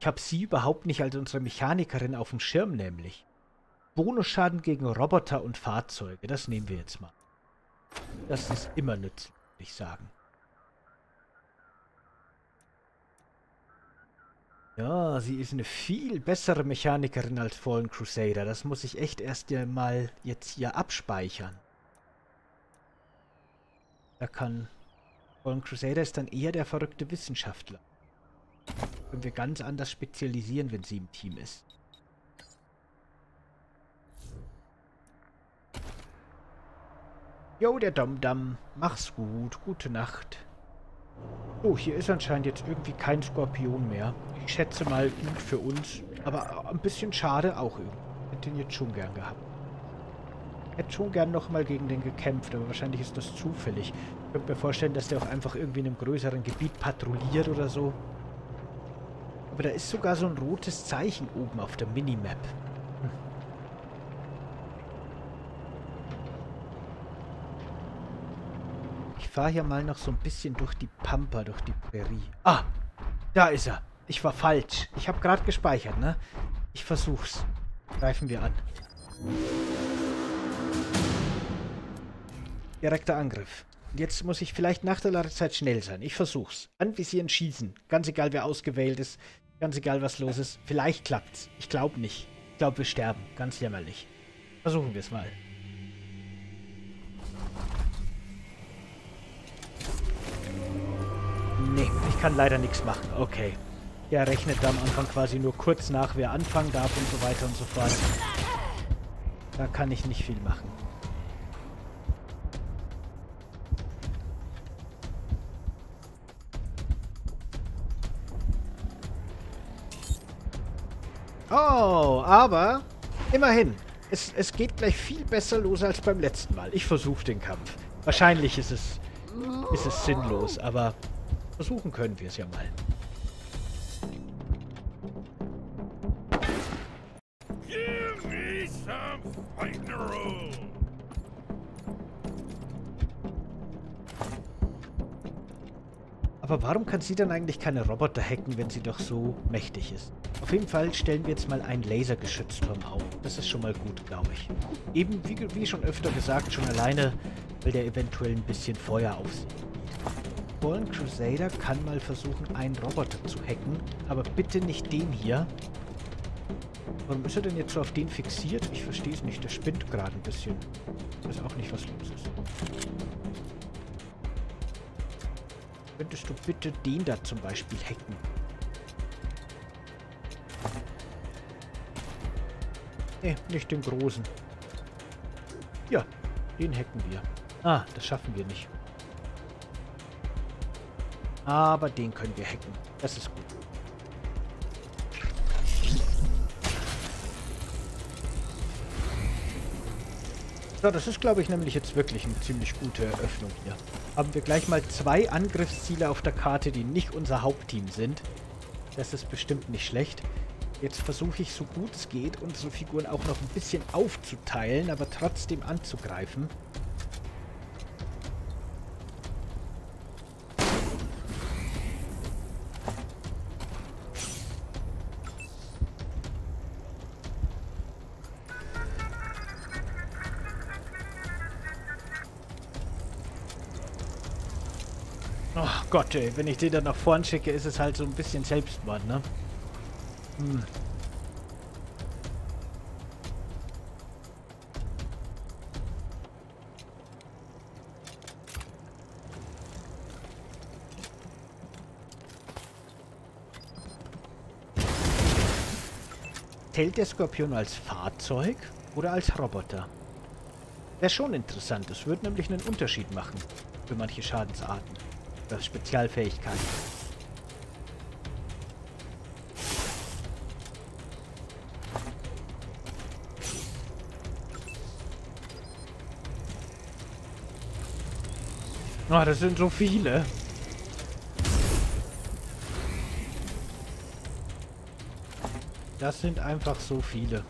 Ich habe sie überhaupt nicht als unsere Mechanikerin auf dem Schirm nämlich. Bonusschaden gegen Roboter und Fahrzeuge, das nehmen wir jetzt mal. Das ist immer nützlich, würde ich sagen. Ja, sie ist eine viel bessere Mechanikerin als Fallen Crusader. Das muss ich echt erst mal jetzt hier abspeichern. Da kann... Fallen Crusader ist dann eher der verrückte Wissenschaftler. Können wir ganz anders spezialisieren, wenn sie im Team ist. Jo, der Dom-Dam. Mach's gut. Gute Nacht. Oh, hier ist anscheinend jetzt irgendwie kein Skorpion mehr. Ich schätze mal, gut für uns. Aber ein bisschen schade auch irgendwie. Hätte den jetzt schon gern gehabt. Hätte schon gern nochmal gegen den gekämpft, aber wahrscheinlich ist das zufällig. Ich könnte mir vorstellen, dass der auch einfach irgendwie in einem größeren Gebiet patrouilliert oder so. Aber da ist sogar so ein rotes Zeichen oben auf der Minimap. Hm. Ich fahre hier mal noch so ein bisschen durch die Pampa, durch die Prärie. Ah, da ist er. Ich war falsch. Ich habe gerade gespeichert, ne? Ich versuch's. Greifen wir an. Direkter Angriff. Jetzt muss ich vielleicht nach der Ladezeit schnell sein. Ich versuch's. Anvisieren, schießen. Ganz egal, wer ausgewählt ist. Ganz egal, was los ist. Vielleicht klappt's. Ich glaube nicht. Ich glaube, wir sterben. Ganz jämmerlich. Versuchen wir es mal. Nee, ich kann leider nichts machen. Okay. Er rechnet am Anfang quasi nur kurz nach, wer anfangen darf und so weiter und so fort. Da kann ich nicht viel machen. Oh, aber immerhin. Es, es geht gleich viel besser los als beim letzten Mal. Ich versuche den Kampf. Wahrscheinlich ist es, ist es sinnlos, aber versuchen können wir es ja mal. Aber warum kann sie dann eigentlich keine Roboter hacken, wenn sie doch so mächtig ist? Auf jeden Fall stellen wir jetzt mal einen Lasergeschützturm auf. Das ist schon mal gut, glaube ich. Eben, wie, wie schon öfter gesagt, schon alleine, weil der eventuell ein bisschen Feuer auf sich zieht. Fallen Crusader kann mal versuchen, einen Roboter zu hacken, aber bitte nicht den hier. Warum ist er denn jetzt so auf den fixiert? Ich verstehe es nicht, der spinnt gerade ein bisschen. Ich weiß auch nicht, was los ist. Könntest du bitte den da zum Beispiel hacken? Ne, nicht den großen. Ja, den hacken wir. Ah, das schaffen wir nicht. Aber den können wir hacken. Das ist gut. So, das ist, glaube ich, nämlich jetzt wirklich eine ziemlich gute Eröffnung hier. Haben wir gleich mal zwei Angriffsziele auf der Karte, die nicht unser Hauptteam sind. Das ist bestimmt nicht schlecht. Jetzt versuche ich, so gut es geht, unsere Figuren auch noch ein bisschen aufzuteilen, aber trotzdem anzugreifen. Gott, ey, wenn ich den dann nach vorn schicke, ist es halt so ein bisschen Selbstmord, ne? Hm. Zählt der Skorpion als Fahrzeug oder als Roboter? Wäre schon interessant. Es würde nämlich einen Unterschied machen für manche Schadensarten. Das Spezialfähigkeit. Oh, das sind so viele. Das sind einfach so viele.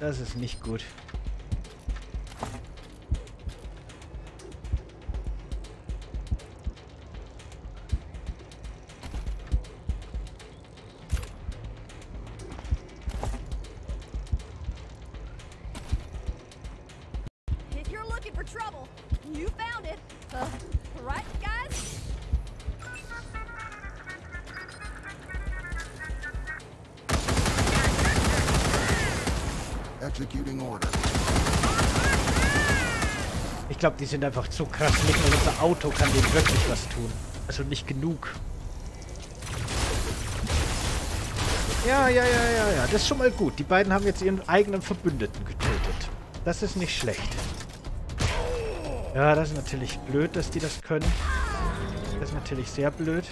Das ist nicht gut. Ich glaube, die sind einfach zu krass. Nicht nur unser Auto kann denen wirklich was tun. Also nicht genug. Ja, ja, ja, ja, ja. Das ist schon mal gut. Die beiden haben jetzt ihren eigenen Verbündeten getötet. Das ist nicht schlecht. Ja, das ist natürlich blöd, dass die das können. Das ist natürlich sehr blöd,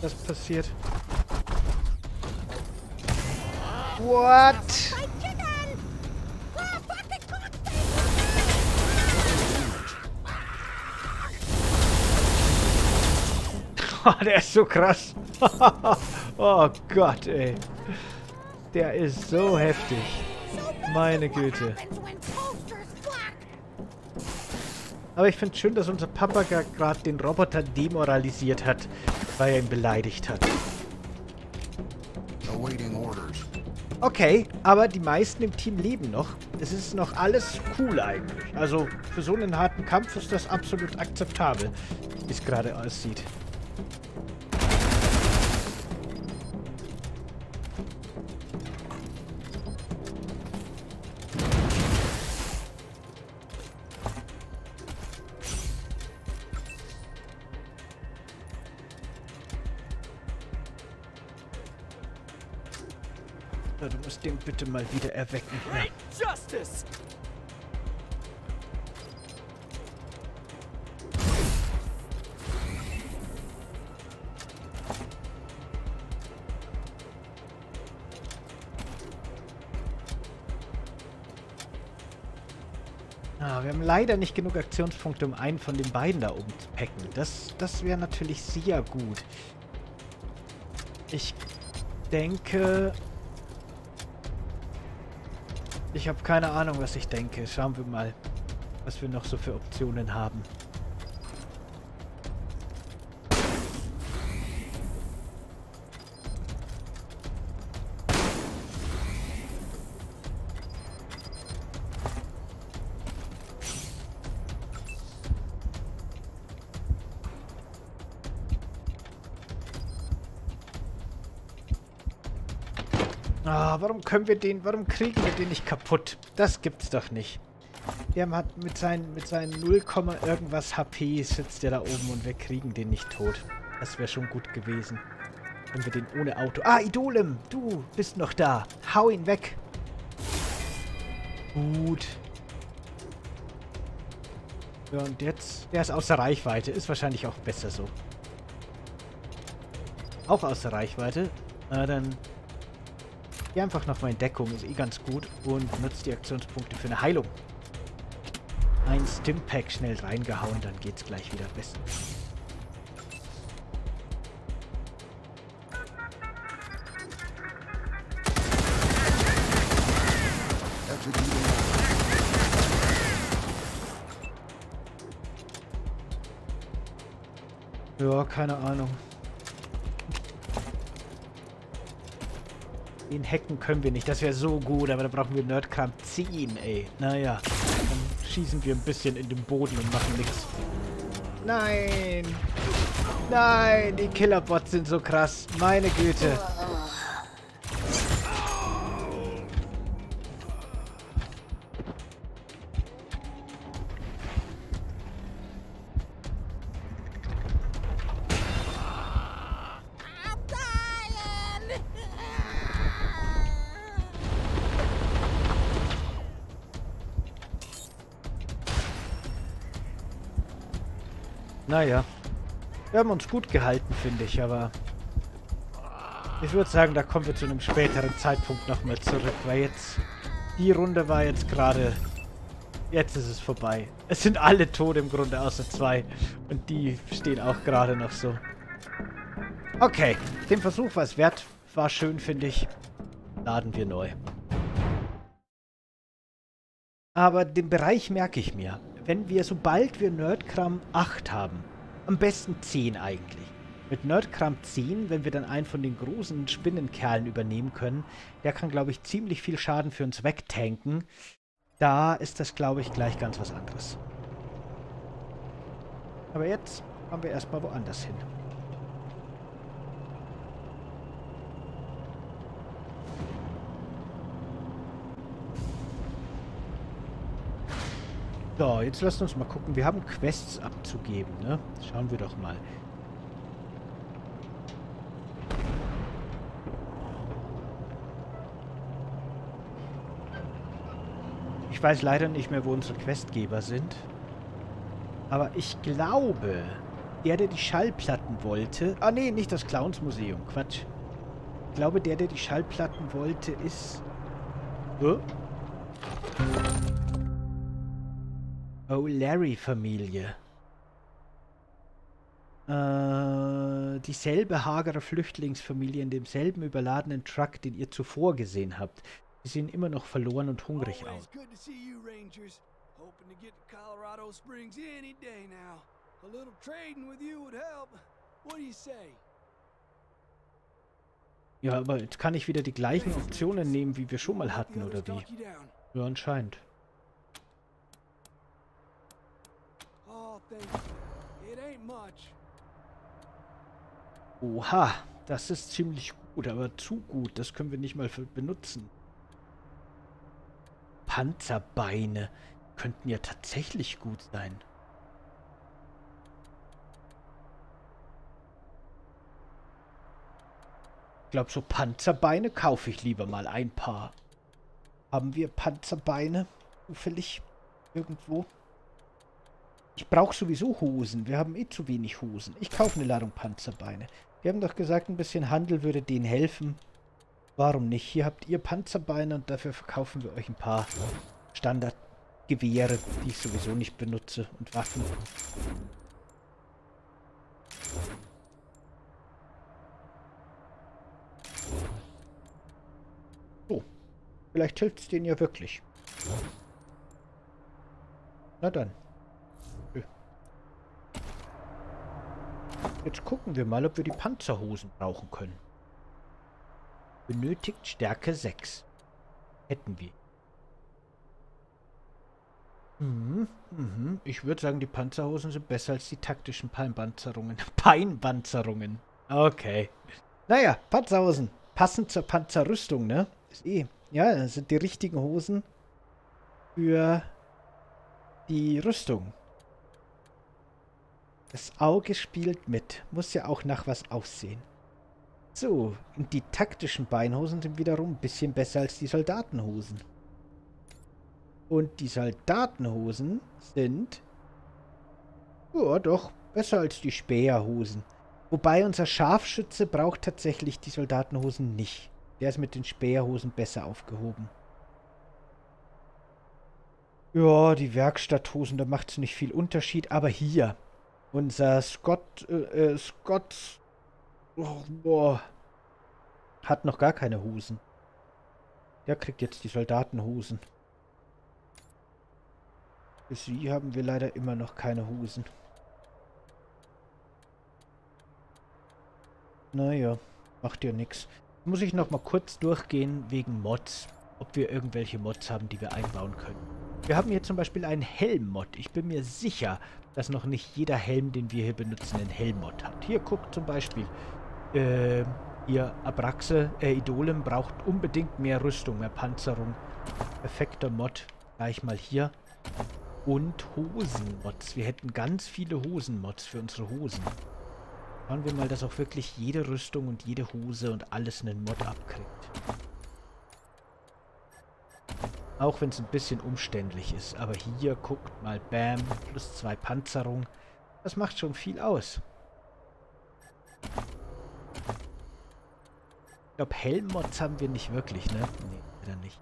dass passiert. What? Der ist so krass. Oh Gott, ey. Der ist so heftig. Meine Güte. Aber ich finde es schön, dass unser Papa gerade den Roboter demoralisiert hat, weil er ihn beleidigt hat. Okay, aber die meisten im Team leben noch. Es ist noch alles cool eigentlich. Also für so einen harten Kampf ist das absolut akzeptabel, wie es gerade aussieht. Du musst den bitte mal wieder erwecken. Ja. Ah, wir haben leider nicht genug Aktionspunkte, um einen von den beiden da oben zu packen. Das, das wäre natürlich sehr gut. Ich denke... Ich habe keine Ahnung, was ich denke. Schauen wir mal, was wir noch so für Optionen haben. Warum können wir den, warum kriegen wir den nicht kaputt? Das gibt's doch nicht. Der hat mit seinen, mit seinen null, irgendwas H P sitzt der da oben und wir kriegen den nicht tot. Das wäre schon gut gewesen, wenn wir den ohne Auto... Ah, Idolem, du bist noch da. Hau ihn weg. Gut. Ja, und jetzt, der ist außer Reichweite. Ist wahrscheinlich auch besser so. Auch außer Reichweite. Na, dann... Hier einfach nochmal in Deckung, ist eh ganz gut. Und nutzt die Aktionspunkte für eine Heilung. Ein Stimpack schnell reingehauen, dann geht's gleich wieder besser. Ja, keine Ahnung. Den hacken können wir nicht, das wäre so gut, aber da brauchen wir Nerdkram zehn, ey. Naja, dann schießen wir ein bisschen in den Boden und machen nichts. Nein! Nein, die Killerbots sind so krass, meine Güte. Naja, wir haben uns gut gehalten, finde ich, aber ich würde sagen, da kommen wir zu einem späteren Zeitpunkt nochmal zurück, weil jetzt, die Runde war jetzt gerade, jetzt ist es vorbei. Es sind alle tot im Grunde, außer zwei und die stehen auch gerade noch so. Okay, den Versuch war es wert, war schön, finde ich, laden wir neu. Aber den Bereich merke ich mir. Wenn wir, sobald wir Nerdkram acht haben, am besten zehn eigentlich. Mit Nerdkram zehn, wenn wir dann einen von den großen Spinnenkerlen übernehmen können, der kann, glaube ich, ziemlich viel Schaden für uns wegtanken. Da ist das, glaube ich, gleich ganz was anderes. Aber jetzt kommen wir erstmal woanders hin. So, jetzt lasst uns mal gucken. Wir haben Quests abzugeben, ne? Schauen wir doch mal. Ich weiß leider nicht mehr, wo unsere Questgeber sind. Aber ich glaube, der, der die Schallplatten wollte... Ah, nee, nicht das Clownsmuseum. Quatsch. Ich glaube, der, der die Schallplatten wollte, ist... Huh? Oh, Larry-Familie. äh, dieselbe hagere Flüchtlingsfamilie in demselben überladenen Truck, den ihr zuvor gesehen habt. Sie sehen immer noch verloren und hungrig aus. Ja, aber jetzt kann ich wieder die gleichen Optionen nehmen, wie wir schon mal hatten, oder wie? Ja, anscheinend. Oha, das ist ziemlich gut, aber zu gut. Das können wir nicht mal für benutzen. Panzerbeine könnten ja tatsächlich gut sein. Ich glaube, so Panzerbeine kaufe ich lieber mal ein paar. Haben wir Panzerbeine zufällig irgendwo? Ich brauche sowieso Hosen. Wir haben eh zu wenig Hosen. Ich kaufe eine Ladung Panzerbeine. Wir haben doch gesagt, ein bisschen Handel würde denen helfen. Warum nicht? Hier habt ihr Panzerbeine und dafür verkaufen wir euch ein paar Standardgewehre, die ich sowieso nicht benutze, und Waffen. So. Vielleicht hilft es denen ja wirklich. Na dann. Jetzt gucken wir mal, ob wir die Panzerhosen brauchen können. Benötigt Stärke sechs. Hätten wir. Mhm, mhm. Ich würde sagen, die Panzerhosen sind besser als die taktischen Peinpanzerungen. Peinpanzerungen. Okay. Naja, Panzerhosen. Passend zur Panzerrüstung, ne? Ist eh. Ja, das sind die richtigen Hosen für die Rüstung. Das Auge spielt mit. Muss ja auch nach was aussehen. So, und die taktischen Beinhosen sind wiederum ein bisschen besser als die Soldatenhosen. Und die Soldatenhosen sind... Ja, doch, besser als die Späherhosen. Wobei unser Scharfschütze braucht tatsächlich die Soldatenhosen nicht. Der ist mit den Späherhosen besser aufgehoben. Ja, die Werkstatthosen, da macht es nicht viel Unterschied, aber hier... Unser Scott, äh, Scott oh, boah, hat noch gar keine Hosen. Der kriegt jetzt die Soldatenhosen. Für sie haben wir leider immer noch keine Hosen. Naja, macht ja nichts. Muss ich nochmal kurz durchgehen wegen Mods. Ob wir irgendwelche Mods haben, die wir einbauen können. Wir haben hier zum Beispiel einen Helm-Mod. Ich bin mir sicher, dass noch nicht jeder Helm, den wir hier benutzen, einen Helm-Mod hat. Hier guckt zum Beispiel, äh, ihr Abraxe, äh, Idolem braucht unbedingt mehr Rüstung, mehr Panzerung. Perfekter Mod. Gleich mal hier. Und Hosen-Mods. Wir hätten ganz viele Hosen-Mods für unsere Hosen. Schauen wir mal, dass auch wirklich jede Rüstung und jede Hose und alles einen Mod abkriegt. Auch wenn es ein bisschen umständlich ist. Aber hier, guckt mal, bam, plus zwei Panzerung. Das macht schon viel aus. Ich glaube, Helmmods haben wir nicht wirklich, ne? Ne, leider nicht.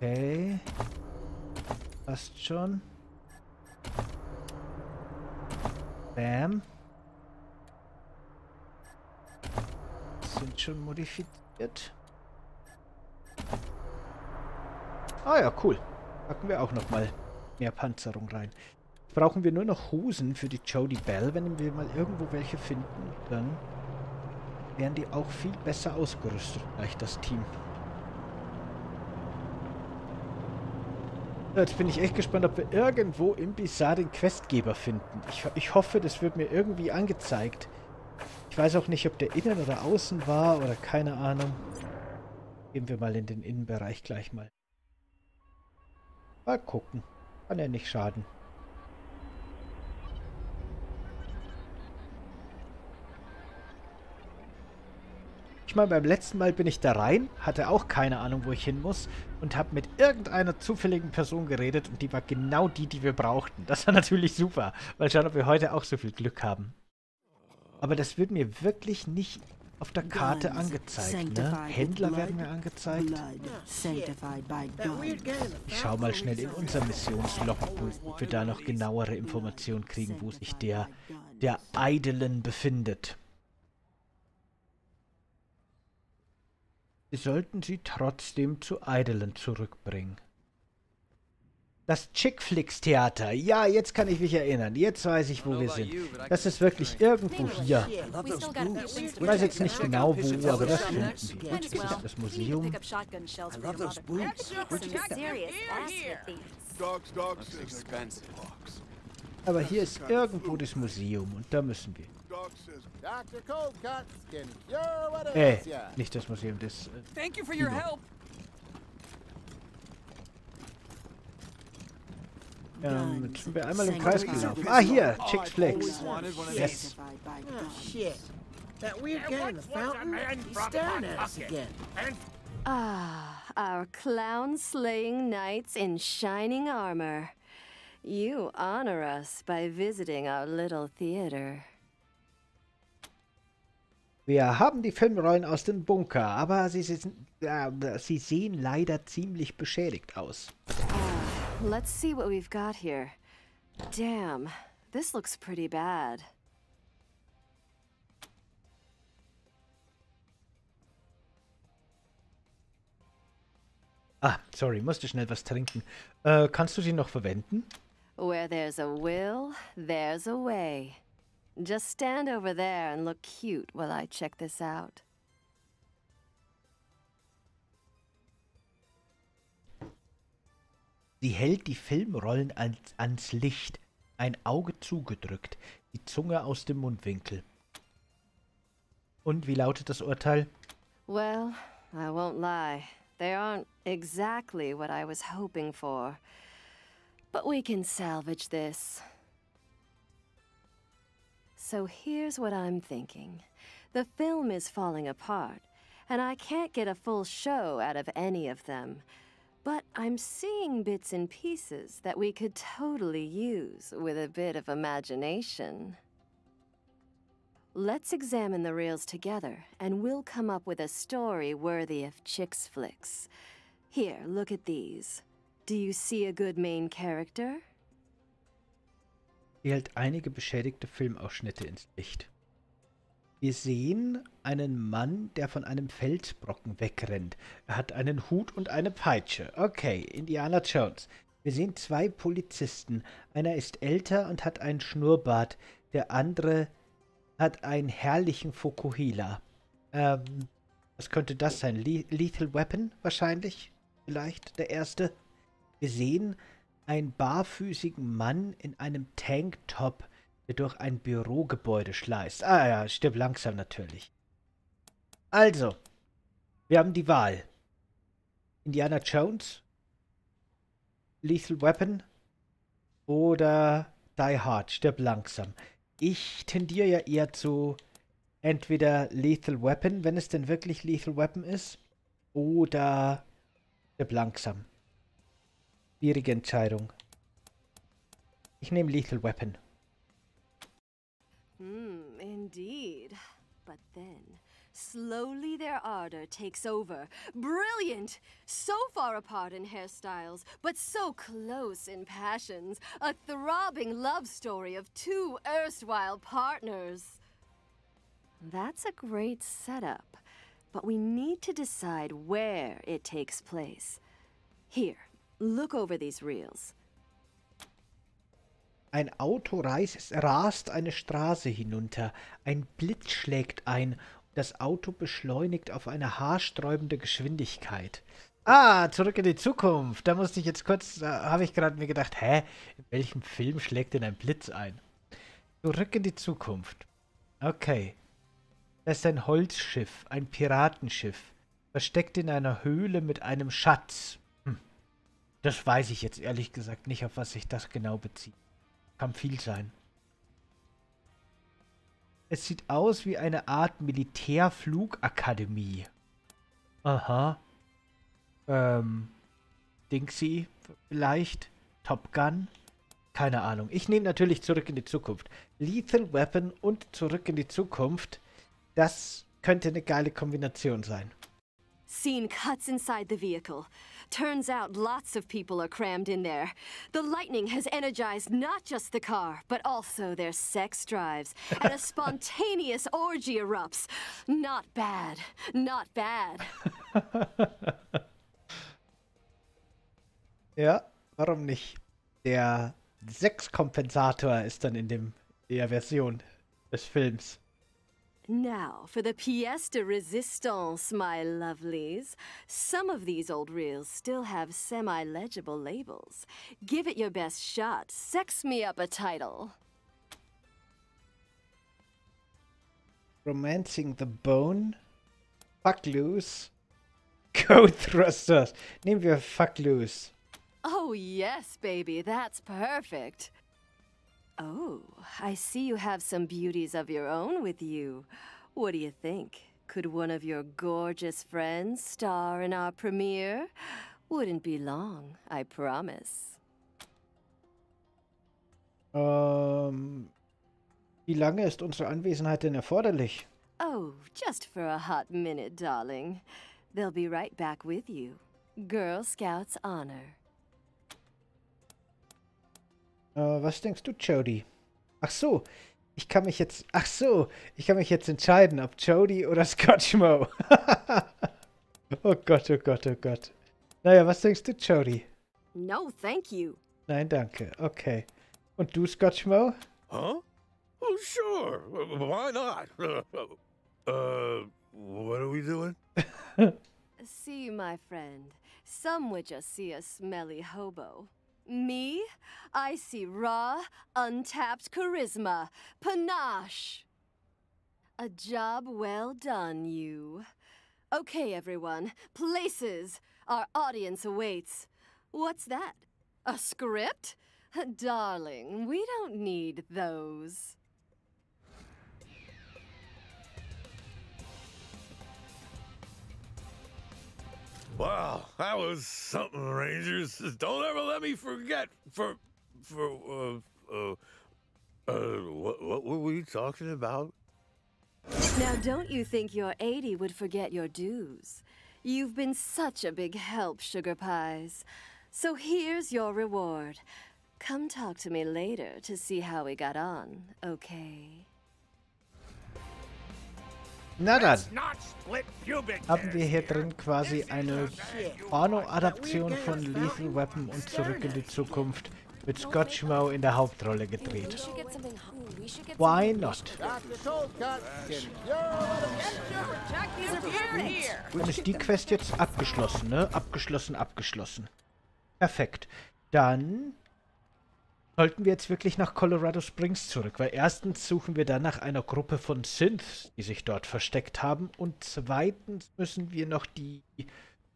Okay. Passt schon. Bam. Sind schon modifiziert. Ah ja, cool. Packen wir auch nochmal mehr Panzerung rein. Jetzt brauchen wir nur noch Hosen für die Jodie Bell. Wenn wir mal irgendwo welche finden, dann wären die auch viel besser ausgerüstet, gleich das Team. Ja, jetzt bin ich echt gespannt, ob wir irgendwo im Bizarre den Questgeber finden. Ich, ich hoffe, das wird mir irgendwie angezeigt. Ich weiß auch nicht, ob der innen oder außen war oder keine Ahnung. Gehen wir mal in den Innenbereich gleich mal. Mal gucken. Kann ja nicht schaden. Ich meine, beim letzten Mal bin ich da rein, hatte auch keine Ahnung, wo ich hin muss und habe mit irgendeiner zufälligen Person geredet und die war genau die, die wir brauchten. Das war natürlich super. Mal schauen, ob wir heute auch so viel Glück haben. Aber das wird mir wirklich nicht auf der Karte angezeigt, ne? Händler werden mir angezeigt. Ich schau mal schnell in unser Missionslogbuch, ob wir da noch genauere Informationen kriegen, wo sich der, der Eidelen befindet. Wir sollten sie trotzdem zu Eidelen zurückbringen. Das Chick-Flix-Theater. Ja, jetzt kann ich mich erinnern. Jetzt weiß ich, wo wir sind. Das ist wirklich irgendwo hier. Ich weiß jetzt nicht genau, wo, aber das finden wir. Ist das das Museum? Aber hier ist irgendwo das Museum und da müssen wir. Äh, nicht das Museum, das... Äh, Kino. Ähm, jetzt sind wir einmal im Kreis gelaufen. Ah, hier, Chick Flicks. Yes. Ah, our clown-slaying knights in shining armor. You honor us by visiting our little theater. Wir haben die Filmrollen aus dem Bunker, aber sie, sind, äh, sie sehen leider ziemlich beschädigt aus. Let's see what we've got here. Damn, this looks pretty bad. Ah, sorry, musste schnell was trinken. Äh, kannst du sie noch verwenden? Where there's a will, there's a way. Just stand over there and look cute while I check this out. Sie hält die Filmrollen ans, ans Licht, ein Auge zugedrückt, die Zunge aus dem Mundwinkel. Und wie lautet das Urteil? Well, I won't lie. They aren't exactly what I was hoping for. But we can salvage this. So here's what I'm thinking. The film is falling apart, and I can't get a full show out of any of them. But I'm seeing bits and pieces that we could totally use with a bit of imagination. Let's examine the reels together, and we'll come up with a story worthy of Chick's Flicks. Here, look at these. Do you see a good main character? Sie hält einige beschädigte Filmausschnitte ins Licht. Wir sehen einen Mann, der von einem Felsbrocken wegrennt. Er hat einen Hut und eine Peitsche. Okay, Indiana Jones. Wir sehen zwei Polizisten. Einer ist älter und hat einen Schnurrbart. Der andere hat einen herrlichen Fokuhila. Ähm, was könnte das sein? Le- Lethal Weapon wahrscheinlich? Vielleicht der erste? Wir sehen einen barfüßigen Mann in einem Tanktop, der durch ein Bürogebäude schleißt. Ah ja, stirb langsam natürlich. Also, wir haben die Wahl. Indiana Jones, Lethal Weapon oder Die Hard, stirb langsam. Ich tendiere ja eher zu entweder Lethal Weapon, wenn es denn wirklich Lethal Weapon ist, oder stirb langsam. Schwierige Entscheidung. Ich nehme Lethal Weapon. Hmm, indeed. But then, slowly their ardor takes over. Brilliant! So far apart in hairstyles, but so close in passions. A throbbing love story of two erstwhile partners. That's a great setup, but we need to decide where it takes place. Here, look over these reels. Ein Auto reist, rast eine Straße hinunter, ein Blitz schlägt ein, das Auto beschleunigt auf eine haarsträubende Geschwindigkeit. Ah, Zurück in die Zukunft. Da musste ich jetzt kurz, äh, habe ich gerade mir gedacht, hä, in welchem Film schlägt denn ein Blitz ein? Zurück in die Zukunft. Okay. Das ist ein Holzschiff, ein Piratenschiff, versteckt in einer Höhle mit einem Schatz. Hm. Das weiß ich jetzt ehrlich gesagt nicht, auf was sich das genau bezieht. Kann viel sein. Es sieht aus wie eine Art Militärflugakademie. Aha. Ähm. Dingsy vielleicht? Top Gun? Keine Ahnung. Ich nehme natürlich Zurück in die Zukunft. Lethal Weapon und Zurück in die Zukunft. Das Könnte eine geile Kombination sein. Scene cuts inside the vehicle. Turns out lots of people are crammed in there. The lightning has energized not just the car, but also their sex drives. And a spontaneous orgy erupts. Not bad. Not bad. Ja, warum nicht? Der Sexkompensator ist dann in dem, der Version des Films. Now, for the pièce de résistance, my lovelies. Some of these old reels still have semi-legible labels. Give it your best shot. Sex me up a title. Romancing the Bone. Fuck Loose. Code Thrusters. Nehmen wir Fuck Loose. Oh yes, baby, that's perfect. Oh, I see you have some beauties of your own with you. What do you think? Could one of your gorgeous friends star in our premiere? Wouldn't be long, I promise. Ähm, wie lange ist unsere Anwesenheit denn erforderlich? Oh, just for a hot minute, darling. They'll be right back with you. Girl Scouts honor. Uh, was denkst du, Jodie? Ach so, ich kann mich jetzt... Ach so, ich kann mich jetzt entscheiden, ob Jodie oder Scotchmo. Oh Gott, oh Gott, oh Gott. Naja, was denkst du, Jodie? No, thank you. Nein, danke. Okay. Und du, Scotchmo? Huh? Oh, sure. Why not? Uh, what are we doing? See, my friend. Some would just see a smelly hobo. Me? I see raw, untapped charisma, panache. A job well done, you. Okay, everyone. Places. Our audience awaits. What's that? A script? Darling, we don't need those. Wow, that was something, Rangers. Don't ever let me forget for, for, uh, uh, uh, what, what were we talking about? Now, don't you think your eighty would forget your dues? You've been such a big help, Sugar Pies. So here's your reward. Come talk to me later to see how we got on, okay? Na dann, haben wir hier drin quasi eine Porno-Adaption von Lethal Weapon und Zurück in die Zukunft mit Scotchmo in der Hauptrolle gedreht. Why not? Dann ist die Quest jetzt abgeschlossen, ne? Abgeschlossen, abgeschlossen. Perfekt. Dann sollten wir jetzt wirklich nach Colorado Springs zurück, weil erstens suchen wir dann nach einer Gruppe von Synths, die sich dort versteckt haben, und zweitens müssen wir noch die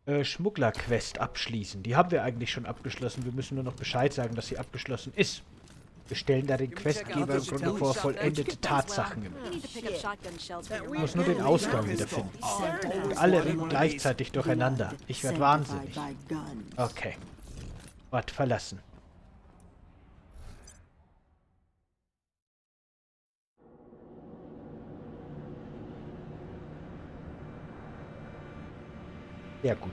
äh, Schmuggler-Quest abschließen. Die haben wir eigentlich schon abgeschlossen, wir müssen nur noch Bescheid sagen, dass sie abgeschlossen ist. Wir stellen da den Questgeber im Grunde vor vollendete Tatsachen. Ich muss nur den Ausgang wiederfinden. Und alle reden gleichzeitig durcheinander. Ich werde wahnsinnig. Okay. Ort verlassen. Sehr gut.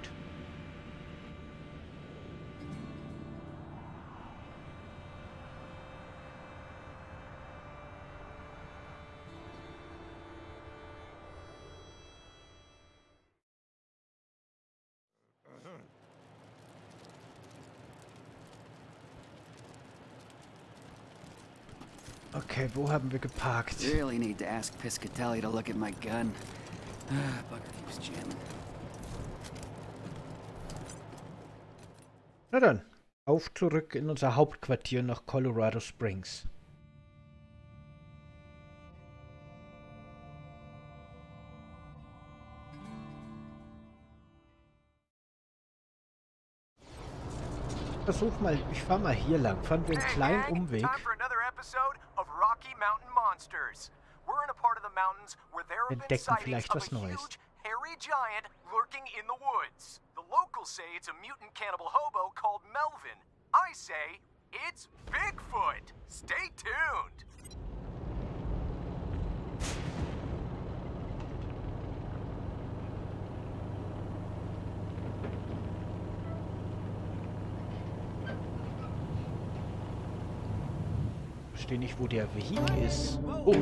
Okay, wo haben wir geparkt? Really need to ask Piscatelli to look at my gun. Bugger keeps jamming. Na dann, auf zurück in unser Hauptquartier nach Colorado Springs. Versuch mal, ich fahr mal hier lang, fahren wir einen kleinen Umweg. Wir entdecken vielleicht was Neues. Hairy giant lurking in the woods. The locals say it's a mutant cannibal hobo called Melvin. I say it's Bigfoot. Stay tuned. verstehe nicht, wo der Weg ist. Oh,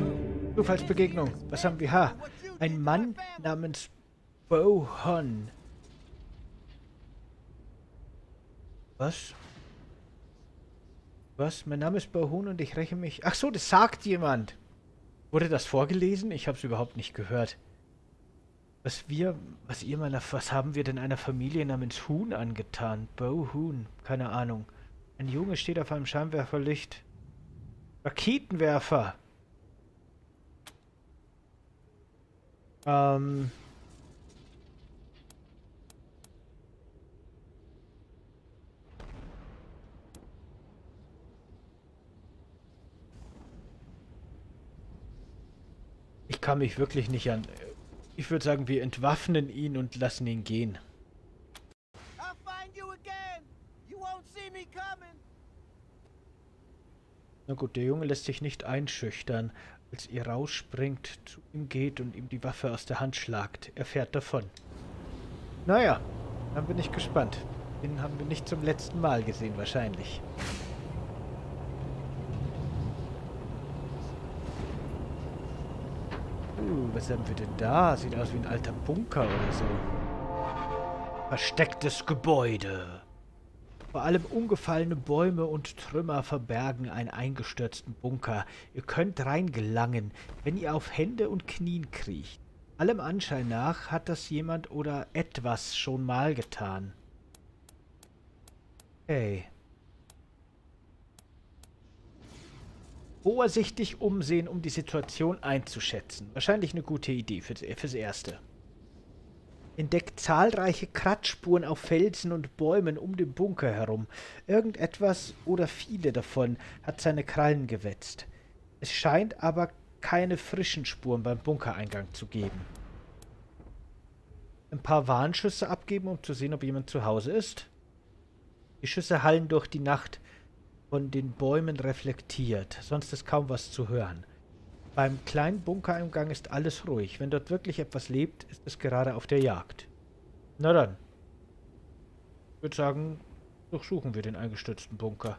Zufallsbegegnung. Was haben wir? Ha, ein Mann namens Bohon. Was? Was? Mein Name ist Bohon und ich räche mich... Ach so, das sagt jemand. Wurde das vorgelesen? Ich habe es überhaupt nicht gehört. Was wir... Was ihr meiner... Was haben wir denn einer Familie namens Huhn angetan? Bohun. Keine Ahnung. Ein Junge steht auf einem Scheinwerferlicht. Raketenwerfer! Ähm... Ich kann mich wirklich nicht an... Ich würde sagen, wir entwaffnen ihn und lassen ihn gehen. Na gut, der Junge lässt sich nicht einschüchtern, als ihr rausspringt, zu ihm geht und ihm die Waffe aus der Hand schlagt. Er fährt davon. Naja, dann bin ich gespannt. Den haben wir nicht zum letzten Mal gesehen, wahrscheinlich. Uh, was haben wir denn da? Sieht aus wie ein alter Bunker oder so. Verstecktes Gebäude. Vor allem umgefallene Bäume und Trümmer verbergen einen eingestürzten Bunker. Ihr könnt reingelangen, wenn ihr auf Hände und Knien kriecht. Allem Anschein nach hat das jemand oder etwas schon mal getan. Hey. Vorsichtig umsehen, um die Situation einzuschätzen. Wahrscheinlich eine gute Idee fürs, fürs Erste. Entdeckt zahlreiche Kratzspuren auf Felsen und Bäumen um den Bunker herum. Irgendetwas oder viele davon hat seine Krallen gewetzt. Es scheint aber keine frischen Spuren beim Bunkereingang zu geben. Ein paar Warnschüsse abgeben, um zu sehen, ob jemand zu Hause ist. Die Schüsse hallen durch die Nacht, von den Bäumen reflektiert. Sonst ist kaum was zu hören. Beim kleinen Bunkereingang ist alles ruhig. Wenn dort wirklich etwas lebt, ist es gerade auf der Jagd. Na dann. Ich würde sagen, durchsuchen wir den eingestürzten Bunker.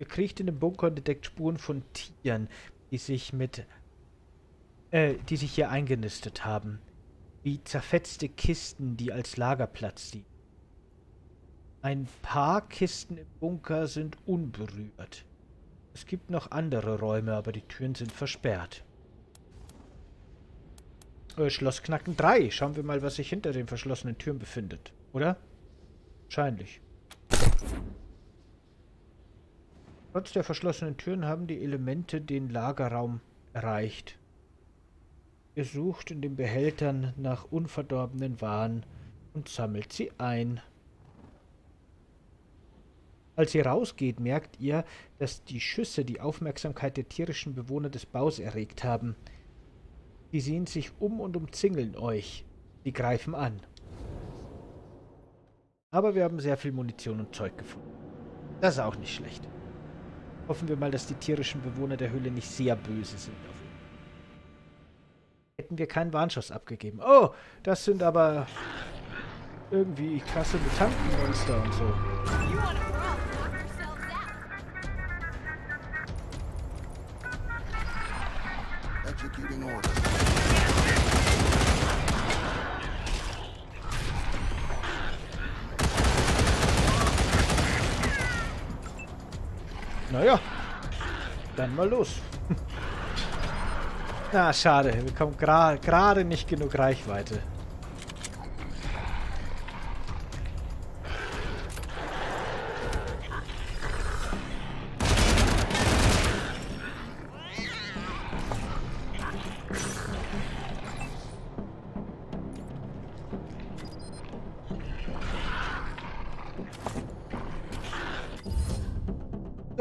Ihr kriecht in den Bunker und entdeckt Spuren von Tieren, die sich mit... Äh, die sich hier eingenistet haben. Wie zerfetzte Kisten, die als Lagerplatz dienen. Ein paar Kisten im Bunker sind unberührt. Es gibt noch andere Räume, aber die Türen sind versperrt. Äh, Schloss Knacken drei. Schauen wir mal, was sich hinter den verschlossenen Türen befindet. Oder? Wahrscheinlich. Trotz der verschlossenen Türen haben die Elemente den Lagerraum erreicht. Ihr sucht in den Behältern nach unverdorbenen Waren und sammelt sie ein. Als ihr rausgeht, merkt ihr, dass die Schüsse die Aufmerksamkeit der tierischen Bewohner des Baus erregt haben. Sie sehen sich um und umzingeln euch. Sie greifen an. Aber wir haben sehr viel Munition und Zeug gefunden. Das ist auch nicht schlecht. Hoffen wir mal, dass die tierischen Bewohner der Höhle nicht sehr böse sind. Hätten wir keinen Warnschuss abgegeben. Oh, das sind aber irgendwie krasse Mutantenmonster und so. Naja, dann mal los. Na, schade, wir kommen gerade gra nicht genug Reichweite.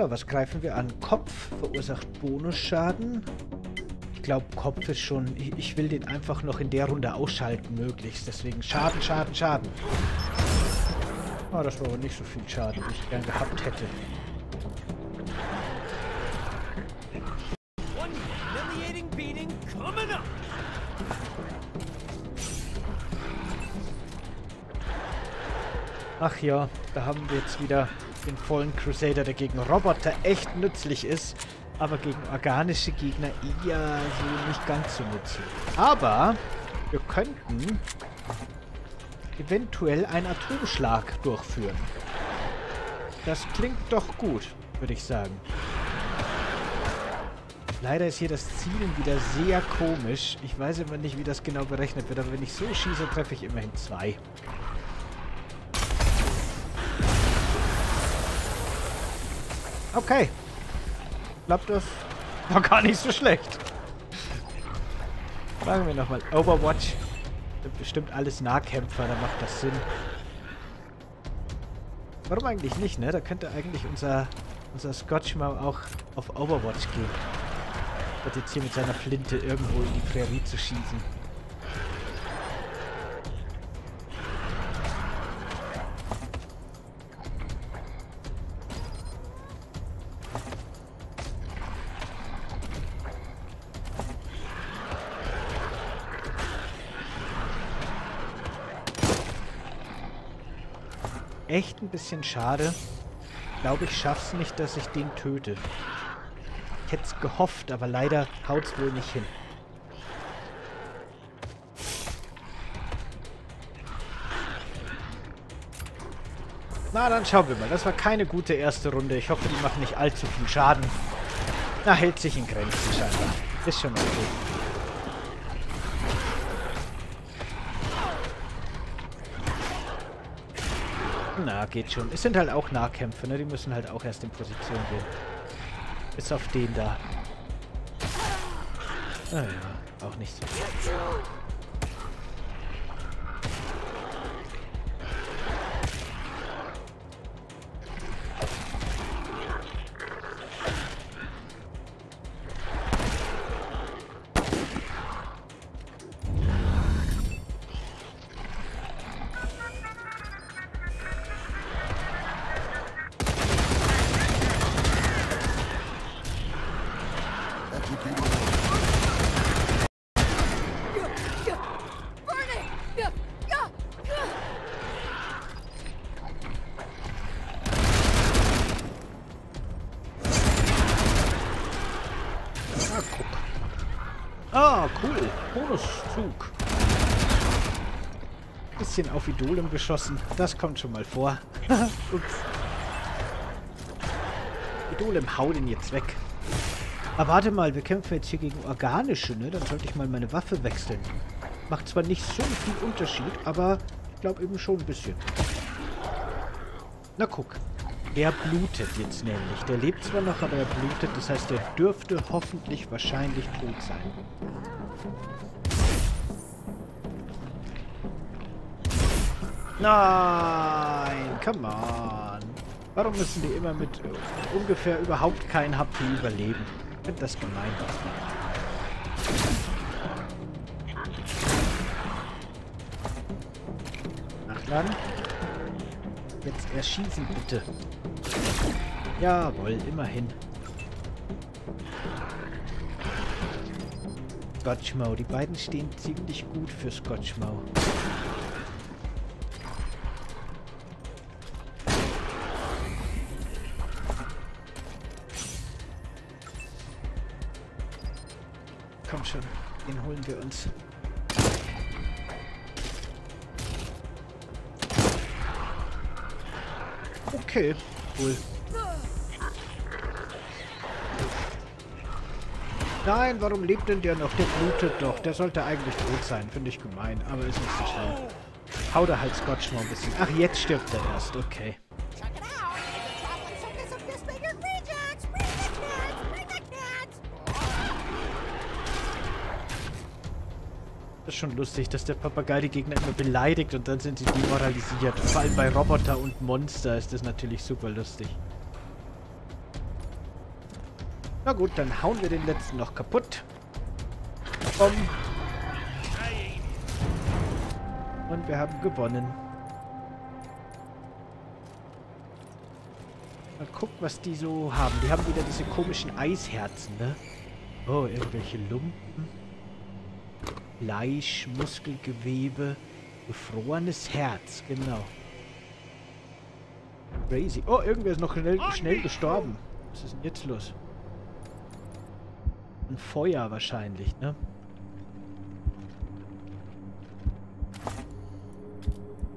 Was greifen wir an? Kopf verursacht Bonusschaden. Ich glaube, Kopf ist schon... Ich, ich will den einfach noch in der Runde ausschalten, möglichst. Deswegen Schaden, Schaden, Schaden. Oh, das war aber nicht so viel Schaden, wie ich gern gehabt hätte. Ach ja, da haben wir jetzt wieder... den vollen Crusader, der gegen Roboter echt nützlich ist, aber gegen organische Gegner eher so nicht ganz so nützlich. Aber wir könnten eventuell einen Atomschlag durchführen. Das klingt doch gut, würde ich sagen. Leider ist hier das Zielen wieder sehr komisch. Ich weiß immer nicht, wie das genau berechnet wird, aber wenn ich so schieße, treffe ich immerhin zwei. Okay. Ich glaube, das war gar nicht so schlecht. Fragen wir nochmal. Overwatch. Bestimmt alles Nahkämpfer, da macht das Sinn. Warum eigentlich nicht, ne? Da könnte eigentlich unser, unser Scotch mal auch auf Overwatch gehen. Hat jetzt hier mit seiner Flinte irgendwo in die Prärie zu schießen. Echt ein bisschen schade. Ich glaube, ich schaff's nicht, dass ich den töte. Ich hätte es gehofft, aber leider haut's wohl nicht hin. Na, dann schauen wir mal. Das war keine gute erste Runde. Ich hoffe, die machen nicht allzu viel Schaden. Na, hält sich in Grenzen scheinbar. Ist schon okay. Na, geht schon. Es sind halt auch Nahkämpfe, ne? Die müssen halt auch erst in Position gehen. Bis auf den da. Naja, auch nicht so. Auf Idolum geschossen. Das kommt schon mal vor. Ups. Idolum, hau den jetzt weg. Aber warte mal, wir kämpfen jetzt hier gegen organische, ne? Dann sollte ich mal meine Waffe wechseln. Macht zwar nicht so viel Unterschied, aber ich glaube eben schon ein bisschen. Na guck. Der blutet jetzt nämlich. Der lebt zwar noch, aber er blutet. Das heißt, der dürfte hoffentlich wahrscheinlich tot sein. Nein, come on. Warum müssen die immer mit ungefähr überhaupt kein H P überleben? Ich finde das gemein. Nachladen. Jetzt erschießen, bitte. Jawohl, immerhin. Scotchmaw. Die beiden stehen ziemlich gut für Scotchmaw. Den holen wir uns. Okay, cool. Nein, warum lebt denn der noch? Der blutet doch. Der sollte eigentlich tot sein. Finde ich gemein, aber ist nicht so schlimm. Hau da halt Scotch mal ein bisschen. Ach, jetzt stirbt er erst. Okay. Schon lustig, dass der Papagei die Gegner immer beleidigt und dann sind sie demoralisiert. Vor allem bei Roboter und Monster ist das natürlich super lustig. Na gut, dann hauen wir den letzten noch kaputt. Um. Und wir haben gewonnen. Mal gucken, was die so haben. Die haben wieder diese komischen Eisherzen, ne? Oh, irgendwelche Lumpen. Fleisch, Muskelgewebe, gefrorenes Herz, genau. crazy. Oh, irgendwer ist noch schnell, schnell gestorben. Was ist denn jetzt los? Ein Feuer wahrscheinlich, ne?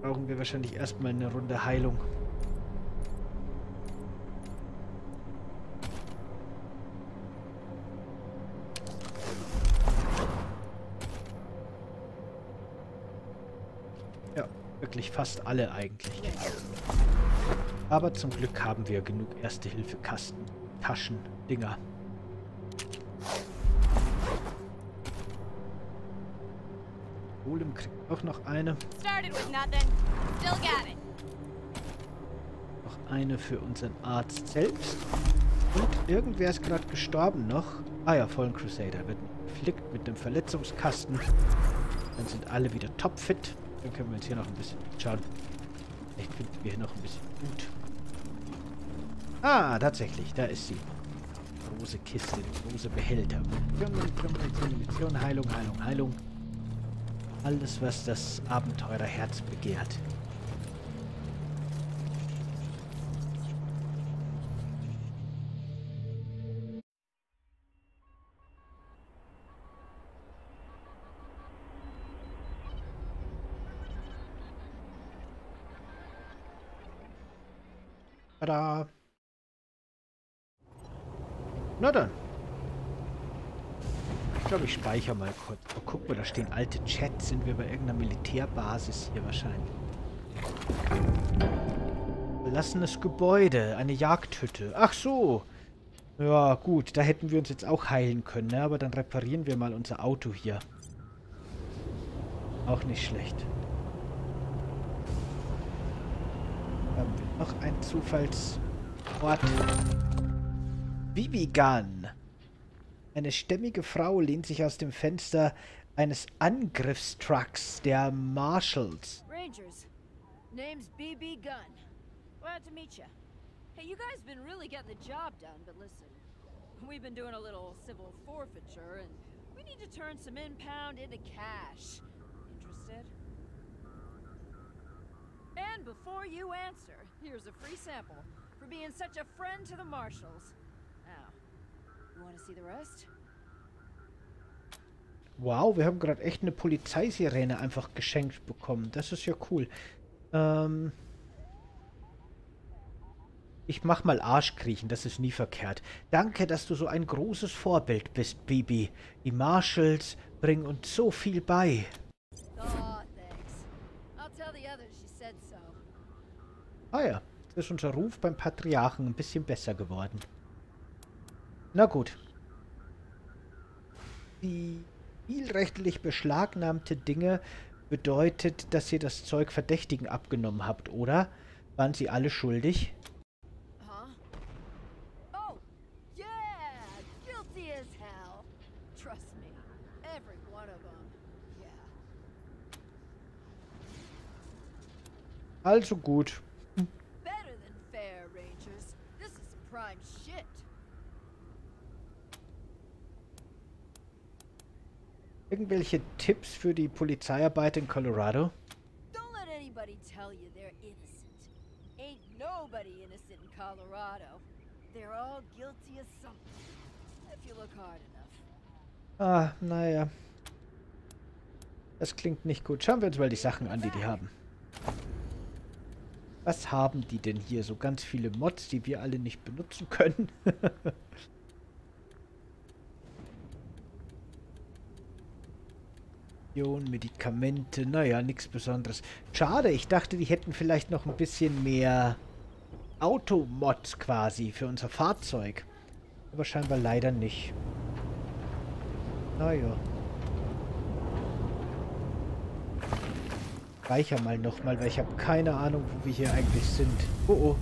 Brauchen wir wahrscheinlich erstmal eine Runde Heilung. Ja, wirklich fast alle eigentlich. Aber zum Glück haben wir genug Erste-Hilfe-Kasten, Taschen, Dinger. Golem kriegt auch noch eine. Noch eine für unseren Arzt selbst. Und irgendwer ist gerade gestorben noch. Ah ja, Fallen Crusader wird geflickt mit dem Verletzungskasten. Dann sind alle wieder topfit. Dann können wir uns hier noch ein bisschen schauen. Vielleicht finden wir hier noch ein bisschen gut. Ah, tatsächlich, da ist sie. Große Kiste, große Behälter. Munition, Heilung, Heilung, Heilung. Alles, was das Abenteurerherz begehrt. Tada! Na dann. Ich glaube, ich speichere mal kurz. Oh, guck mal, da stehen alte Chats. Sind wir bei irgendeiner Militärbasis hier wahrscheinlich. Verlassenes Gebäude. Eine Jagdhütte. Ach so. Ja, gut. Da hätten wir uns jetzt auch heilen können, ne? Aber dann reparieren wir mal unser Auto hier. Auch nicht schlecht. Da haben wir noch einen Zufallsort. Bibigan. Eine stämmige Frau lehnt sich aus dem Fenster eines Angriffstrucks der Marshals. Rangers. Name's B B Gun. Glad to meet you. Hey, you guys been really getting the job done, but listen. We've been doing a little civil forfeiture and we need to turn some impound into cash. Interested? And before you answer, here's a free sample for being such a friend to the Marshals. Now. Wow, wir haben gerade echt eine Polizeisirene einfach geschenkt bekommen. Das ist ja cool. Ähm ich mach mal Arschkriechen, das ist nie verkehrt. Danke, dass du so ein großes Vorbild bist, Bibi. Die Marshals bringen uns so viel bei. Ah ja, jetzt ist unser Ruf beim Patriarchen ein bisschen besser geworden. Na gut. Die zivilrechtlich beschlagnahmte Dinge bedeutet, dass ihr das Zeug Verdächtigen abgenommen habt, oder? Waren sie alle schuldig? Huh? Oh, yeah, guilty as hell. Trust me, every one of them. Yeah. Also gut. Better than fair, Rangers. This is prime shit. Irgendwelche Tipps für die Polizeiarbeit in Colorado? Don't let anybody tell you they're innocent. Ain't nobody innocent in Colorado. They're all guilty of something. If you look hard enough. Ah, naja. Das klingt nicht gut. Schauen wir uns mal die Sachen an, die die haben. Was haben die denn hier? So ganz viele Mods, die wir alle nicht benutzen können. Medikamente, naja, nichts Besonderes. Schade, ich dachte, die hätten vielleicht noch ein bisschen mehr Automods quasi für unser Fahrzeug. Aber scheinbar leider nicht. Naja. Speicher mal nochmal, weil ich habe keine Ahnung, wo wir hier eigentlich sind. Oh oh,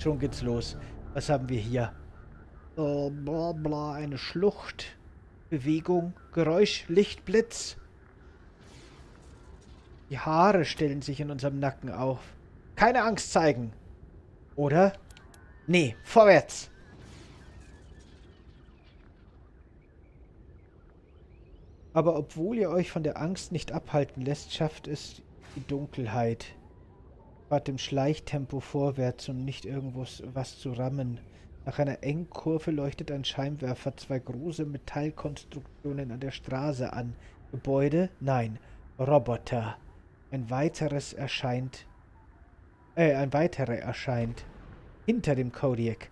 schon geht's los. Was haben wir hier? Oh, bla bla, eine Schlucht. Bewegung, Geräusch, Licht, Blitz. Die Haare stellen sich in unserem Nacken auf. Keine Angst zeigen. Oder? Nee, vorwärts. Aber obwohl ihr euch von der Angst nicht abhalten lässt, schafft es die Dunkelheit. Fahrt im Schleichtempo vorwärts, um nicht irgendwo was zu rammen. Nach einer engen Kurve leuchtet ein Scheinwerfer zwei große Metallkonstruktionen an der Straße an. Gebäude? Nein. Roboter. Ein weiteres erscheint... Äh, ein weiterer erscheint. Hinter dem Kodiak.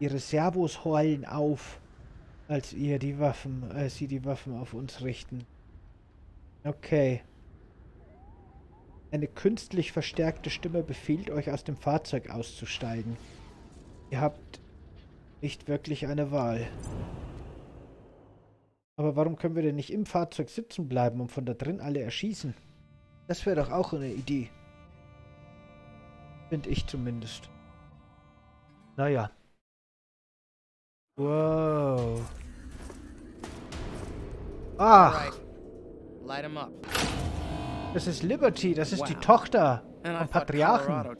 Ihre Servos heulen auf, als ihr die Waffen... Äh, sie die Waffen auf uns richten. Okay. Eine künstlich verstärkte Stimme befiehlt euch, aus dem Fahrzeug auszusteigen. Ihr habt nicht wirklich eine Wahl. Aber warum können wir denn nicht im Fahrzeug sitzen bleiben und von da drin alle erschießen? Das wäre doch auch eine Idee. Finde ich zumindest. Naja. Wow. Ach. Das ist Liberty, das ist die Tochter vom Patriarchen.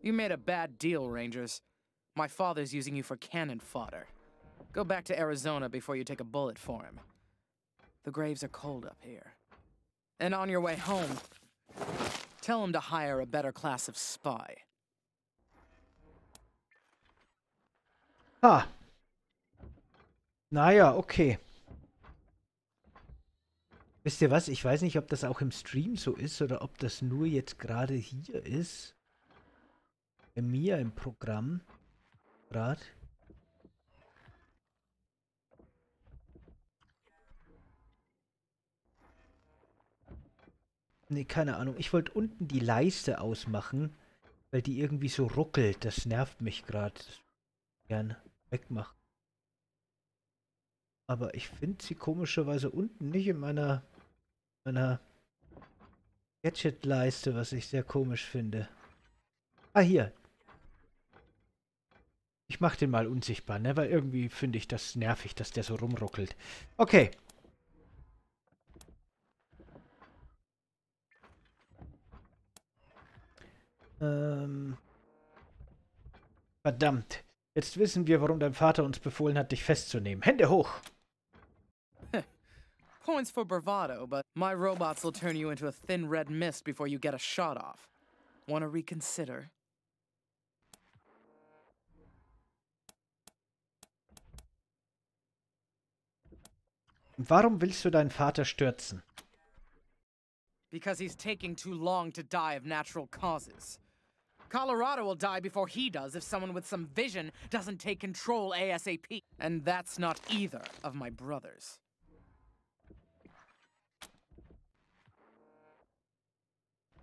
You made a bad deal, Rangers. My father's using you for cannon fodder. Go back to Arizona before you take a bullet for him. The graves are cold up here. And on your way home, tell him to hire a better class of spy. Ha. Naja, okay. Wisst ihr was? Ich weiß nicht, ob das auch im Stream so ist oder ob das nur jetzt gerade hier ist. Bei mir im Programm. Grad. Nee, keine Ahnung. Ich wollte unten die Leiste ausmachen, weil die irgendwie so ruckelt. Das nervt mich gerade. Gern wegmachen. Aber ich finde sie komischerweise unten nicht in meiner, meiner Gadget-Leiste, was ich sehr komisch finde. Ah, hier. Ich mache den mal unsichtbar, ne? Weil irgendwie finde ich das nervig, dass der so rumruckelt. Okay. Ähm. Verdammt. Jetzt wissen wir, warum dein Vater uns befohlen hat, dich festzunehmen. Hände hoch! Points for bravado, but my robots will turn you into a thin red mist before you get a shot off. Want to reconsider? Warum willst du deinen Vater stürzen? Because he's taking too long to die of natural causes. Colorado will die before he does if someone with some vision doesn't take control ASAP. And that's not either of my brothers.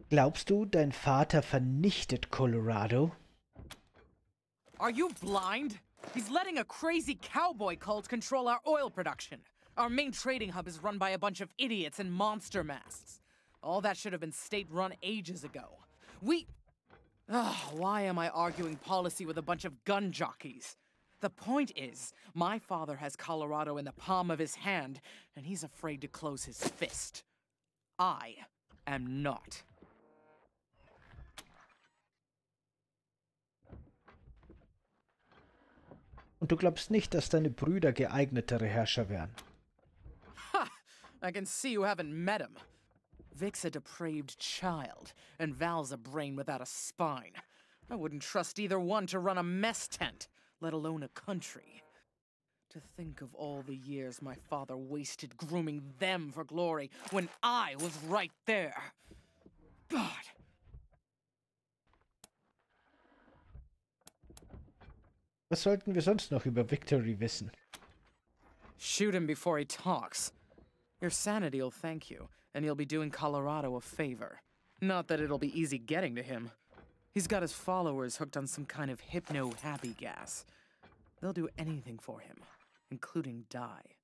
Glaubst du, dein Vater vernichtet Colorado? Are you blind? He's letting a crazy cowboy cult control our oil production. Our main trading hub is run by a bunch of idiots and monster masks. All that should have been state-run ages ago. We... Oh, why am I arguing policy with a bunch of gun jockeys? The point is, my father has Colorado in the palm of his hand, and he's afraid to close his fist. I am not. Und du glaubst nicht, dass deine Brüder geeignetere Herrscher wären. Ha! I can see you haven't met him. Vic's a depraved child, and Val's a brain without a spine. I wouldn't trust either one to run a mess tent, let alone a country. To think of all the years my father wasted grooming them for glory when I was right there. God! Was sollten wir sonst noch über Victory wissen? Shoot him before he talks. Your sanity'll thank you. And he'll be doing Colorado a favor. Not that it'll be easy getting to him. He's got his followers hooked on some kind of hypno-happy gas. They'll do anything for him, including die.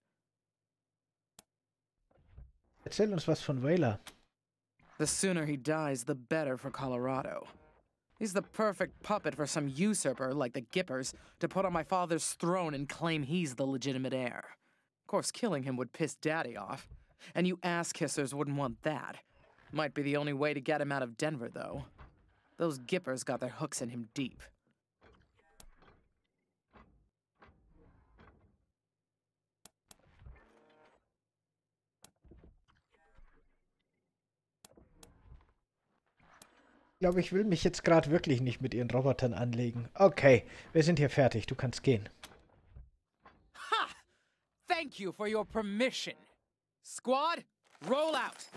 Erzähl uns was von Weyler. The sooner he dies, the better for Colorado. He's the perfect puppet for some usurper, like the Gippers, to put on my father's throne and claim he's the legitimate heir. Of course, killing him would piss Daddy off. And you ass-kissers wouldn't want that. Might be the only way to get him out of Denver, though. Those Gippers got their hooks in him deep. Ich glaube, ich will mich jetzt gerade wirklich nicht mit ihren Robotern anlegen. Okay, wir sind hier fertig. Du kannst gehen. Ha! Thank you for your permission. Squad, roll out.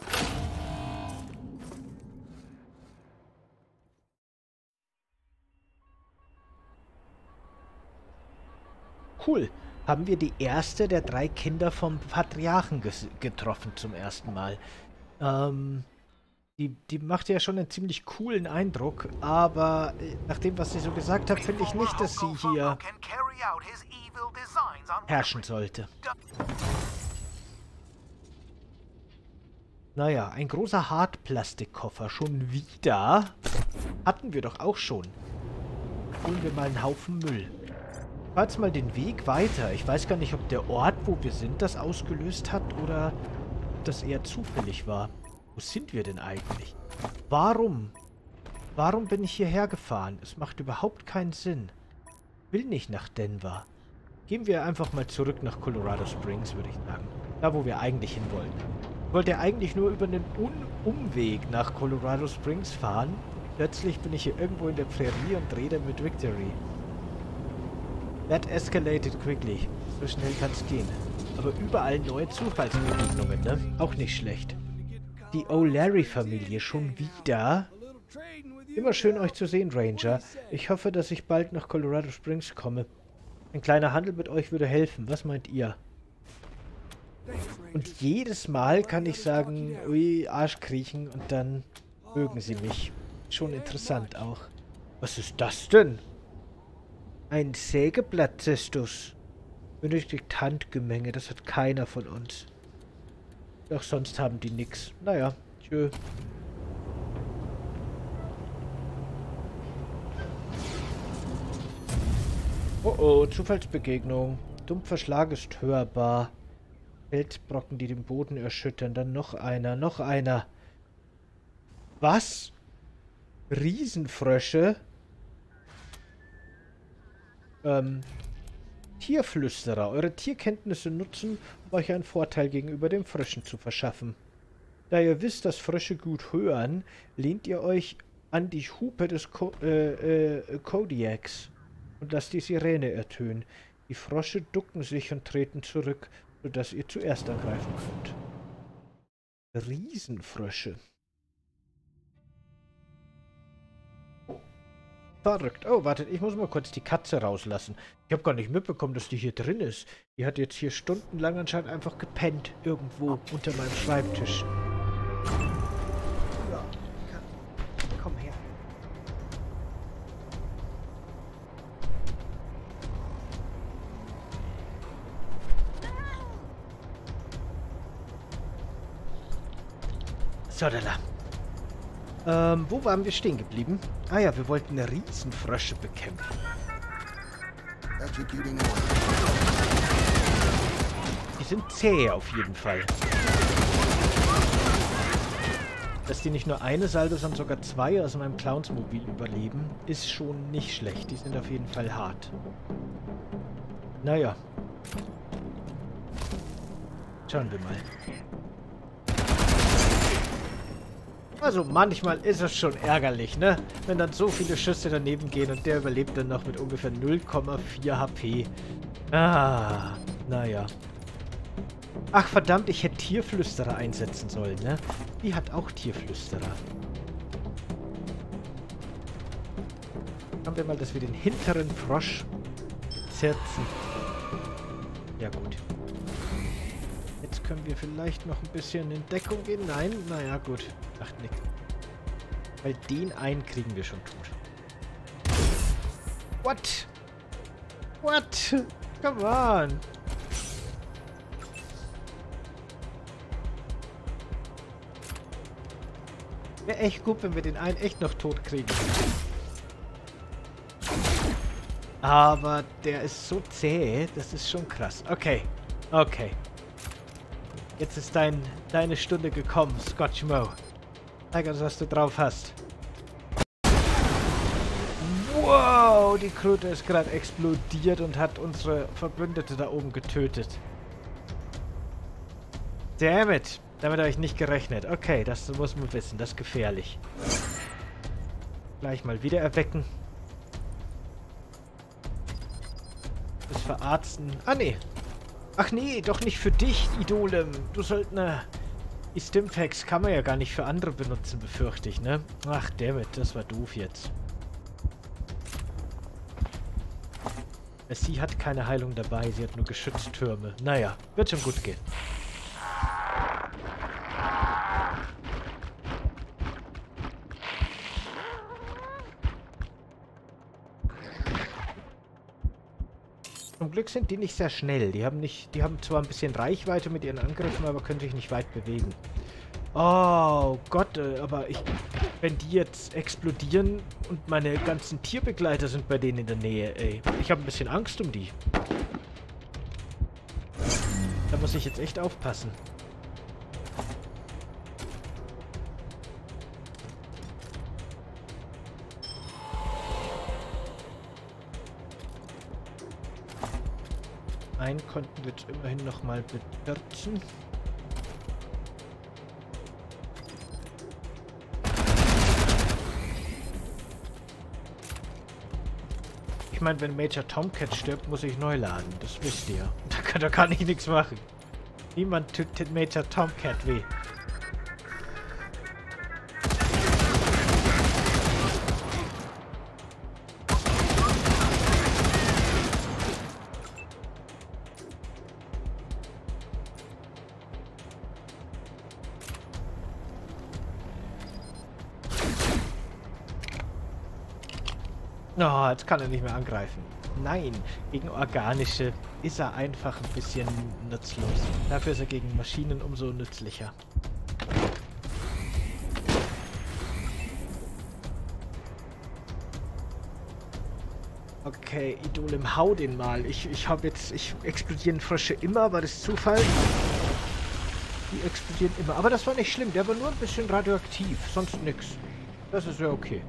Cool. Haben wir die erste der drei Kinder vom Patriarchen getroffen zum ersten Mal. Ähm... Die, die macht ja schon einen ziemlich coolen Eindruck, aber nach dem, was sie so gesagt hat, finde ich nicht, dass sie hier herrschen sollte. Naja, ein großer Hartplastikkoffer, schon wieder. Hatten wir doch auch schon. Holen wir mal einen Haufen Müll. Ich fahre jetzt mal den Weg weiter. Ich weiß gar nicht, ob der Ort, wo wir sind, das ausgelöst hat oder ob das eher zufällig war. Wo sind wir denn eigentlich? Warum? Warum bin ich hierher gefahren? Es macht überhaupt keinen Sinn. Ich will nicht nach Denver. Gehen wir einfach mal zurück nach Colorado Springs, würde ich sagen. Da, wo wir eigentlich hin wollten. Ich wollte ja eigentlich nur über einen Umweg nach Colorado Springs fahren. Plötzlich bin ich hier irgendwo in der Prärie und rede mit Victory. That escalated quickly. So schnell kann es gehen. Aber überall neue Zufallsbegegnungen, ne? Auch nicht schlecht. Die O'Leary-Familie schon wieder. Immer schön, euch zu sehen, Ranger. Ich hoffe, dass ich bald nach Colorado Springs komme. Ein kleiner Handel mit euch würde helfen. Was meint ihr? Und jedes Mal kann ich sagen, ui, Arsch kriechen und dann mögen sie mich. Schon interessant auch. Was ist das denn? Ein Sägeblatt-Zestus. Benötigt Handgemenge. Das hat keiner von uns. Doch sonst haben die nix. Naja, tschö. Oh oh, Zufallsbegegnung. Dumpfer Schlag ist hörbar. Feldbrocken, die den Boden erschüttern. Dann noch einer, noch einer. Was? Riesenfrösche? Ähm... Tierflüsterer. Eure Tierkenntnisse nutzen, um euch einen Vorteil gegenüber den Fröschen zu verschaffen. Da ihr wisst, dass Frösche gut hören, lehnt ihr euch an die Hupe des Co äh, äh, Kodiaks und lasst die Sirene ertönen. Die Frösche ducken sich und treten zurück, sodass ihr zuerst angreifen könnt. Riesenfrösche. Verrückt. Oh, wartet, ich muss mal kurz die Katze rauslassen. Ich habe gar nicht mitbekommen, dass die hier drin ist. Die hat jetzt hier stundenlang anscheinend einfach gepennt. Irgendwo unter meinem Schreibtisch. Ja, komm her. So, da, da. Ähm, wo waren wir stehen geblieben? Ah ja, wir wollten eine Riesenfrösche bekämpfen. Die sind zäh auf jeden Fall. Dass die nicht nur eine Salve, sondern sogar zwei aus meinem Clownsmobil überleben, ist schon nicht schlecht. Die sind auf jeden Fall hart. Naja. Schauen wir mal. Also manchmal ist es schon ärgerlich, ne? Wenn dann so viele Schüsse daneben gehen und der überlebt dann noch mit ungefähr null Komma vier H P. Ah, naja. Ach verdammt, ich hätte Tierflüsterer einsetzen sollen, ne? Die hat auch Tierflüsterer. Schauen wir mal, dass wir den hinteren Frosch zerzen. Ja gut. Jetzt können wir vielleicht noch ein bisschen in Deckung gehen. Nein, naja gut. Macht nichts. Weil den einen kriegen wir schon tot. What? What? Come on! Wäre echt gut, wenn wir den einen echt noch tot kriegen. Aber der ist so zäh, das ist schon krass. Okay, okay. Jetzt ist dein, deine Stunde gekommen, Scotch Mo. Zeig uns, was du drauf hast. Wow, die Kröte ist gerade explodiert und hat unsere Verbündete da oben getötet. Damn it. Damit habe ich nicht gerechnet. Okay, das muss man wissen. Das ist gefährlich. Gleich mal wieder erwecken. Das verarzten. Ah, nee. Ach nee, doch nicht für dich, Idolem. Du sollst ne... Die Stimpacks kann man ja gar nicht für andere benutzen, befürchte ich, ne? Ach, dammit, das war doof jetzt. Sie hat keine Heilung dabei, sie hat nur Geschütztürme. Naja, wird schon gut gehen. Zum Glück sind die nicht sehr schnell. Die haben nicht, die haben zwar ein bisschen Reichweite mit ihren Angriffen, aber können sich nicht weit bewegen. Oh Gott, aber ich, wenn die jetzt explodieren und meine ganzen Tierbegleiter sind bei denen in der Nähe, ey. Ich habe ein bisschen Angst um die. Da muss ich jetzt echt aufpassen. Einen konnten wir jetzt immerhin nochmal beschützen. Ich meine, wenn Major Tomcat stirbt, muss ich neu laden. Das wisst ihr. Da kann, da kann ich nichts machen. Niemand tötet Major Tomcat weh. Oh, jetzt kann er nicht mehr angreifen. Nein, gegen organische ist er einfach ein bisschen nutzlos. Dafür ist er gegen Maschinen umso nützlicher. Okay, Idolem, hau den mal. Ich, ich habe jetzt, ich explodieren Frösche immer, war das Zufall? Die explodieren immer, aber das war nicht schlimm. Der war nur ein bisschen radioaktiv, sonst nix. Das ist ja okay.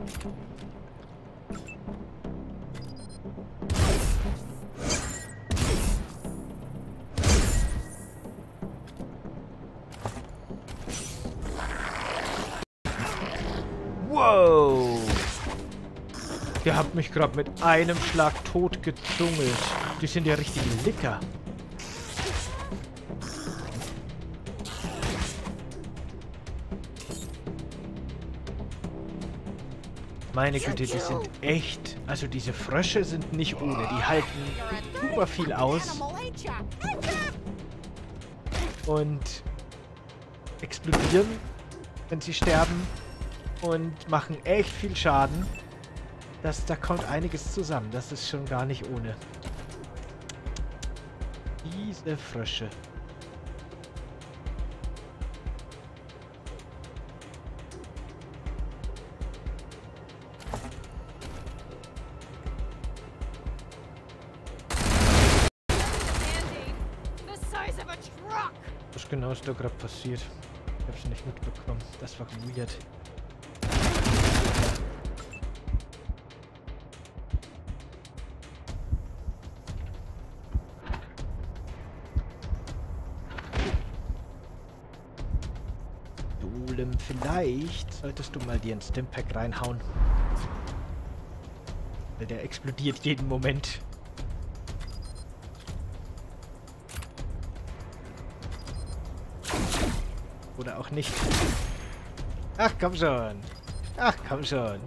Der hat mich gerade mit einem Schlag tot gezungelt. Die sind ja richtige Licker. Meine Güte, die sind echt. Also diese Frösche sind nicht ohne. Die halten super viel aus. Und explodieren, wenn sie sterben. Und machen echt viel Schaden. Das, da kommt einiges zusammen. Das ist schon gar nicht ohne. Diese Frösche. Was genau ist da gerade passiert? Ich hab's nicht mitbekommen. Das war weird. Vielleicht solltest du mal dir ein Stimpack reinhauen. Der explodiert jeden Moment. Oder auch nicht. Ach komm schon. Ach komm schon.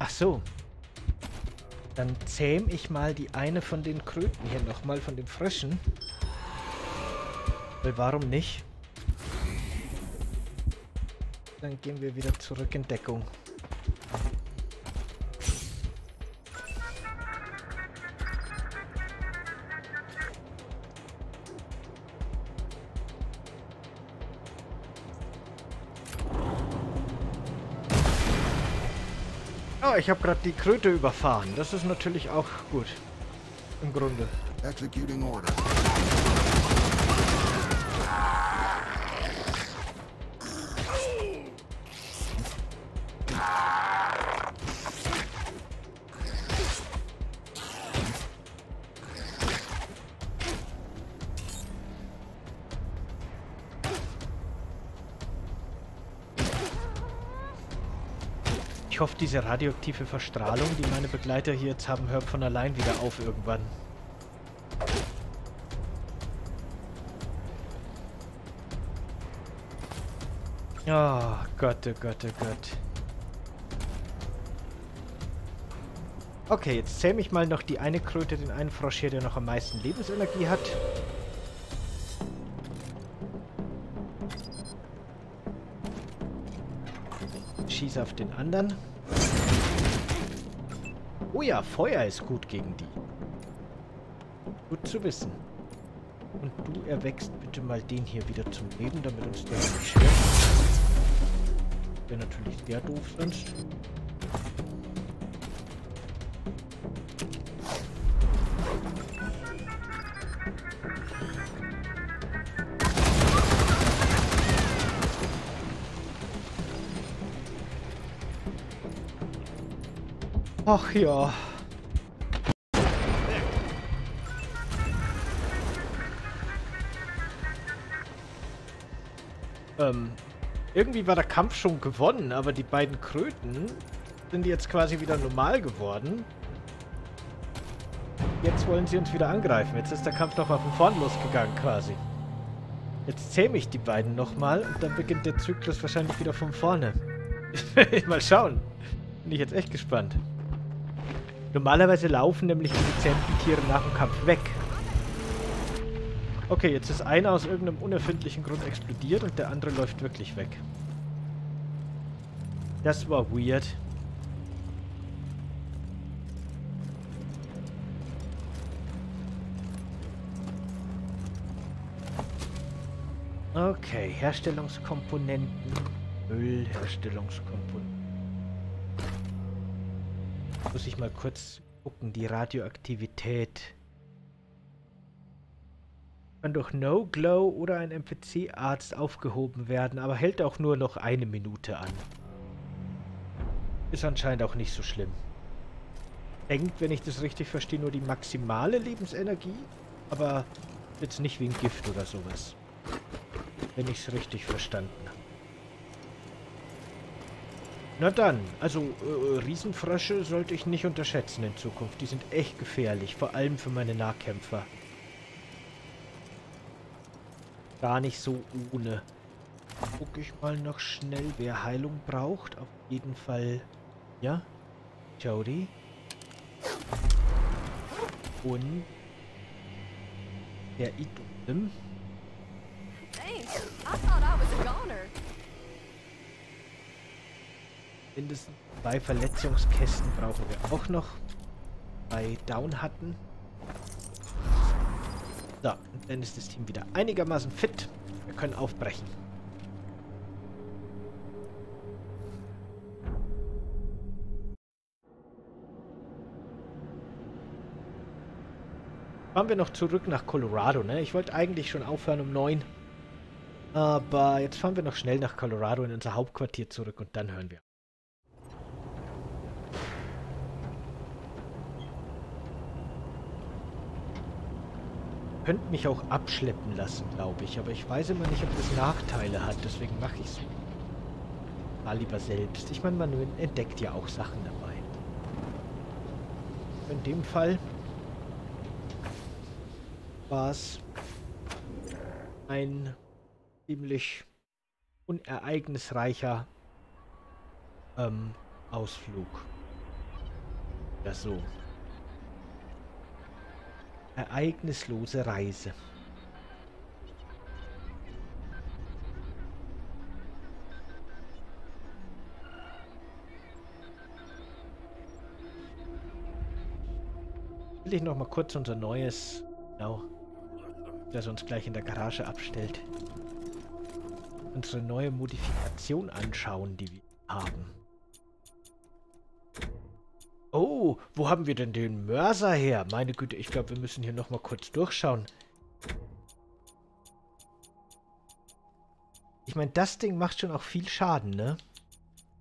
Ach so. Dann zähm ich mal die eine von den Kröten hier nochmal, von den Fröschen. Weil warum nicht? Dann gehen wir wieder zurück in Deckung. Oh, ich habe gerade die Kröte überfahren. Das ist natürlich auch gut. Im Grunde. Executing order. Ich hoffe, diese radioaktive Verstrahlung, die meine Begleiter hier jetzt haben, hört von allein wieder auf irgendwann. Oh Gott, oh Gott, oh Gott. Okay, jetzt zähle ich mal noch die eine Kröte, den einen Frosch hier, der noch am meisten Lebensenergie hat. Schieße auf den anderen. Oh ja, Feuer ist gut gegen die. Gut zu wissen. Und du erwächst bitte mal den hier wieder zum Leben, damit uns der nicht schlägt. Wäre natürlich sehr doof sonst. Ach ja. Ähm, irgendwie war der Kampf schon gewonnen, aber die beiden Kröten sind jetzt quasi wieder normal geworden. Jetzt wollen sie uns wieder angreifen. Jetzt ist der Kampf nochmal von vorn losgegangen quasi. Jetzt zähme ich die beiden nochmal und dann beginnt der Zyklus wahrscheinlich wieder von vorne. Mal schauen. Bin ich jetzt echt gespannt. Normalerweise laufen nämlich die zähmten Tiere nach dem Kampf weg. Okay, jetzt ist einer aus irgendeinem unerfindlichen Grund explodiert und der andere läuft wirklich weg. Das war weird. Okay, Herstellungskomponenten. Müllherstellungskomponenten. Muss ich mal kurz gucken, die Radioaktivität. Kann durch No-Glow oder ein N P C-Arzt aufgehoben werden, aber hält auch nur noch eine Minute an. Ist anscheinend auch nicht so schlimm. Denkt, wenn ich das richtig verstehe, nur die maximale Lebensenergie, aber jetzt nicht wegen Gift oder sowas. Wenn ich es richtig verstanden habe. Na dann, also äh, Riesenfrösche sollte ich nicht unterschätzen in Zukunft. Die sind echt gefährlich, vor allem für meine Nahkämpfer. Gar nicht so ohne. Guck ich mal noch schnell, wer Heilung braucht. Auf jeden Fall, ja, Jody. Und der Idum. Thanks. I thought I was a goner. Mindestens zwei Verletzungskästen brauchen wir auch noch. Bei Down hatten. So, und dann ist das Team wieder einigermaßen fit. Wir können aufbrechen. Fahren wir noch zurück nach Colorado, ne? Ich wollte eigentlich schon aufhören um neun. Aber jetzt fahren wir noch schnell nach Colorado in unser Hauptquartier zurück und dann hören wir. Könnte mich auch abschleppen lassen, glaube ich. Aber ich weiß immer nicht, ob das Nachteile hat. Deswegen mache ich es mal lieber selbst. Ich meine, man entdeckt ja auch Sachen dabei. In dem Fall war es ein ziemlich unereignisreicher ähm, Ausflug. Das so. Ereignislose Reise. Will ich noch mal kurz unser neues, genau, das uns gleich in der Garage abstellt, unsere neue Modifikation anschauen, die wir haben. Oh, wo haben wir denn den Mörser her? Meine Güte, ich glaube, wir müssen hier nochmal kurz durchschauen. Ich meine, das Ding macht schon auch viel Schaden, ne?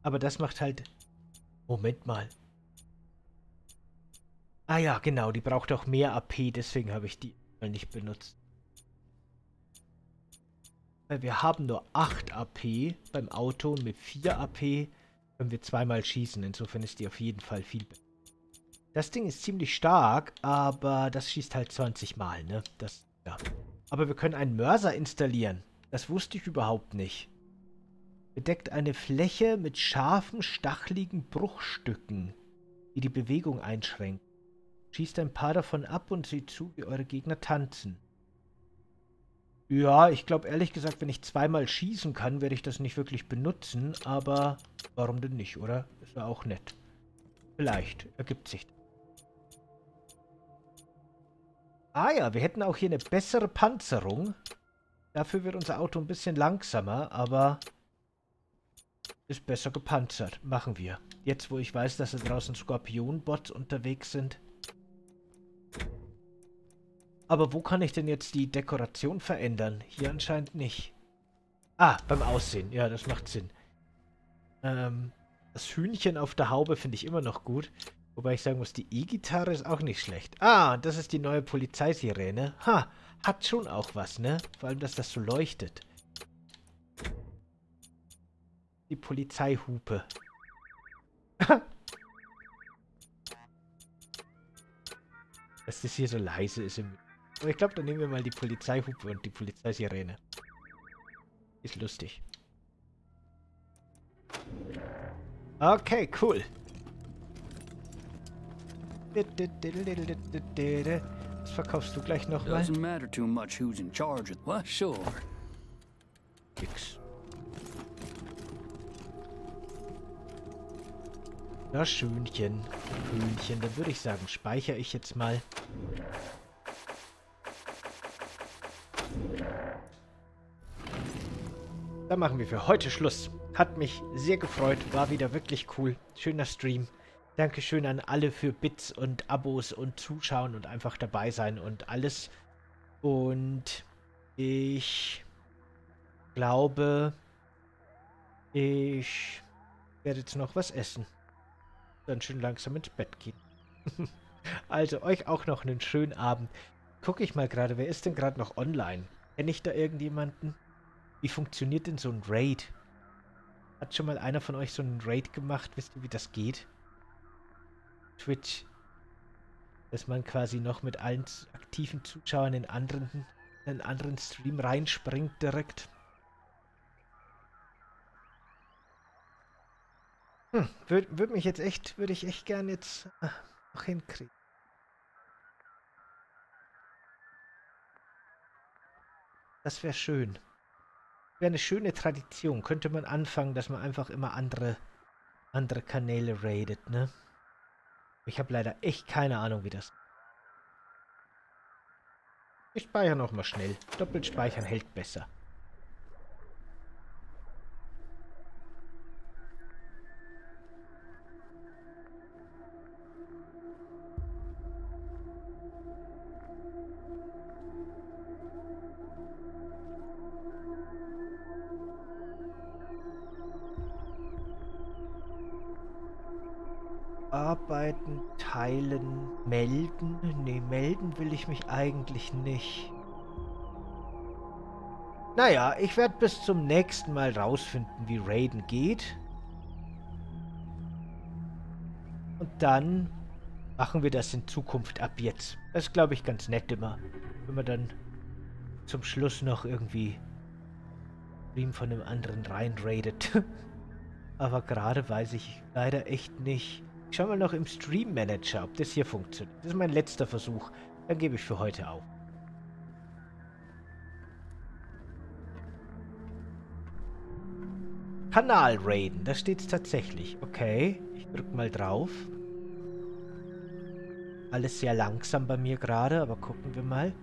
Aber das macht halt... Moment mal. Ah ja, genau, die braucht auch mehr A P, deswegen habe ich die nicht benutzt. Weil wir haben nur acht A P. Beim Auto mit vier A P können wir zweimal schießen. Insofern ist die auf jeden Fall viel besser. Das Ding ist ziemlich stark, aber das schießt halt zwanzig Mal, ne? Das, ja. Aber wir können einen Mörser installieren. Das wusste ich überhaupt nicht. Bedeckt eine Fläche mit scharfen, stacheligen Bruchstücken, die die Bewegung einschränken. Schießt ein paar davon ab und seht zu, wie eure Gegner tanzen. Ja, ich glaube ehrlich gesagt, wenn ich zweimal schießen kann, werde ich das nicht wirklich benutzen, aber warum denn nicht, oder? Ist ja auch nett. Vielleicht ergibt sich das. Ah ja, wir hätten auch hier eine bessere Panzerung. Dafür wird unser Auto ein bisschen langsamer, aber ist besser gepanzert. Machen wir. Jetzt, wo ich weiß, dass da draußen Skorpionbots unterwegs sind. Aber wo kann ich denn jetzt die Dekoration verändern? Hier anscheinend nicht. Ah, beim Aussehen. Ja, das macht Sinn. Ähm, das Hühnchen auf der Haube finde ich immer noch gut. Wobei ich sagen muss, die E-Gitarre ist auch nicht schlecht. Ah, das ist die neue Polizeisirene. Ha, hat schon auch was, ne? Vor allem, dass das so leuchtet. Die Polizeihupe. Dass das hier so leise ist im... Aber ich glaube, dann nehmen wir mal die Polizeihupe und die Polizeisirene. Ist lustig. Okay, cool. Das verkaufst du gleich nochmal. Nix. Na schönchen, schönchen. Dann würde ich sagen, speichere ich jetzt mal. Dann machen wir für heute Schluss. Hat mich sehr gefreut. War wieder wirklich cool. Schöner Stream. Dankeschön an alle für Bits und Abos und Zuschauen und einfach dabei sein und alles. Und ich glaube, ich werde jetzt noch was essen. Dann schön langsam ins Bett gehen. Also euch auch noch einen schönen Abend. Gucke ich mal gerade, wer ist denn gerade noch online? Kenne ich da irgendjemanden? Wie funktioniert denn so ein Raid? Hat schon mal einer von euch so einen Raid gemacht? Wisst ihr, wie das geht? Twitch. Dass man quasi noch mit allen aktiven Zuschauern in, anderen, in einen anderen Stream reinspringt direkt. Hm, würde würd mich jetzt echt, würde ich echt gern jetzt noch hinkriegen. Das wäre schön. Wäre eine schöne Tradition. Könnte man anfangen, dass man einfach immer andere, andere Kanäle raidet, ne? Ich habe leider echt keine Ahnung, wie das... Ich speichere nochmal schnell. Doppelt speichern hält besser. Arbeiten, teilen, melden. Ne, melden will ich mich eigentlich nicht. Naja, ich werde bis zum nächsten Mal rausfinden, wie Raiden geht. Und dann machen wir das in Zukunft ab jetzt. Das ist, glaube ich, ganz nett immer. Wenn wir dann zum Schluss noch irgendwie von einem anderen rein raidet. Aber gerade weiß ich leider echt nicht. Ich schau mal noch im Stream Manager, ob das hier funktioniert. Das ist mein letzter Versuch. Dann gebe ich für heute auf. Kanal raiden, da steht es tatsächlich. Okay, ich drücke mal drauf. Alles sehr langsam bei mir gerade, aber gucken wir mal.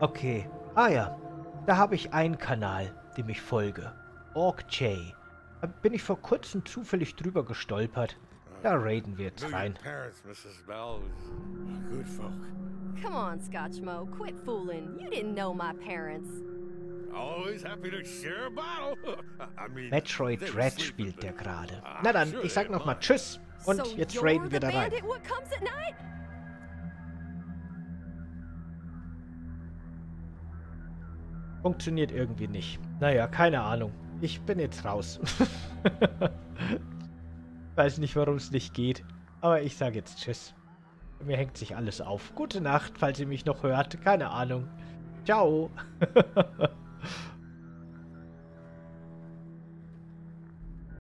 Okay. Ah ja, da habe ich einen Kanal, dem ich folge. OrgJ. Da bin ich vor kurzem zufällig drüber gestolpert. Da raiden wir jetzt rein. Come on, Scotchmo, quit fooling. You didn't know my parents. Always happy to share a bottle. I mean, Metroid Dread spielt der gerade. Na dann, ich sag nochmal Tschüss und so jetzt raiden wir da rein. Funktioniert irgendwie nicht. Naja, keine Ahnung. Ich bin jetzt raus. Weiß nicht, warum es nicht geht. Aber ich sage jetzt Tschüss. Mir hängt sich alles auf. Gute Nacht, falls ihr mich noch hört. Keine Ahnung. Ciao.